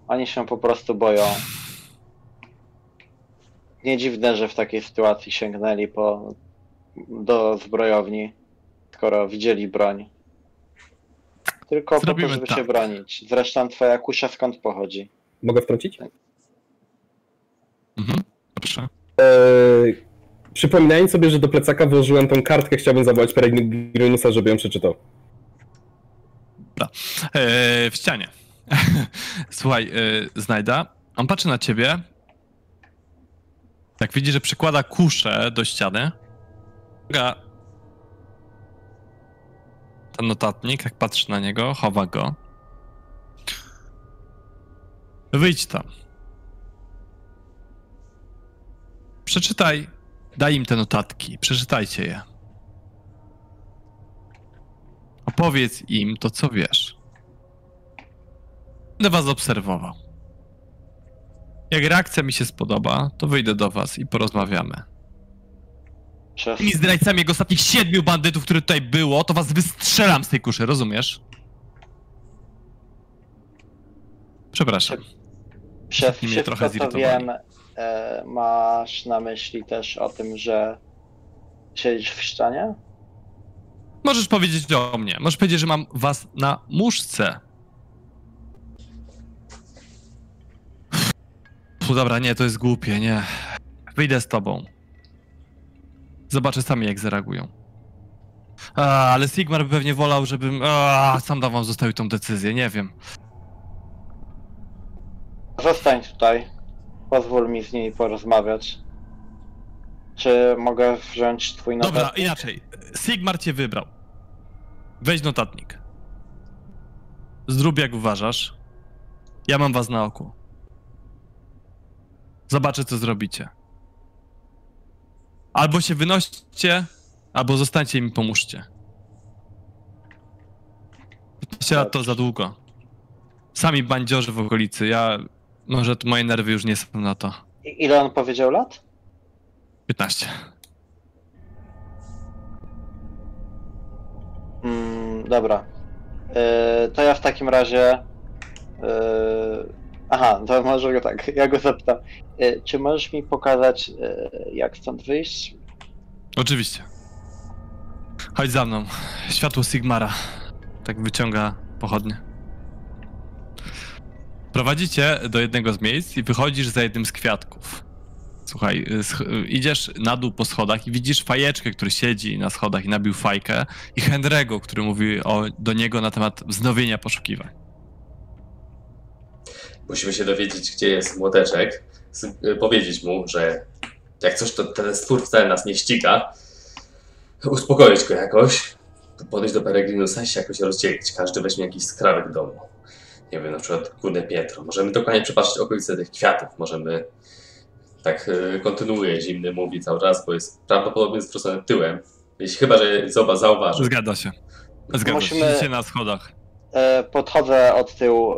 oni się po prostu boją. Nie dziwne, że w takiej sytuacji sięgnęli do zbrojowni, skoro widzieli broń. Tylko po to, żeby się bronić. Zresztą twoja kusza skąd pochodzi? Mogę wtrącić? Tak. Mhm, dobrze. Przypominając sobie, że do plecaka włożyłem tą kartkę, chciałbym zawołać Peregrinusa, żeby ją przeczytał. W ścianie. Słuchaj, Znajda, on patrzy na ciebie. Tak widzi, że przykłada kuszę do ściany. Ten notatnik, jak patrzy na niego, chowa go. Wyjdź tam. Przeczytaj, daj im te notatki, przeczytajcie je. Opowiedz im to, co wiesz. Będę was obserwował. Jak reakcja mi się spodoba, to wyjdę do was i porozmawiamy. I zdrajcami jego ostatnich 7 bandytów, które tutaj było, to was wystrzelam z tej kuszy, rozumiesz? Przepraszam. Przez wszystko, co wiem, masz na myśli też o tym, że siedzisz w ścianie? Możesz powiedzieć o mnie. Możesz powiedzieć, że mam was na muszce. Dobra, nie, to jest głupie, nie. Wyjdę z tobą. Zobaczę sami, jak zareagują. Ale Sigmar by pewnie wolał, żebym... sam dał wam zostawił tą decyzję, nie wiem. Zostań tutaj. Pozwól mi z nimi porozmawiać. Czy mogę wziąć twój notatnik? Dobra, inaczej. Sigmar cię wybrał. Weź notatnik. Zrób jak uważasz. Ja mam was na oku. Zobaczę, co zrobicie. Albo się wynoście, albo zostańcie i mi pomóżcie. 15 lat to za długo. Sami bandziorzy w okolicy, może tu moje nerwy już nie są na to. Ile on powiedział lat? 15. Dobra. To ja w takim razie... to może go tak, ja go zapytam. Czy możesz mi pokazać, jak stąd wyjść? Oczywiście. Chodź za mną. Światło Sigmara. Tak wyciąga pochodnie. Prowadzicie do jednego z miejsc i wychodzisz za jednym z kwiatków. Słuchaj, idziesz na dół po schodach i widzisz Fajeczkę, który siedzi na schodach i nabił fajkę, i Henry'ego, który mówi do niego na temat wznowienia poszukiwań. Musimy się dowiedzieć, gdzie jest Młoteczek. powiedzieć mu, że jak coś, to ten stwór wcale nas nie ściga. Uspokoić go jakoś, podejść do Peregrinusa i się jakoś rozdzielić. Każdy weźmie jakiś skrawek domu. Nie wiem, na przykład kurde piętro. Możemy dokładnie przepatrzeć okolice tych kwiatów. Możemy... Tak kontynuuje Zimny, mówi cały czas, bo jest prawdopodobnie zwrócony tyłem. Jeśli chyba, że Zoba zauważy. Zgadza się. Zgadza się. Widzicie na schodach. Podchodzę od tyłu.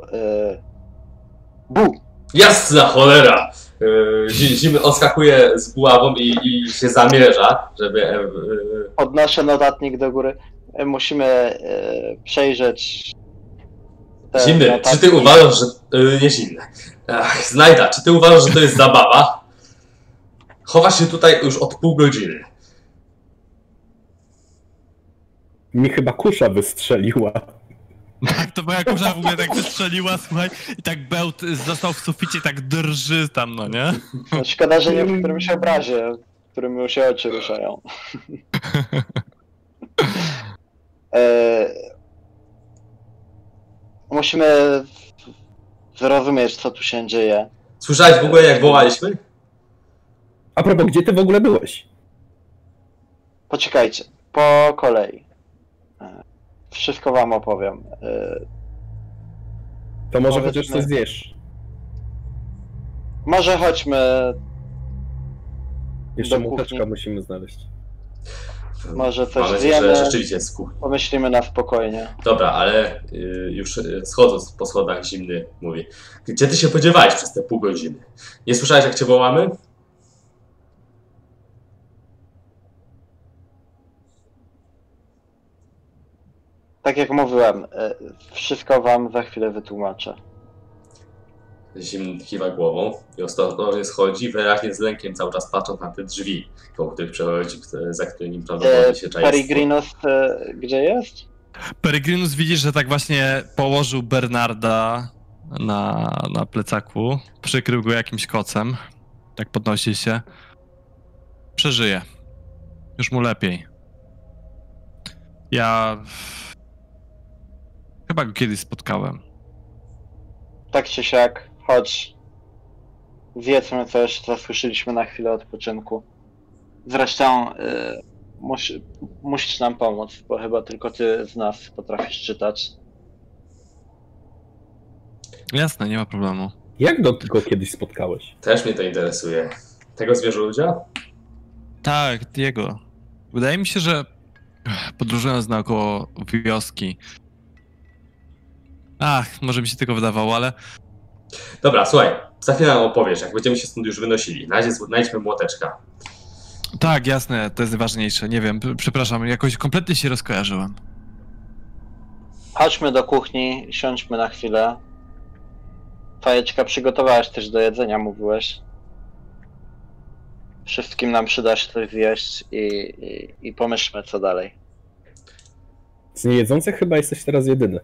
Bu! Jasna cholera! Zimny odskakuje z buławą i się zamierza, żeby... Odnoszę notatnik do góry. Musimy przejrzeć... Zimny, notatki. Czy ty uważasz, że... nie zimne. Ach, Znajda, czy ty uważasz, że to jest zabawa? Chowasz się tutaj już od pół godziny. Mi chyba kusza wystrzeliła. Tak, to moja kusza w ogóle tak wystrzeliła, słuchaj, i tak bełt został w suficie, tak drży tam, no nie? No, szkoda, że nie w którymś obrazie, w którym mu się oczy ruszają. Musimy zrozumieć, co tu się dzieje. Słyszałeś w ogóle, jak wołaliśmy? A propos, gdzie ty w ogóle byłeś? Poczekajcie, po kolei. Wszystko wam opowiem. To może powiedzmy, chociaż coś zjesz. Może chodźmy... Jeszcze młoteczka musimy znaleźć. Może coś zjemy, pomyślimy na spokojnie. Dobra, ale już schodząc po schodach Zimny mówi. Gdzie ty się podziewałeś przez te pół godziny? Nie słyszałeś, jak cię wołamy? Tak jak mówiłem, wszystko wam za chwilę wytłumaczę. Zimny kiwa głową i ostrożnie schodzi, wyraźnie z lękiem cały czas patrząc na te drzwi, koło których przechodzi, za którymi prawdopodobnie się czai. Peregrinus gdzie jest? Peregrinus widzisz, że tak właśnie położył Bernarda na plecaku, przykrył go jakimś kocem, tak podnosi się. Przeżyje. Już mu lepiej. Ja... Chyba go kiedyś spotkałem. Tak czy siak, chodź. Zjedzmy coś, zasłyszeliśmy na chwilę odpoczynku. Zresztą musisz nam pomóc, bo chyba tylko ty z nas potrafisz czytać. Jasne, nie ma problemu. Jak go tylko kiedyś spotkałeś? Też mnie to interesuje. Tego zwierzęcia? Tak, jego. Wydaje mi się, że podróżując naokoło wioski. Ach, może mi się tylko wydawało, ale... Dobra, słuchaj, za chwilę nam opowiesz, jak będziemy się stąd już wynosili. Na razie znajdźmy młoteczka. Tak, jasne, to jest ważniejsze, nie wiem, przepraszam, jakoś kompletnie się rozkojarzyłem. Chodźmy do kuchni, siądźmy na chwilę. Fajeczka, przygotowałaś też do jedzenia, mówiłeś. Wszystkim nam przyda się coś zjeść i pomyślmy, co dalej. Z niejedzących chyba jesteś teraz jedyny.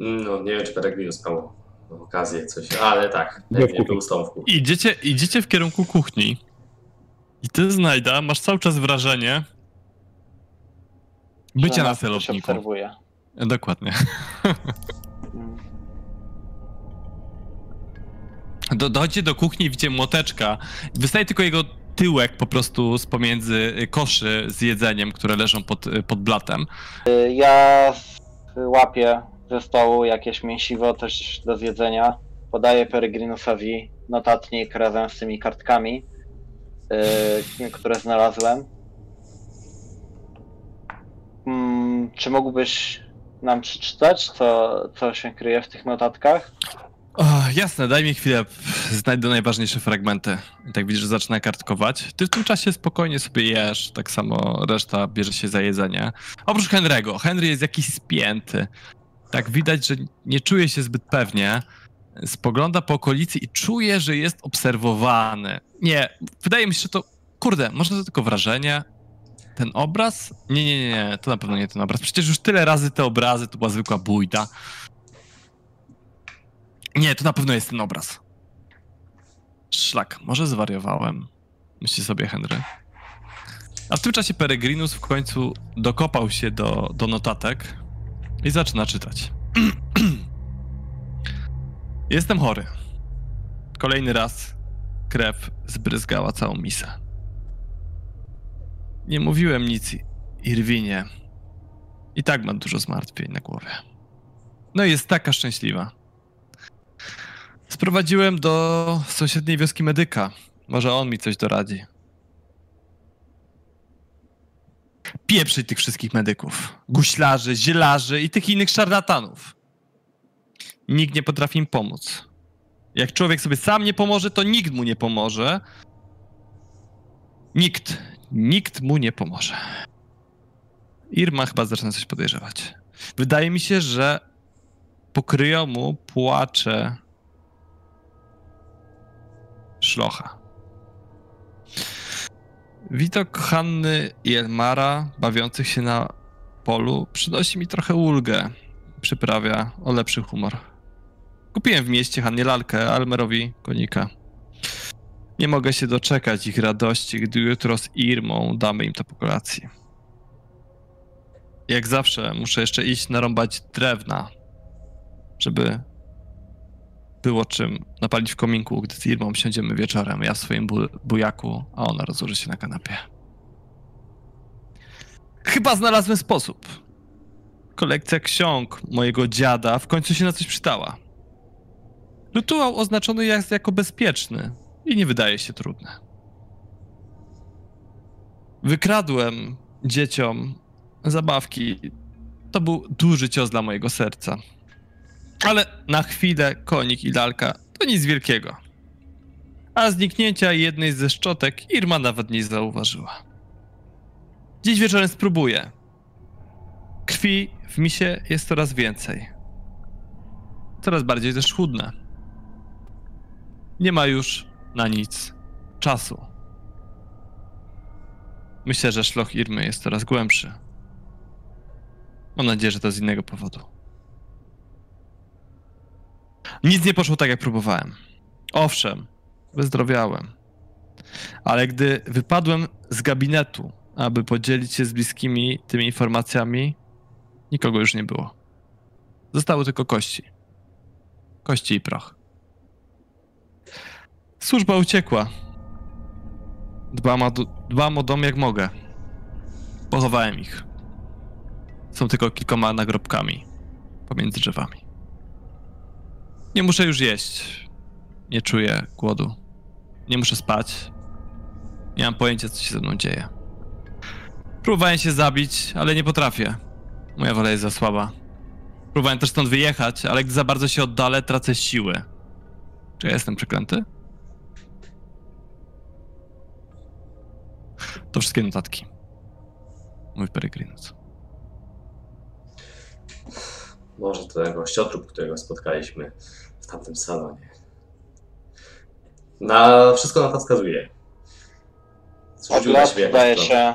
No, nie wiem, czy Peregrinus miał okazję coś, ale tak, pewnie był z tą w kuchni. Idziecie w kierunku kuchni i ty, Znajda, masz cały czas wrażenie bycia na celowniku. Dokładnie. Dochodzi do kuchni i widzicie młoteczka. Wystaje tylko jego tyłek po prostu z pomiędzy koszy z jedzeniem, które leżą pod blatem. Ja łapię ze stołu jakieś mięsiwo też do zjedzenia. Podaję Peregrinusowi notatnik razem z tymi kartkami, które znalazłem. Czy mógłbyś nam przeczytać, co się kryje w tych notatkach? O, jasne, daj mi chwilę, znajdę najważniejsze fragmenty. I tak widzisz, że zaczyna kartkować. Ty w tym czasie spokojnie sobie jesz, tak samo reszta bierze się za jedzenie. Oprócz Henry'ego. Henry jest jakiś spięty. Tak widać, że nie czuje się zbyt pewnie. Spogląda po okolicy i czuje, że jest obserwowany. Nie, wydaje mi się, że to... Kurde, może to tylko wrażenie? Ten obraz? Nie, to na pewno nie ten obraz. Przecież już tyle razy te obrazy, to była zwykła bójda. Nie, to na pewno jest ten obraz. Szlak, może zwariowałem. Myśli sobie Henry. A w tym czasie Peregrinus w końcu dokopał się do notatek i zaczyna czytać. Jestem chory. Kolejny raz krew zbryzgała całą misę. Nie mówiłem nic Irwinie. I tak ma dużo zmartwień na głowie. No i jest taka szczęśliwa. Sprowadziłem do sąsiedniej wioski medyka. Może on mi coś doradzi. Pieprzyj tych wszystkich medyków. Guślarzy, zielarzy i tych innych szarlatanów. Nikt nie potrafi im pomóc. Jak człowiek sobie sam nie pomoże, to nikt mu nie pomoże. Nikt mu nie pomoże. Irma chyba zaczyna coś podejrzewać. Wydaje mi się, że pokryją mu płacze szlocha. Widok Hanny i Elmara bawiących się na polu przynosi mi trochę ulgę. Przyprawia o lepszy humor. Kupiłem w mieście Hannie lalkę, Almerowi konika. Nie mogę się doczekać ich radości, gdy jutro z Irmą damy im to po kolacji. Jak zawsze muszę jeszcze iść narąbać drewna, żeby było czym napalić w kominku, gdy z Irmą siądziemy wieczorem. Ja w swoim bujaku, a ona rozłoży się na kanapie. Chyba znalazłem sposób. Kolekcja ksiąg mojego dziada w końcu się na coś przydała. Rytuał oznaczony jest jako bezpieczny i nie wydaje się trudny. Wykradłem dzieciom zabawki. To był duży cios dla mojego serca. Ale na chwilę konik i lalka to nic wielkiego. A zniknięcia jednej ze szczotek Irma nawet nie zauważyła. Dziś wieczorem spróbuję. Krwi w misie jest coraz więcej. Coraz bardziej też chudne. Nie ma już na nic czasu. Myślę, że szloch Irmy jest coraz głębszy. Mam nadzieję, że to z innego powodu. Nic nie poszło tak, jak próbowałem. Owszem, wyzdrowiałem. Ale gdy wypadłem z gabinetu, aby podzielić się z bliskimi tymi informacjami, nikogo już nie było. Zostały tylko kości. Kości i proch. Służba uciekła. Dbam o dom jak mogę. Pochowałem ich. Są tylko kilkoma nagrobkami pomiędzy drzewami. Nie muszę już jeść. Nie czuję głodu. Nie muszę spać. Nie mam pojęcia, co się ze mną dzieje. Próbowałem się zabić, ale nie potrafię. Moja wola jest za słaba. Próbowałem też stąd wyjechać, ale gdy za bardzo się oddalę, tracę siły. Czy ja jestem przeklęty? To wszystkie notatki. Mój Peregrinus. Może to tego ściotrup, którego spotkaliśmy w tamtym salonie. Na wszystko na to wskazuje. Od lat wydaje się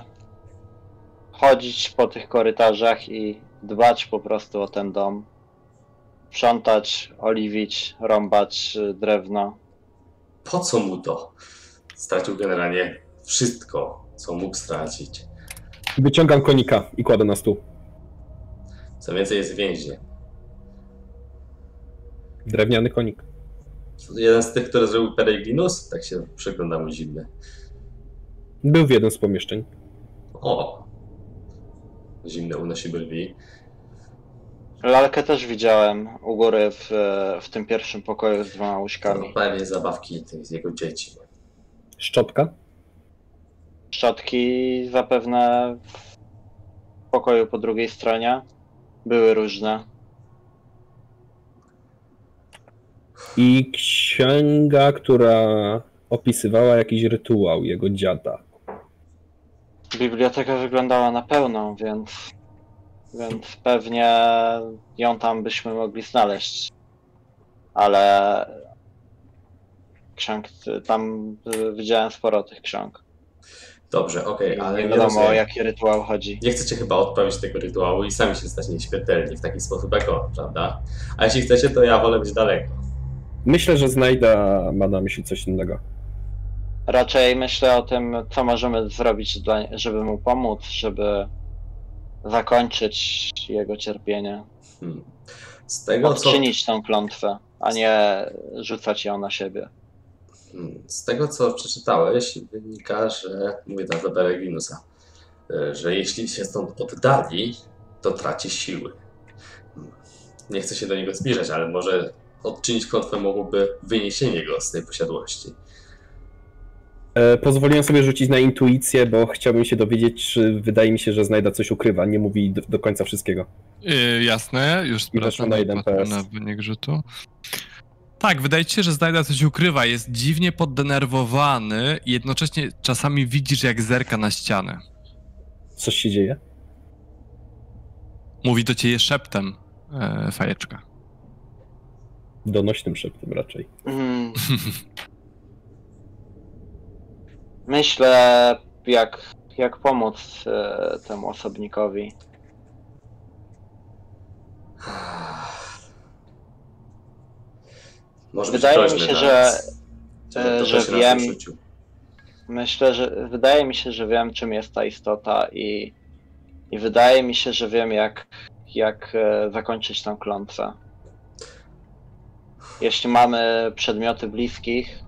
chodzić po tych korytarzach i dbać po prostu o ten dom. Sprzątać, oliwić, rąbać drewno. Po co mu to? Stracił generalnie wszystko, co mógł stracić. Wyciągam konika i kładę na stół. Co więcej, jest więźnie. Drewniany konik. Jeden z tych, który zrobił Peregrinus? Tak się przegląda mu Zimny. Był w jednym z pomieszczeń. O! Zimny unosi brwi. Lalkę też widziałem u góry w tym pierwszym pokoju z 2 łóżkami. To pewnie zabawki tych z jego dzieci. Szczotka? Szczotki zapewne w pokoju po drugiej stronie. Były różne. I księga, która opisywała jakiś rytuał jego dziada. Biblioteka wyglądała na pełną, więc pewnie ją tam byśmy mogli znaleźć. Ale ksiąg, tam widziałem sporo tych ksiąg. Dobrze, okej, ale nie wiadomo, o jaki rytuał chodzi. Nie chcecie chyba odprawić tego rytuału i sami się stać nieśmiertelni w taki sposób jak on, prawda? A jeśli chcecie, to ja wolę być daleko. Myślę, że Znajda ma na myśli coś innego. Raczej myślę o tym, co możemy zrobić, żeby mu pomóc, żeby zakończyć jego cierpienie. Odczynić tą klątwę, a nie rzucać ją na siebie. Z tego, co przeczytałeś, wynika, że, mówię tam dla Peregrinusa, że jeśli się stąd oddali, to traci siły. Nie chcę się do niego zbliżać, ale może odczynić klątwę mogłoby wyniesienie go z tej posiadłości. Pozwoliłem sobie rzucić na intuicję, bo chciałbym się dowiedzieć, czy wydaje mi się, że Znajda coś ukrywa, nie mówi do końca wszystkiego. Jasne, już sprawdzam na wynik rzutu. Tak, wydaje ci się, że Znajda coś ukrywa, jest dziwnie poddenerwowany i jednocześnie czasami widzisz, jak zerka na ścianę. Coś się dzieje? Mówi do ciebie szeptem, Fajeczka. Donośnym szeptem raczej. Myślę, jak pomóc temu osobnikowi. Może wydaje mi się, że wiem. Myślę, że wydaje mi się, że wiem, czym jest ta istota i wydaje mi się, że wiem, jak zakończyć tę klątwę. Jeśli mamy przedmioty bliskich,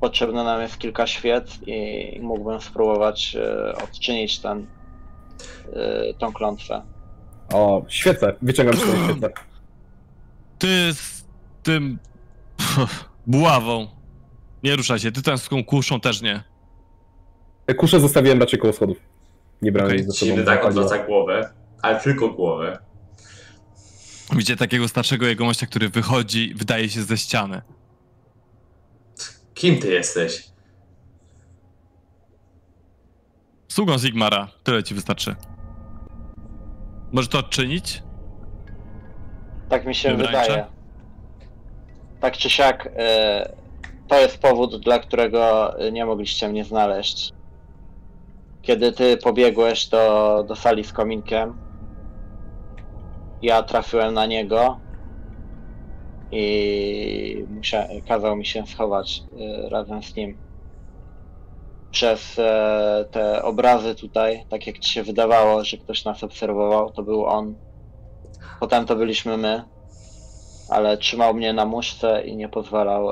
potrzebne nam jest kilka świec i mógłbym spróbować odczynić tą klątwę. O, świecę. Wyciągam sobie świecę. Ty z tym buławą nie ruszaj się. Ty tam z tą kuszą też nie. Kuszę zostawiłem raczej koło schodów. Nie brałem jej ze sobą. Czyli tak odwraca głowę, ale tylko głowę. Widzicie takiego starszego jegomościa, który wychodzi, wydaje się ze ściany. Kim ty jesteś? Sługą Sigmara. Tyle ci wystarczy. Możesz to odczynić? Tak mi się wydaje. Tak czy siak, to jest powód, dla którego nie mogliście mnie znaleźć. Kiedy ty pobiegłeś do sali z kominkiem, ja trafiłem na niego i kazał mi się schować razem z nim. Przez te obrazy tutaj, tak jak ci się wydawało, że ktoś nas obserwował, to był on. Potem to byliśmy my, ale trzymał mnie na muszce i nie pozwalał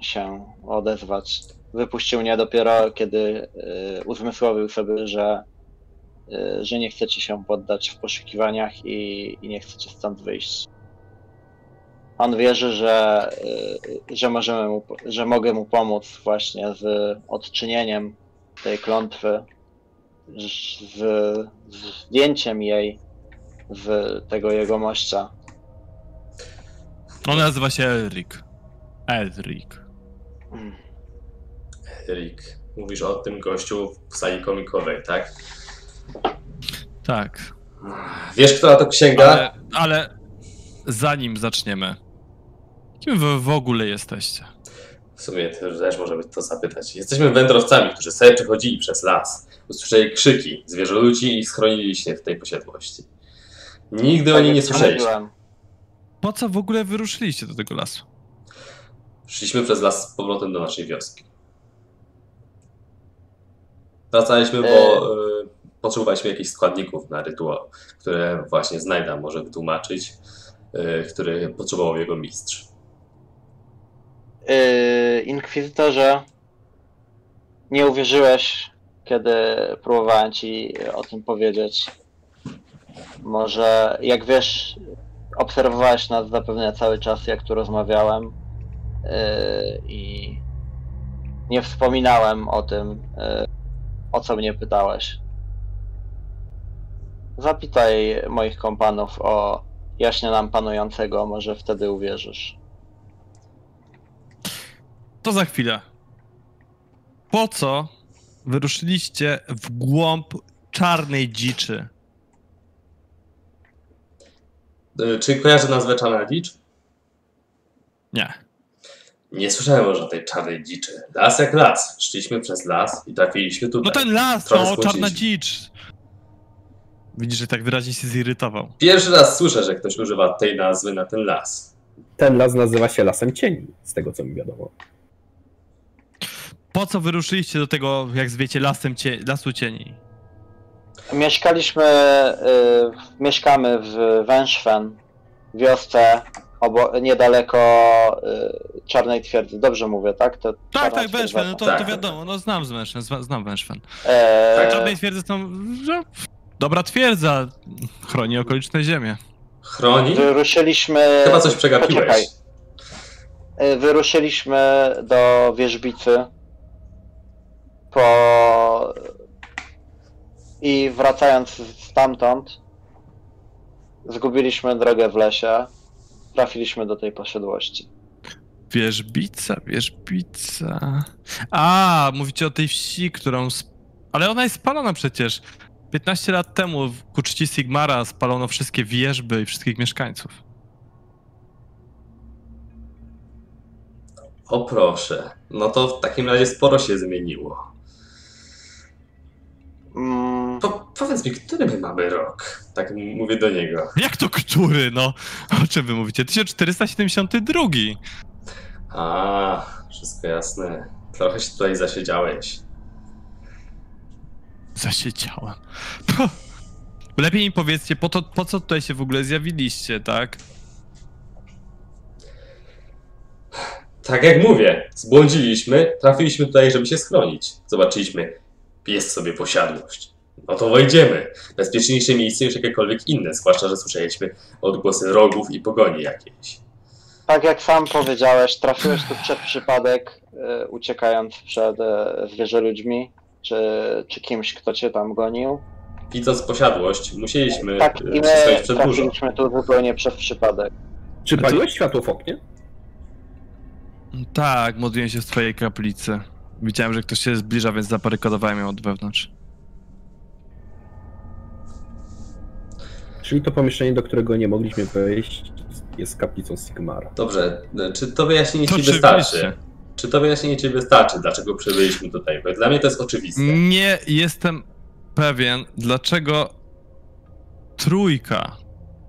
się odezwać. Wypuścił mnie dopiero, kiedy uzmysłowił sobie, że nie chcecie się poddać w poszukiwaniach i nie chcecie stąd wyjść. On wierzy, że mogę mu pomóc właśnie z odczynieniem tej klątwy, z zdjęciem jej z tego jegomościa. On nazywa się Eric. Mówisz o tym gościu w sali komikowej, tak? Tak. Wiesz, która to księga? Ale zanim zaczniemy, kim wy w ogóle jesteście? W sumie też możemy to zapytać. Jesteśmy wędrowcami, którzy sobie przechodzili przez las. Usłyszeli krzyki zwierzoludzi i schronili się w tej posiadłości. Nigdy o niej nie słyszeliśmy. Po co w ogóle wyruszyliście do tego lasu? Szliśmy przez las z powrotem do naszej wioski. Wracaliśmy, bo potrzebowaliśmy jakichś składników na rytuał, które właśnie Znajda może wytłumaczyć, który potrzebował jego mistrz. Inkwizytorze, nie uwierzyłeś, kiedy próbowałem ci o tym powiedzieć. Może, jak wiesz, obserwowałeś nas zapewne cały czas, jak tu rozmawiałem i nie wspominałem o tym, o co mnie pytałeś. Zapytaj moich kompanów o jaśnie nam panującego, może wtedy uwierzysz. To za chwilę. Po co wyruszyliście w głąb czarnej dziczy? Czy kojarzy nazwę Czarna Dzicz? Nie. Nie słyszałem o żadnej Czarnej Dziczy. Las jak las. Szliśmy przez las i trafiliśmy tutaj. No ten las, to Czarna Dzicz. Widzisz, że tak wyraźnie się zirytował. Pierwszy raz słyszę, że ktoś używa tej nazwy na ten las. Ten las nazywa się Lasem Cieni, z tego co mi wiadomo. Po co wyruszyliście do tego, jak wiecie, Lasu Cieni? Mieszkamy w Wünschfen, wiosce, niedaleko Czarnej Twierdzy. Dobrze mówię, tak? To tak, tak, Wünschfen, no to, tak, to wiadomo, no znam Wünschfen, znam Wünschfen. Tak, Czarnej Twierdzy są... Dobra twierdza, chroni okoliczne ziemię. Chroni? Wyruszyliśmy... Chyba coś przegapiłeś. Poczekaj. Wyruszyliśmy do Wierzbicy po... i wracając stamtąd zgubiliśmy drogę w lesie. Trafiliśmy do tej posiadłości. Wierzbica, Wierzbica... A, mówicie o tej wsi, którą... Ale ona jest spalona przecież. 15 lat temu ku czci Sigmara spalono wszystkie wierzby i wszystkich mieszkańców. O proszę, no to w takim razie sporo się zmieniło. Powiedz mi, który my mamy rok? Tak mówię do niego. Jak to który, no? O czym wy mówicie? 1472. A, wszystko jasne. Trochę się tutaj zasiedziałeś. Zasiedziałem. Lepiej mi powiedzcie, po co tutaj się w ogóle zjawiliście, tak? Tak jak mówię, zbłądziliśmy, trafiliśmy tutaj, żeby się schronić. Zobaczyliśmy, jest sobie posiadłość. No to wejdziemy. Bezpieczniejsze miejsce niż jakiekolwiek inne, zwłaszcza że słyszeliśmy odgłosy rogów i pogoni jakiejś. Tak jak sam powiedziałeś, trafiłeś tu przed przypadek, uciekając przed zwierzę-ludźmi. Czy kimś, kto cię tam gonił? Widząc posiadłość, musieliśmy przystać przed burzą. Trafiliśmy tu zupełnie przez przypadek. Czy paliłeś światło w oknie? Tak, modliłem się w twojej kaplicy. Widziałem, że ktoś się zbliża, więc zabarykadowałem ją od wewnątrz. Czyli to pomieszczenie, do którego nie mogliśmy wejść, jest kaplicą Sigmara. Dobrze, czy to wyjaśnienie ci wystarczy? Czy to wyjaśnienie ci wystarczy, dlaczego przybyliśmy tutaj? Bo dla mnie to jest oczywiste. Nie jestem pewien, dlaczego trójka,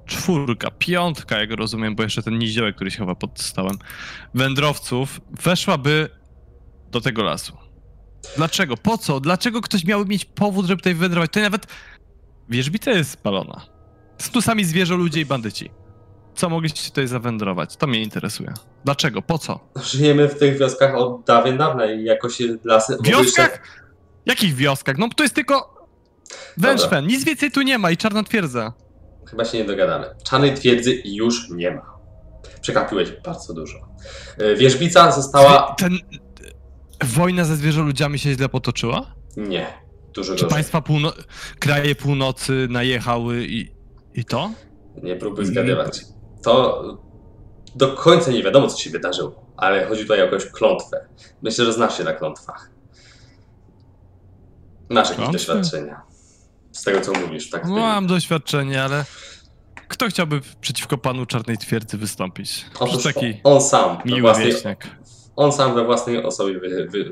czwórka, piątka, jak rozumiem, bo jeszcze ten niziołek, który się chowa pod stołem, wędrowców weszłaby do tego lasu. Dlaczego? Po co? Dlaczego ktoś miałby mieć powód, żeby tutaj wędrować? To nawet wierzbica jest spalona. Są tu sami zwierzę, ludzie i bandyci. Co mogliście tutaj zawędrować? To mnie interesuje. Dlaczego? Po co? Żyjemy w tych wioskach od dawien dawna i jakoś lasy... W wioskach? Jeszcze... Jakich wioskach? No to jest tylko... Wężfen, nic więcej tu nie ma i Czarna Twierdza. Chyba się nie dogadamy. Czarnej Twierdzy już nie ma. Przekapiłeś bardzo dużo. Wierzbica została... Wojna ze zwierzoludziami się źle potoczyła? Nie. Dużo gorzej. Czy państwa kraje północy najechały i to? Nie próbuj zgadywać. To do końca nie wiadomo, co się wydarzyło, ale chodzi tutaj o jakąś klątwę. Myślę, że znasz się na klątwach. Masz jakieś doświadczenia. Z tego, co mówisz. Tak, mam doświadczenie, ale kto chciałby przeciwko panu Czarnej Twierdzy wystąpić? Otóż taki on sam, on sam we własnej osobie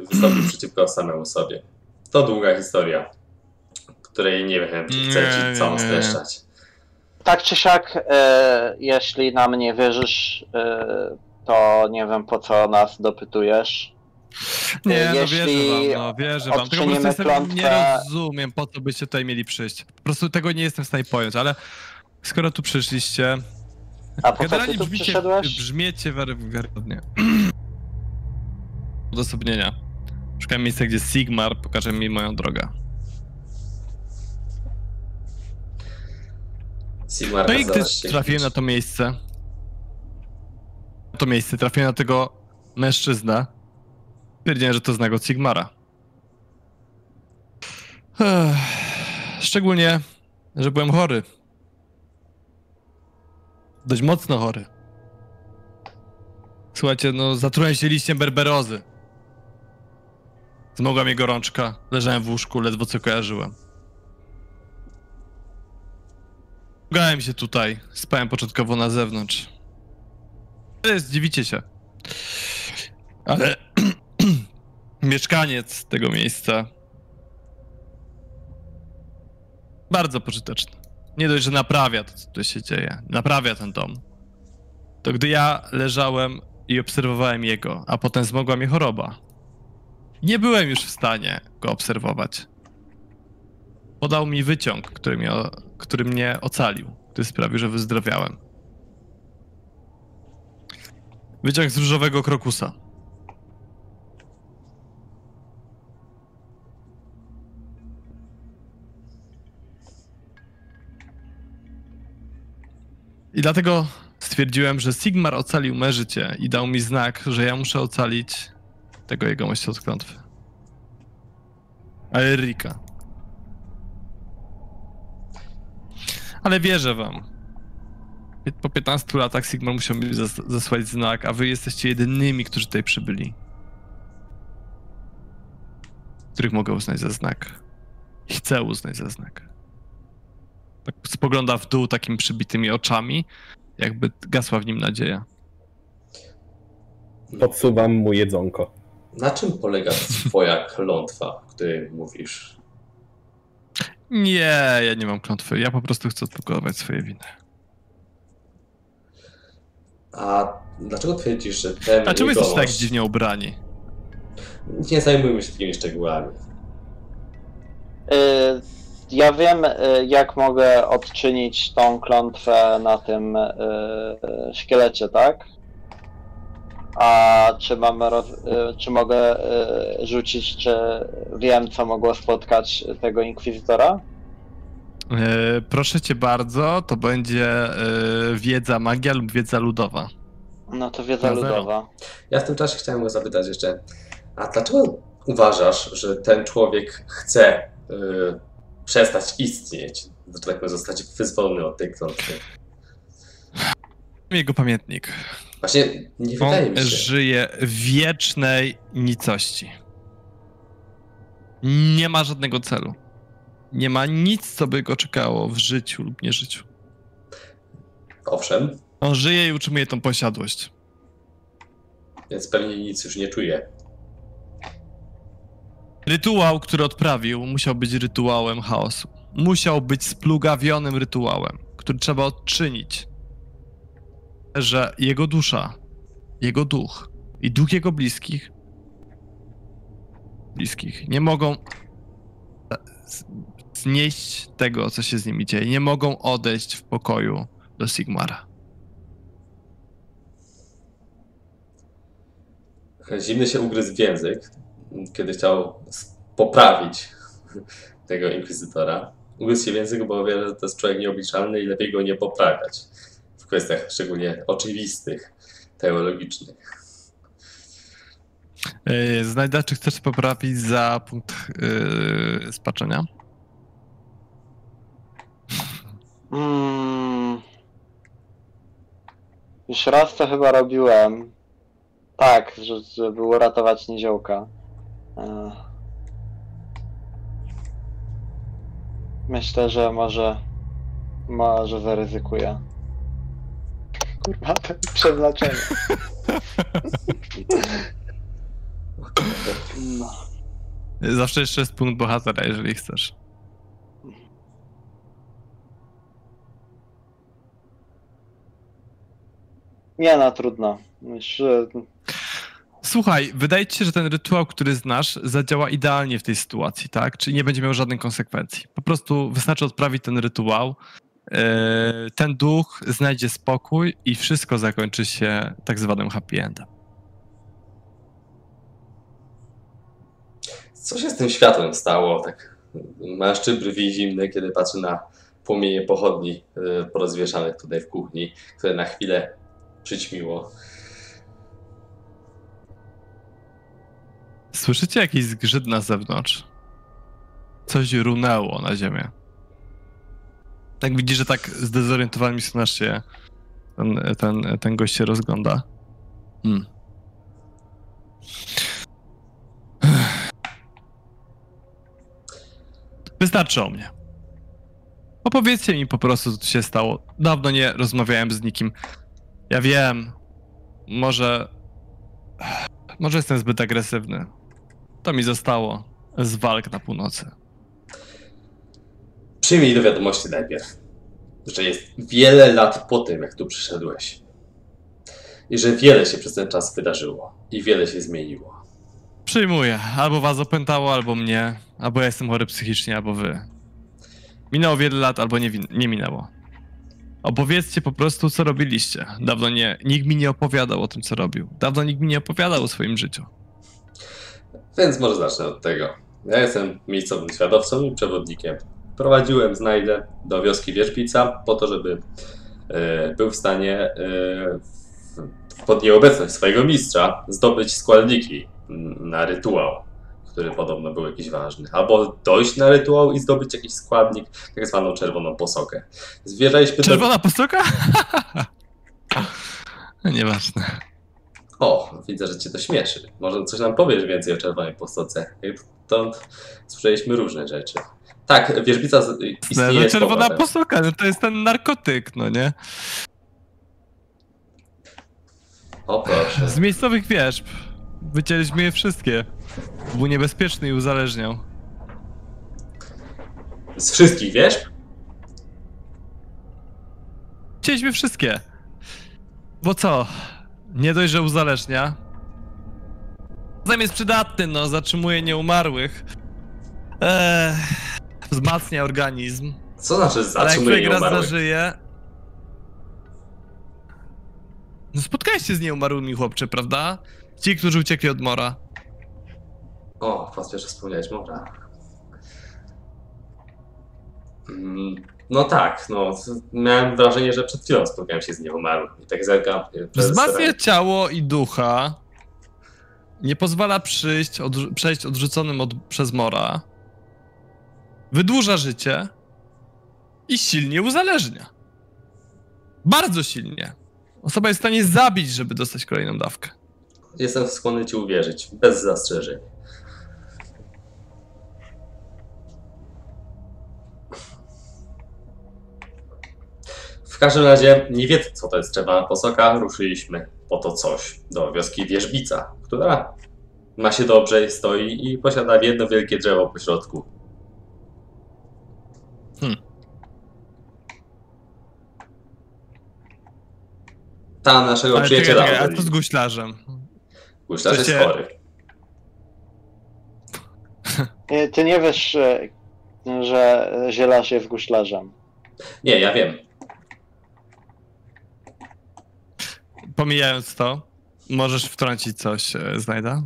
wystąpił przeciwko samemu sobie. To długa historia, której nie wiem, czy chcę ci całą streszczać. Tak czy siak, jeśli nam nie wierzysz, to nie wiem, po co nas dopytujesz. Nie, wierzę wam. Tylko po prostu klątwę... nie rozumiem, po co byście tutaj mieli przyjść. Po prostu tego nie jestem w stanie pojąć, ale skoro tu przyszliście... A po co ty tu przyszedłeś? Brzmiecie wiarygodnie. Odosobnienia. Szukam miejsca, gdzie Sigmar pokaże mi moją drogę. Sigmar, no i gdy trafiłem na to miejsce, trafiłem na tego mężczyznę, stwierdziłem, że to znak od Sigmara. Szczególnie, że byłem chory. Dość mocno chory. Słuchajcie, no zatrułem się liściem berberozy. Zmogła mnie gorączka, leżałem w łóżku, ledwo co kojarzyłem. Zrugałem się tutaj, spałem początkowo na zewnątrz. Zdziwicie się. Ale mieszkaniec tego miejsca bardzo pożyteczny. Nie dość, że naprawia to, co tu się dzieje, naprawia ten dom. To gdy ja leżałem i obserwowałem jego, a potem zmogła mnie choroba. Nie byłem już w stanie go obserwować. Podał mi wyciąg, który mnie ocalił, który sprawił, że wyzdrowiałem. Wyciąg z różowego krokusa. I dlatego stwierdziłem, że Sigmar ocalił me życie i dał mi znak, że ja muszę ocalić tego jegomościa od klątwy. Erika. Ale wierzę wam. Po 15 latach Sigmar musiał mi zasłać znak, a wy jesteście jedynymi, którzy tutaj przybyli. Których mogę uznać za znak. I chcę uznać za znak. Tak spogląda w dół takimi przybitymi oczami, jakby gasła w nim nadzieja. Podsuwam mu jedzonko. Na czym polega twoja klątwa, o której mówisz? Nie, ja nie mam klątwy. Ja po prostu chcę odblokować swoje winy. A dlaczego twierdzisz, że ten dlaczego jesteś tak dziwnie ubrani? Nie zajmujmy się takimi szczegółami. Ja wiem, jak mogę odczynić tą klątwę na tym szkielecie, tak? A czy mam, czy mogę rzucić, czy wiem, co mogło spotkać tego inkwizytora? Proszę cię bardzo, to będzie wiedza magia lub wiedza ludowa. No to wiedza ludowa. Ja w tym czasie chciałem go zapytać jeszcze, a dlaczego uważasz, że ten człowiek chce przestać istnieć, tak zostać wyzwolony od tej klątwy? Jego pamiętnik. Właśnie nie wydaje mi się. On żyje w wiecznej nicości. Nie ma żadnego celu. Nie ma nic, co by go czekało w życiu lub nieżyciu. Owszem. On żyje i utrzymuje tą posiadłość. Więc pewnie nic już nie czuje. Rytuał, który odprawił, musiał być rytuałem chaosu. Musiał być splugawionym rytuałem, który trzeba odczynić. Że jego dusza, jego duch i duch jego bliskich nie mogą znieść tego, co się z nimi dzieje. Nie mogą odejść w pokoju do Sigmara. Zimny się ugryzł w język, kiedy chciał poprawić tego inkwizytora. Ugryzł się w język, bo wie, że to jest człowiek nieobliczalny i lepiej go nie poprawiać. W kwestiach szczególnie oczywistych, teologicznych. Znajda, czy chcesz poprawić za punkt spaczenia? Już raz to chyba robiłem. Tak, żeby uratować Niziołka. Myślę, że może zaryzykuję. Kurwa, to jest przeznaczenie. No. Zawsze jeszcze jest punkt bohatera, jeżeli chcesz. Nie, no trudno. Myślę... Słuchaj, wydaje ci się, że ten rytuał, który znasz, zadziała idealnie w tej sytuacji, tak? Czyli nie będzie miał żadnych konsekwencji. Po prostu wystarczy odprawić ten rytuał. Ten duch znajdzie spokój i wszystko zakończy się tak zwanym happy endem. Co się z tym światłem stało? Tak, mężczyzn brwi zimne, kiedy patrzy na płomienie pochodni porozwieszanych tutaj w kuchni, które na chwilę przyćmiło. Słyszycie jakiś zgrzyt na zewnątrz? Coś runęło na ziemię. Tak widzisz, że tak zdezorientowany misjonarz się ten gość się rozgląda. Wystarczy o mnie. Opowiedzcie mi po prostu, co tu się stało. Dawno nie rozmawiałem z nikim. Ja wiem. Może jestem zbyt agresywny. To mi zostało z walk na północy. Przyjmij do wiadomości najpierw, że jest wiele lat po tym, jak tu przyszedłeś. I że wiele się przez ten czas wydarzyło. I wiele się zmieniło. Przyjmuję. Albo was opętało, albo mnie. Albo ja jestem chory psychicznie, albo wy. Minęło wiele lat, albo nie minęło. Opowiedzcie po prostu, co robiliście. Dawno nikt mi nie opowiadał o tym, co robił. Dawno nikt mi nie opowiadał o swoim życiu. Więc może zacznę od tego. Ja jestem miejscowym świadowcą i przewodnikiem. Prowadziłem Znajdę do wioski Wierzbica po to, żeby był w stanie pod nieobecność swojego mistrza zdobyć składniki na rytuał, który podobno był jakiś ważny. Albo dojść na rytuał i zdobyć jakiś składnik, tak zwaną czerwoną posokę. Zwierzaliśmy... Czerwona posoka? Nieważne. O, widzę, że cię to śmieszy. Może coś nam powiesz więcej o czerwonej posoce. Stąd słyszeliśmy różne rzeczy. Tak, Wierzbica istnieje... No, czerwona posoka, no to jest ten narkotyk, no nie? O proszę. Z miejscowych wierzb. Wycięliśmy je wszystkie. Był niebezpieczny i uzależniał. Z wszystkich wierzb? Wycięliśmy wszystkie. Bo co? Nie dość, że uzależnia. Zatem jest przydatny, no. Zatrzymuje nieumarłych. Wzmacnia organizm. Co znaczy zatrzymuje nieumarłych? Ale jak zażyje... No spotkaliście z nieumarłymi, chłopcze, prawda? Ci, którzy uciekli od Mora. O, po raz pierwszy wspomniałeś Mora. No tak, no. Miałem wrażenie, że przed chwilą spotkałem się z nieumarłymi. Tak zerkam. Wzmacnia ciało i ducha. Nie pozwala przejść odrzuconym przez Mora. Wydłuża życie. I silnie uzależnia. Bardzo silnie. Osoba jest w stanie zabić, żeby dostać kolejną dawkę. Jestem skłonny ci uwierzyć, bez zastrzeżeń. W każdym razie, nie wiedząc, co to jest czerwona posoka, ruszyliśmy po to coś do wioski Wierzbica, która ma się dobrze, stoi i posiada jedno wielkie drzewo po środku. Ta naszego przyjaciela. A to z guślarzem. Guślarz jest chory. Ty nie wiesz, że zielarz jest guślarzem. Nie, ja wiem. Pomijając to, możesz wtrącić coś, Znajda?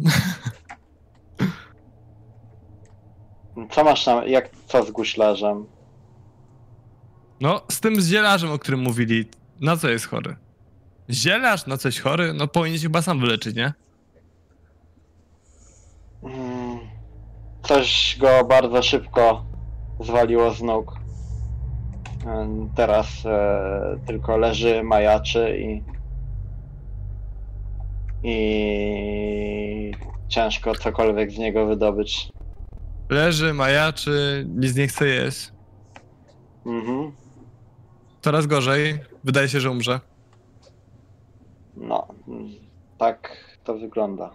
Co masz tam? Jak co z guślarzem? No, z tym zielarzem, o którym mówili. Na co jest chory? Zielarz na coś chory? No powinien się chyba sam wyleczyć, nie? Coś go bardzo szybko zwaliło z nóg. Teraz tylko leży, majaczy i ciężko cokolwiek z niego wydobyć. Leży, majaczy, nic nie chce jeść. Mhm. Coraz gorzej. Wydaje się, że umrze. No, tak to wygląda.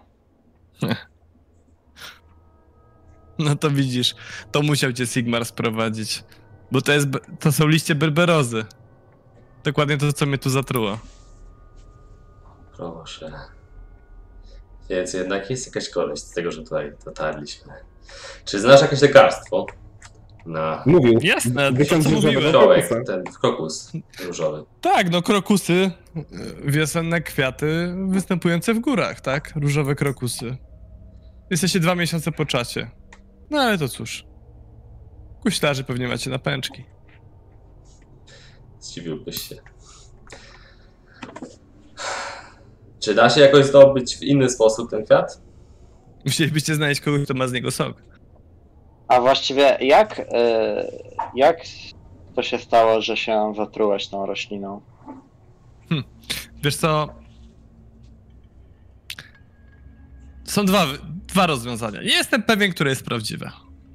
No to widzisz, to musiał cię Sigmar sprowadzić. Bo to są liście berberozy. Dokładnie to, co mnie tu zatruło. Proszę. Więc jednak jest jakaś korzyść z tego, że tutaj dotarliśmy. Czy znasz jakieś lekarstwo? Na... Mówił. Jasne, ten krokus różowy. Tak, no krokusy, wiosenne kwiaty występujące w górach, tak? Różowe krokusy. Jesteście 2 miesiące po czasie. No ale to cóż. Guślarzy pewnie macie na pęczki. Zdziwiłbyś się. Czy da się jakoś zdobyć w inny sposób ten kwiat? Musielibyście znaleźć kogoś, kto ma z niego sok. A właściwie jak to się stało, że się zatrułeś tą rośliną? Wiesz co? Są dwa rozwiązania. Nie jestem pewien, które jest prawdziwe.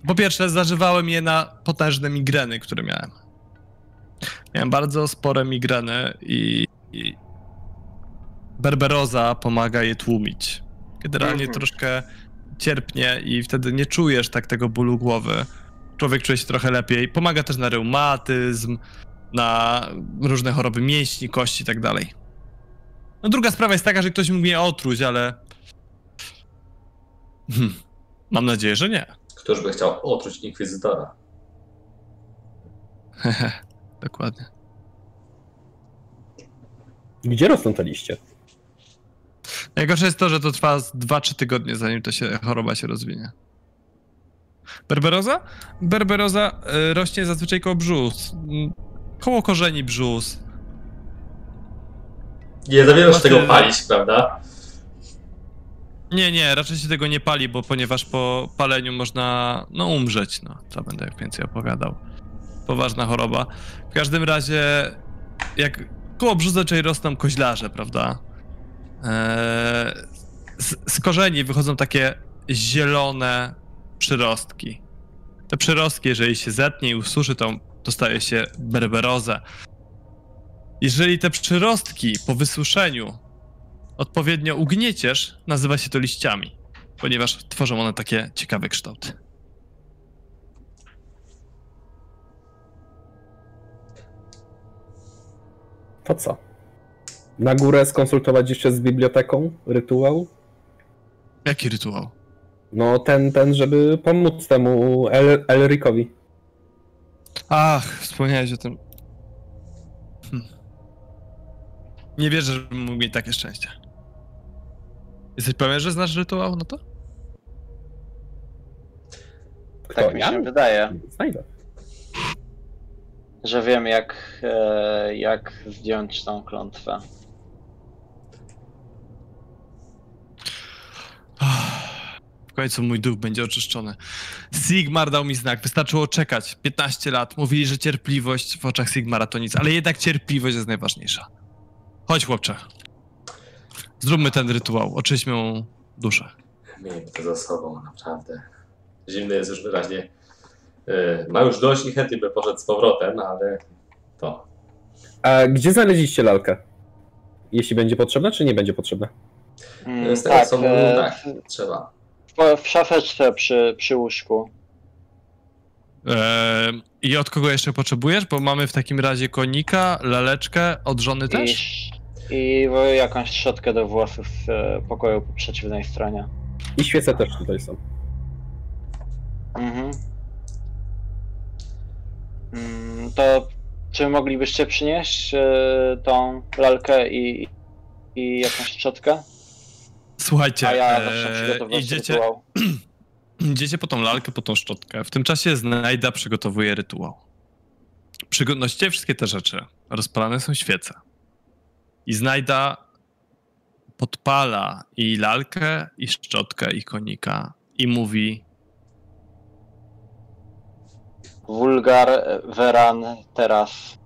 Po pierwsze, zażywałem je na potężne migreny, które miałem. Miałem bardzo spore migreny i berberoza pomaga je tłumić. Generalnie troszkę cierpnie i wtedy nie czujesz tak tego bólu głowy. Człowiek czuje się trochę lepiej. Pomaga też na reumatyzm, na różne choroby mięśni, kości i tak dalej. No druga sprawa jest taka, że ktoś mógł mnie otruć, ale... Mam nadzieję, że nie. Któż by chciał otruć inkwizytora? Dokładnie. Gdzie rosną te liście? Najgorsze jest to, że to trwa 2-3 tygodnie, zanim to się, choroba się rozwinie. Berberoza? Berberoza rośnie zazwyczaj koło brzus. Koło korzeni brzus. Nie za wiele się tego palić, prawda? Nie, nie, raczej się tego nie pali, bo ponieważ po paleniu można, no, umrzeć, no. To będę jak więcej opowiadał. Poważna choroba. W każdym razie, jak koło brzusz zaczęli rosną koźlarze, prawda? Z korzeni wychodzą takie zielone przyrostki. Te przyrostki, jeżeli się zetnie i ususzy, to dostaje się berberozę. Jeżeli te przyrostki po wysuszeniu odpowiednio ugnieciesz, nazywa się to liściami, ponieważ tworzą one takie ciekawe kształty. To co? Na górę skonsultować jeszcze z biblioteką rytuał? Jaki rytuał? No ten, żeby pomóc temu Elricowi. Ach, wspomniałeś o tym. Nie wierzę, żebym mógł mieć takie szczęście. Jesteś pewien, że znasz rytuał, no to? Kto, tak mi się wydaje. Znajdę. Że wiem, jak zdjąć tą klątwę. W końcu mój duch będzie oczyszczony. Sigmar dał mi znak. Wystarczyło czekać 15 lat. Mówili, że cierpliwość w oczach Sigmara to nic, ale jednak cierpliwość jest najważniejsza. Chodź, chłopcze. Zróbmy ten rytuał. Oczyśmy mu duszę. Miejmy to za sobą, naprawdę. Zimny jest już wyraźnie. Ma już dość i chętnie by poszedł z powrotem, ale to. A gdzie znaleźliście lalkę? Jeśli będzie potrzebna, czy nie będzie potrzebna? Tak, są, tak, trzeba. W szafeczce przy łóżku. I od kogo jeszcze potrzebujesz? Bo mamy w takim razie konika, laleczkę, od żony też? I jakąś szczotkę do włosów z pokoju po przeciwnej stronie. I świece też tutaj są. Mhm. To czy moglibyście przynieść tą lalkę i jakąś szczotkę? Słuchajcie, a ja idziecie, idziecie po tą lalkę, po tą szczotkę. W tym czasie Znajda przygotowuje rytuał. Przygotujcie wszystkie te rzeczy. Rozpalane są świece. I Znajda podpala i lalkę, i szczotkę, i konika. I mówi... Wulgar Veran teraz.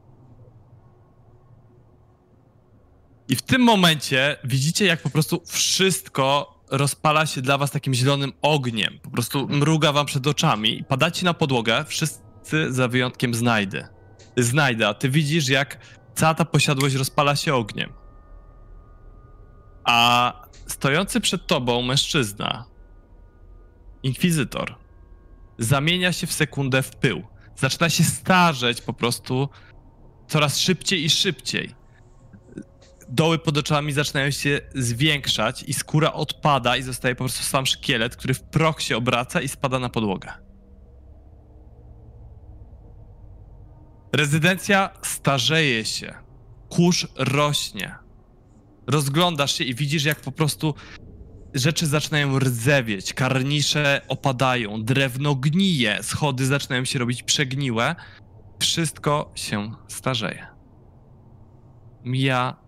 I w tym momencie widzicie, jak po prostu wszystko rozpala się dla was takim zielonym ogniem. Po prostu mruga wam przed oczami i padacie na podłogę, wszyscy za wyjątkiem Znajdy. Znajda, ty widzisz, jak cała ta posiadłość rozpala się ogniem. A stojący przed tobą mężczyzna, inkwizytor, zamienia się w sekundę w pył. Zaczyna się starzeć po prostu coraz szybciej i szybciej. Doły pod oczami zaczynają się zwiększać i skóra odpada i zostaje po prostu sam szkielet, który w proch się obraca i spada na podłogę. Rezydencja starzeje się. Kurz rośnie. Rozglądasz się i widzisz, jak po prostu rzeczy zaczynają rdzewieć, karnisze opadają, drewno gnije, schody zaczynają się robić przegniłe. Wszystko się starzeje. Mija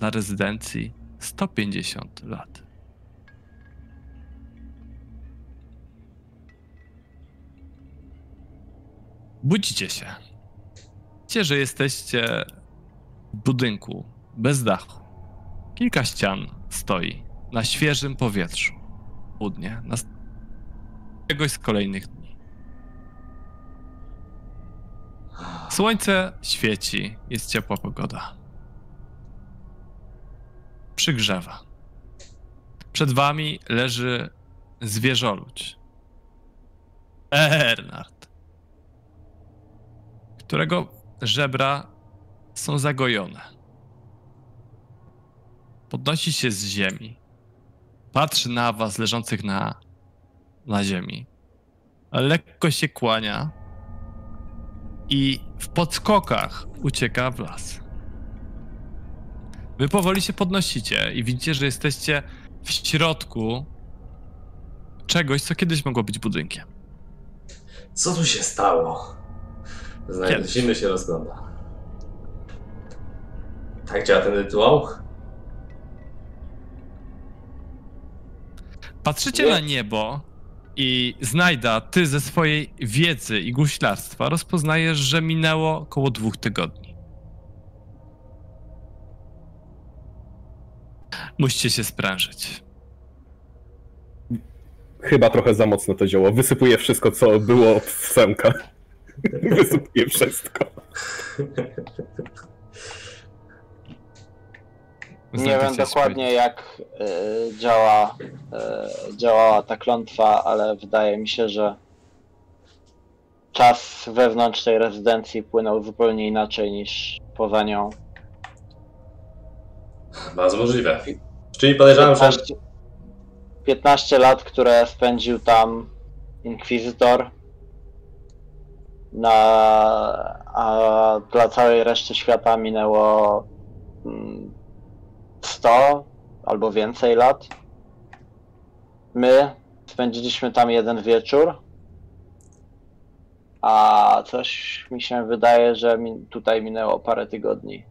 na rezydencji 150 lat. Budzicie się. Wiecie, że jesteście w budynku bez dachu. Kilka ścian stoi na świeżym powietrzu. Budnie na któregoś z kolejnych dni. Słońce świeci, jest ciepła pogoda. Przygrzewa. Przed wami leży zwierzoludź. Bernard. Którego żebra są zagojone. Podnosi się z ziemi. Patrzy na was leżących na ziemi. Lekko się kłania. I w podskokach ucieka w las. Wy powoli się podnosicie i widzicie, że jesteście w środku czegoś, co kiedyś mogło być budynkiem. Co tu się stało? Zimny się rozgląda. Tak działa ten rytuał? Patrzycie na niebo i Znajda, ty ze swojej wiedzy i guślarstwa rozpoznajesz, że minęło około 2 tygodni. Musicie się sprężyć. Chyba trochę za mocno to działo. Wysypuje wszystko, co było w Semka. Wysypuje wszystko. Nie wiem dokładnie, jak działała ta klątwa, ale wydaje mi się, że czas wewnątrz tej rezydencji płynął zupełnie inaczej niż poza nią. Bardzo możliwe. Czyli podejrzewam, że... 15 lat, które spędził tam inkwizytor, a dla całej reszty świata minęło 100 albo więcej lat. My spędziliśmy tam 1 wieczór, a coś mi się wydaje, że tutaj minęło parę tygodni.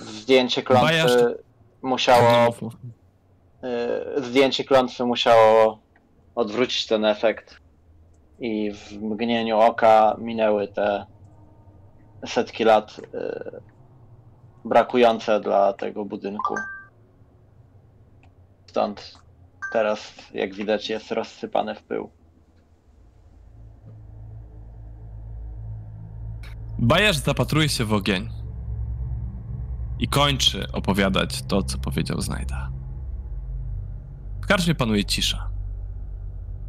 Zdjęcie klątwy musiało odwrócić ten efekt i w mgnieniu oka minęły te setki lat brakujące dla tego budynku. Stąd teraz, jak widać, jest rozsypane w pył. Bajarz zapatruje się w ogień i kończy opowiadać to, co powiedział Znajda. W karczmie panuje cisza.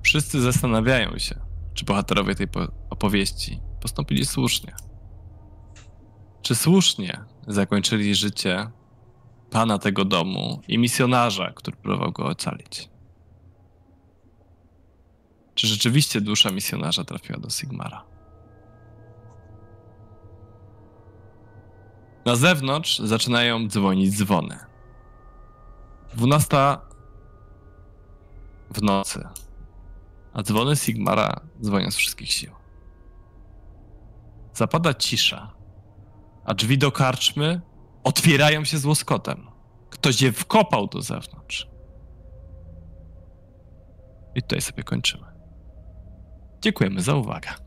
Wszyscy zastanawiają się, czy bohaterowie tej opowieści postąpili słusznie. Czy słusznie zakończyli życie pana tego domu i misjonarza, który próbował go ocalić? Czy rzeczywiście dusza misjonarza trafiła do Sigmara? Na zewnątrz zaczynają dzwonić dzwony. 12 w nocy, a dzwony Sigmara dzwonią z wszystkich sił. Zapada cisza, a drzwi do karczmy otwierają się z łoskotem. Ktoś je wkopał do zewnątrz. I tutaj sobie kończymy. Dziękujemy za uwagę.